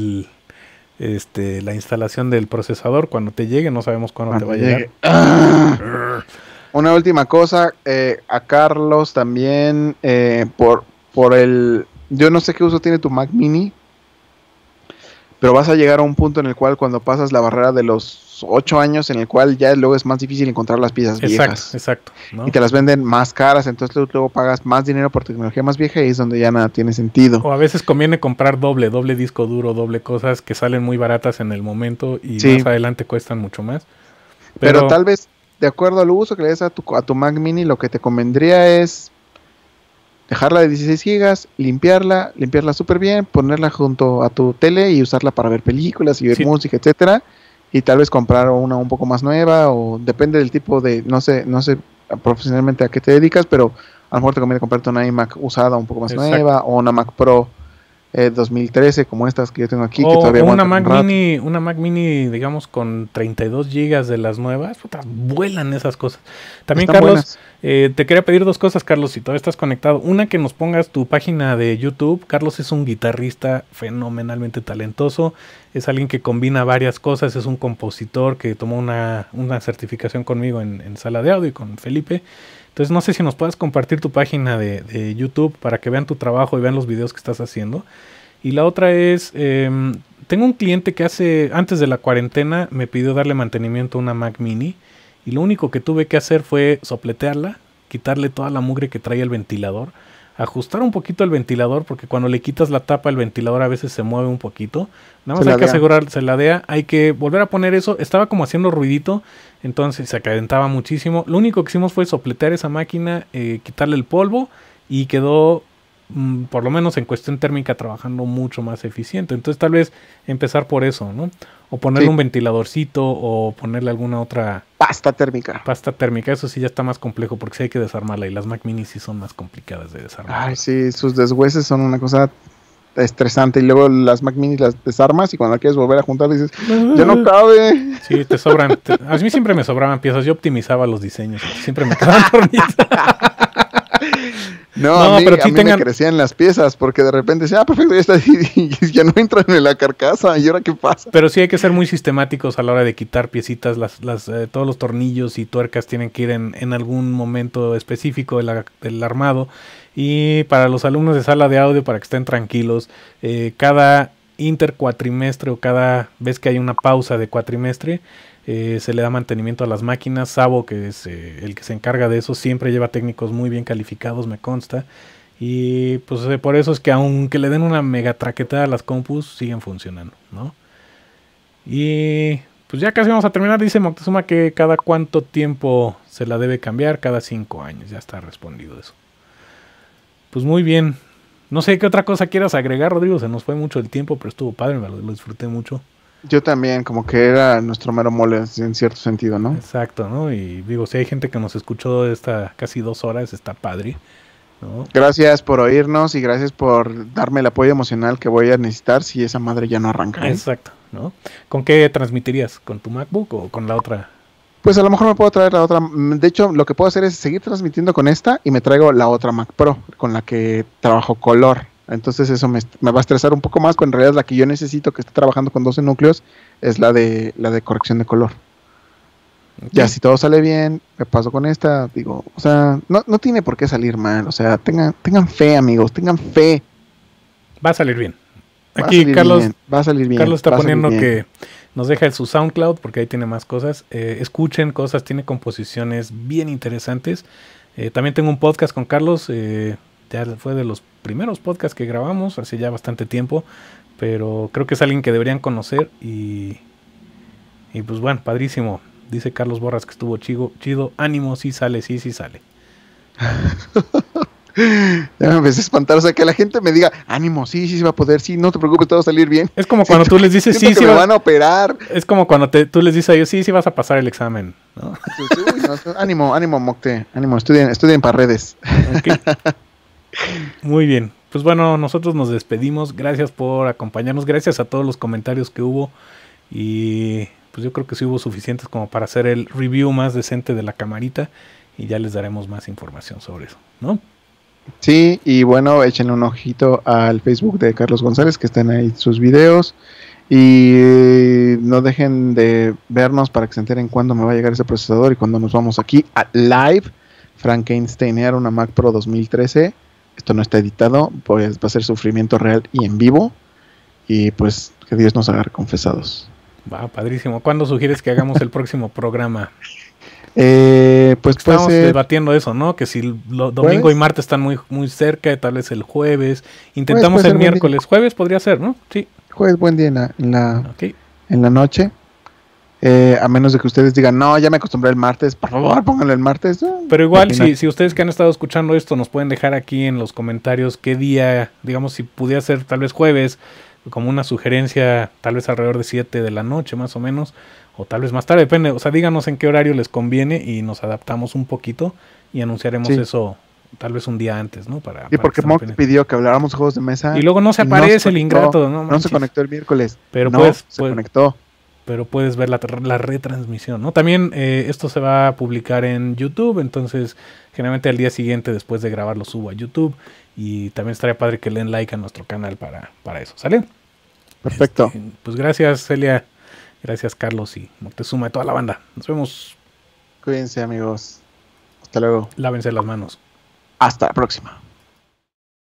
la instalación del procesador. Cuando te llegue, no sabemos cuándo te va a llegar. Una última cosa. A Carlos también, por el... Yo no sé qué uso tiene tu Mac Mini, pero vas a llegar a un punto en el cual cuando pasas la barrera de los 8 años, en el cual ya luego es más difícil encontrar las piezas viejas. Exacto, ¿no? Y te las venden más caras, entonces luego pagas más dinero por tecnología más vieja y es donde ya nada tiene sentido. O a veces conviene comprar doble disco duro, doble cosas que salen muy baratas en el momento y sí, más adelante cuestan mucho más. Pero tal vez, de acuerdo al uso que le des a tu Mac Mini, lo que te convendría es dejarla de 16 gigas, limpiarla súper bien, ponerla junto a tu tele y usarla para ver películas y ver música, etcétera, y tal vez comprar una un poco más nueva, o depende del tipo de, no sé profesionalmente a qué te dedicas, pero a lo mejor te conviene comprarte una iMac usada un poco más nueva, o una Mac Pro 2013 como estas que yo tengo aquí, que todavía una Mac Mini, digamos, con 32 GB de las nuevas. Puta, vuelan esas cosas. También, están Carlos, te quería pedir dos cosas, Carlos, si todavía estás conectado. Una, que nos pongas tu página de YouTube. Carlos es un guitarrista fenomenalmente talentoso, es alguien que combina varias cosas, es un compositor que tomó una certificación conmigo en sala de audio y con Felipe. Entonces, no sé si nos puedas compartir tu página de YouTube para que vean tu trabajo y vean los videos que estás haciendo. Y la otra es, tengo un cliente que antes de la cuarentena, me pidió darle mantenimiento a una Mac Mini. Y lo único que tuve que hacer fue sopletearla, quitarle toda la mugre que traía el ventilador, ajustar un poquito el ventilador, porque cuando le quitas la tapa, el ventilador a veces se mueve un poquito. Nada más hay que asegurarse la DEA, hay que volver a poner eso. Estaba como haciendo ruidito, entonces se calentaba muchísimo. Lo único que hicimos fue sopletear esa máquina, quitarle el polvo, y quedó, por lo menos en cuestión térmica, trabajando mucho más eficiente. Entonces tal vez empezar por eso, ¿no? O ponerle un ventiladorcito, o ponerle alguna otra... Pasta térmica, eso sí ya está más complejo, porque sí hay que desarmarla, y las Mac Mini sí son más complicadas de desarmar. Ay, sí, sus deshueses son una cosa estresante, y luego las Mac Mini las desarmas, y cuando quieres volver a juntar dices, ¡ya no cabe! Sí, te sobran. A mí siempre me sobraban piezas, yo optimizaba los diseños, siempre me quedaban dormidas. No, a mí me crecían las piezas, porque de repente decía, perfecto, ya está, y ya no entran en la carcasa, ¿y ahora qué pasa? Pero sí hay que ser muy sistemáticos a la hora de quitar piecitas, todos los tornillos y tuercas tienen que ir en algún momento específico del armado, y para los alumnos de sala de audio, para que estén tranquilos, cada intercuatrimestre o cada vez que hay una pausa de cuatrimestre, se le da mantenimiento a las máquinas. Sabo, que es el que se encarga de eso, siempre lleva técnicos muy bien calificados, me consta, y pues por eso es que aunque le den una mega traquetada a las compus, siguen funcionando, ¿no? Y pues ya casi vamos a terminar. Dice Moctezuma que cada cuánto tiempo se la debe cambiar, cada 5 años, ya está respondido eso. Pues muy bien, no sé qué otra cosa quieras agregar, Rodrigo, se nos fue mucho el tiempo, pero estuvo padre, lo disfruté mucho. Yo también, como que era nuestro mero mole en cierto sentido, ¿no? Exacto, ¿no? Y digo, si hay gente que nos escuchó esta casi 2 horas, está padre, ¿no? Gracias por oírnos y gracias por darme el apoyo emocional que voy a necesitar si esa madre ya no arranca, ¿eh? Exacto, ¿no? ¿Con qué transmitirías? ¿Con tu MacBook o con la otra? Pues a lo mejor me puedo traer la otra. De hecho, lo que puedo hacer es seguir transmitiendo con esta y me traigo la otra Mac Pro, con la que trabajo color. Entonces eso me va a estresar un poco más, cuando en realidad la que yo necesito, que esté trabajando con 12 núcleos, es la de corrección de color. Okay. Ya, si todo sale bien, me paso con esta, digo, o sea, no tiene por qué salir mal, o sea, tengan fe, amigos, tengan fe. Va a salir bien. Aquí Carlos está poniendo que nos deja su SoundCloud, porque ahí tiene más cosas. Escuchen cosas, tiene composiciones bien interesantes. También tengo un podcast con Carlos, ya fue de los primeros podcasts que grabamos hace ya bastante tiempo, pero creo que es alguien que deberían conocer y pues bueno, padrísimo. Dice Carlos Borras que estuvo chido, ánimo, sí sale. Ya me empecé a espantar, o sea, que la gente me diga, ánimo, sí se va a poder, sí, no te preocupes, todo va a salir bien. Es como cuando tú les dices, sí, me van a operar. Es como cuando tú les dices a ellos, sí vas a pasar el examen, ¿no? Ánimo, Mocte, ánimo, estudien para redes. Okay. Muy bien, pues bueno, nosotros nos despedimos, gracias por acompañarnos, gracias a todos los comentarios que hubo, y pues yo creo que sí hubo suficientes como para hacer el review más decente de la camarita, y ya les daremos más información sobre eso, ¿no? Sí, y bueno, échenle un ojito al Facebook de Carlos González, que están ahí sus videos, y no dejen de vernos para que se enteren cuándo me va a llegar ese procesador y cuándo nos vamos aquí a live Frankensteinear una Mac Pro 2013. Esto no está editado, va a ser sufrimiento real y en vivo. Y pues Que Dios nos haga confesados. Va, padrísimo. ¿Cuándo sugieres que hagamos el próximo programa? Pues estamos debatiendo eso, ¿no? Que si domingo y martes están muy, muy cerca, tal vez el jueves. Intentamos el miércoles. Jueves podría ser, ¿no? Sí. Jueves, buen día en la noche. A menos de que ustedes digan, no, ya me acostumbré al martes, por favor, pónganlo el martes. Pero igual, si ustedes que han estado escuchando esto, nos pueden dejar aquí en los comentarios qué día, digamos, si pudiera ser tal vez jueves, como una sugerencia, tal vez alrededor de 7 de la noche, más o menos, o tal vez más tarde, depende. O sea, díganos en qué horario les conviene y nos adaptamos un poquito y anunciaremos eso. Tal vez un día antes, ¿no? Para porque Mox pidió que habláramos de juegos de mesa. Y luego no se aparece el ingrato, ¿no? No se conectó el miércoles. Pero no se conectó. Pero puedes ver la retransmisión, ¿no? También esto se va a publicar en YouTube, entonces generalmente al día siguiente después de grabar lo subo a YouTube y también estaría padre que le den like a nuestro canal para eso, ¿sale? Perfecto. Pues gracias Celia, gracias Carlos y Moctezuma y toda la banda. Nos vemos. Cuídense amigos. Hasta luego. Lávense las manos. Hasta la próxima.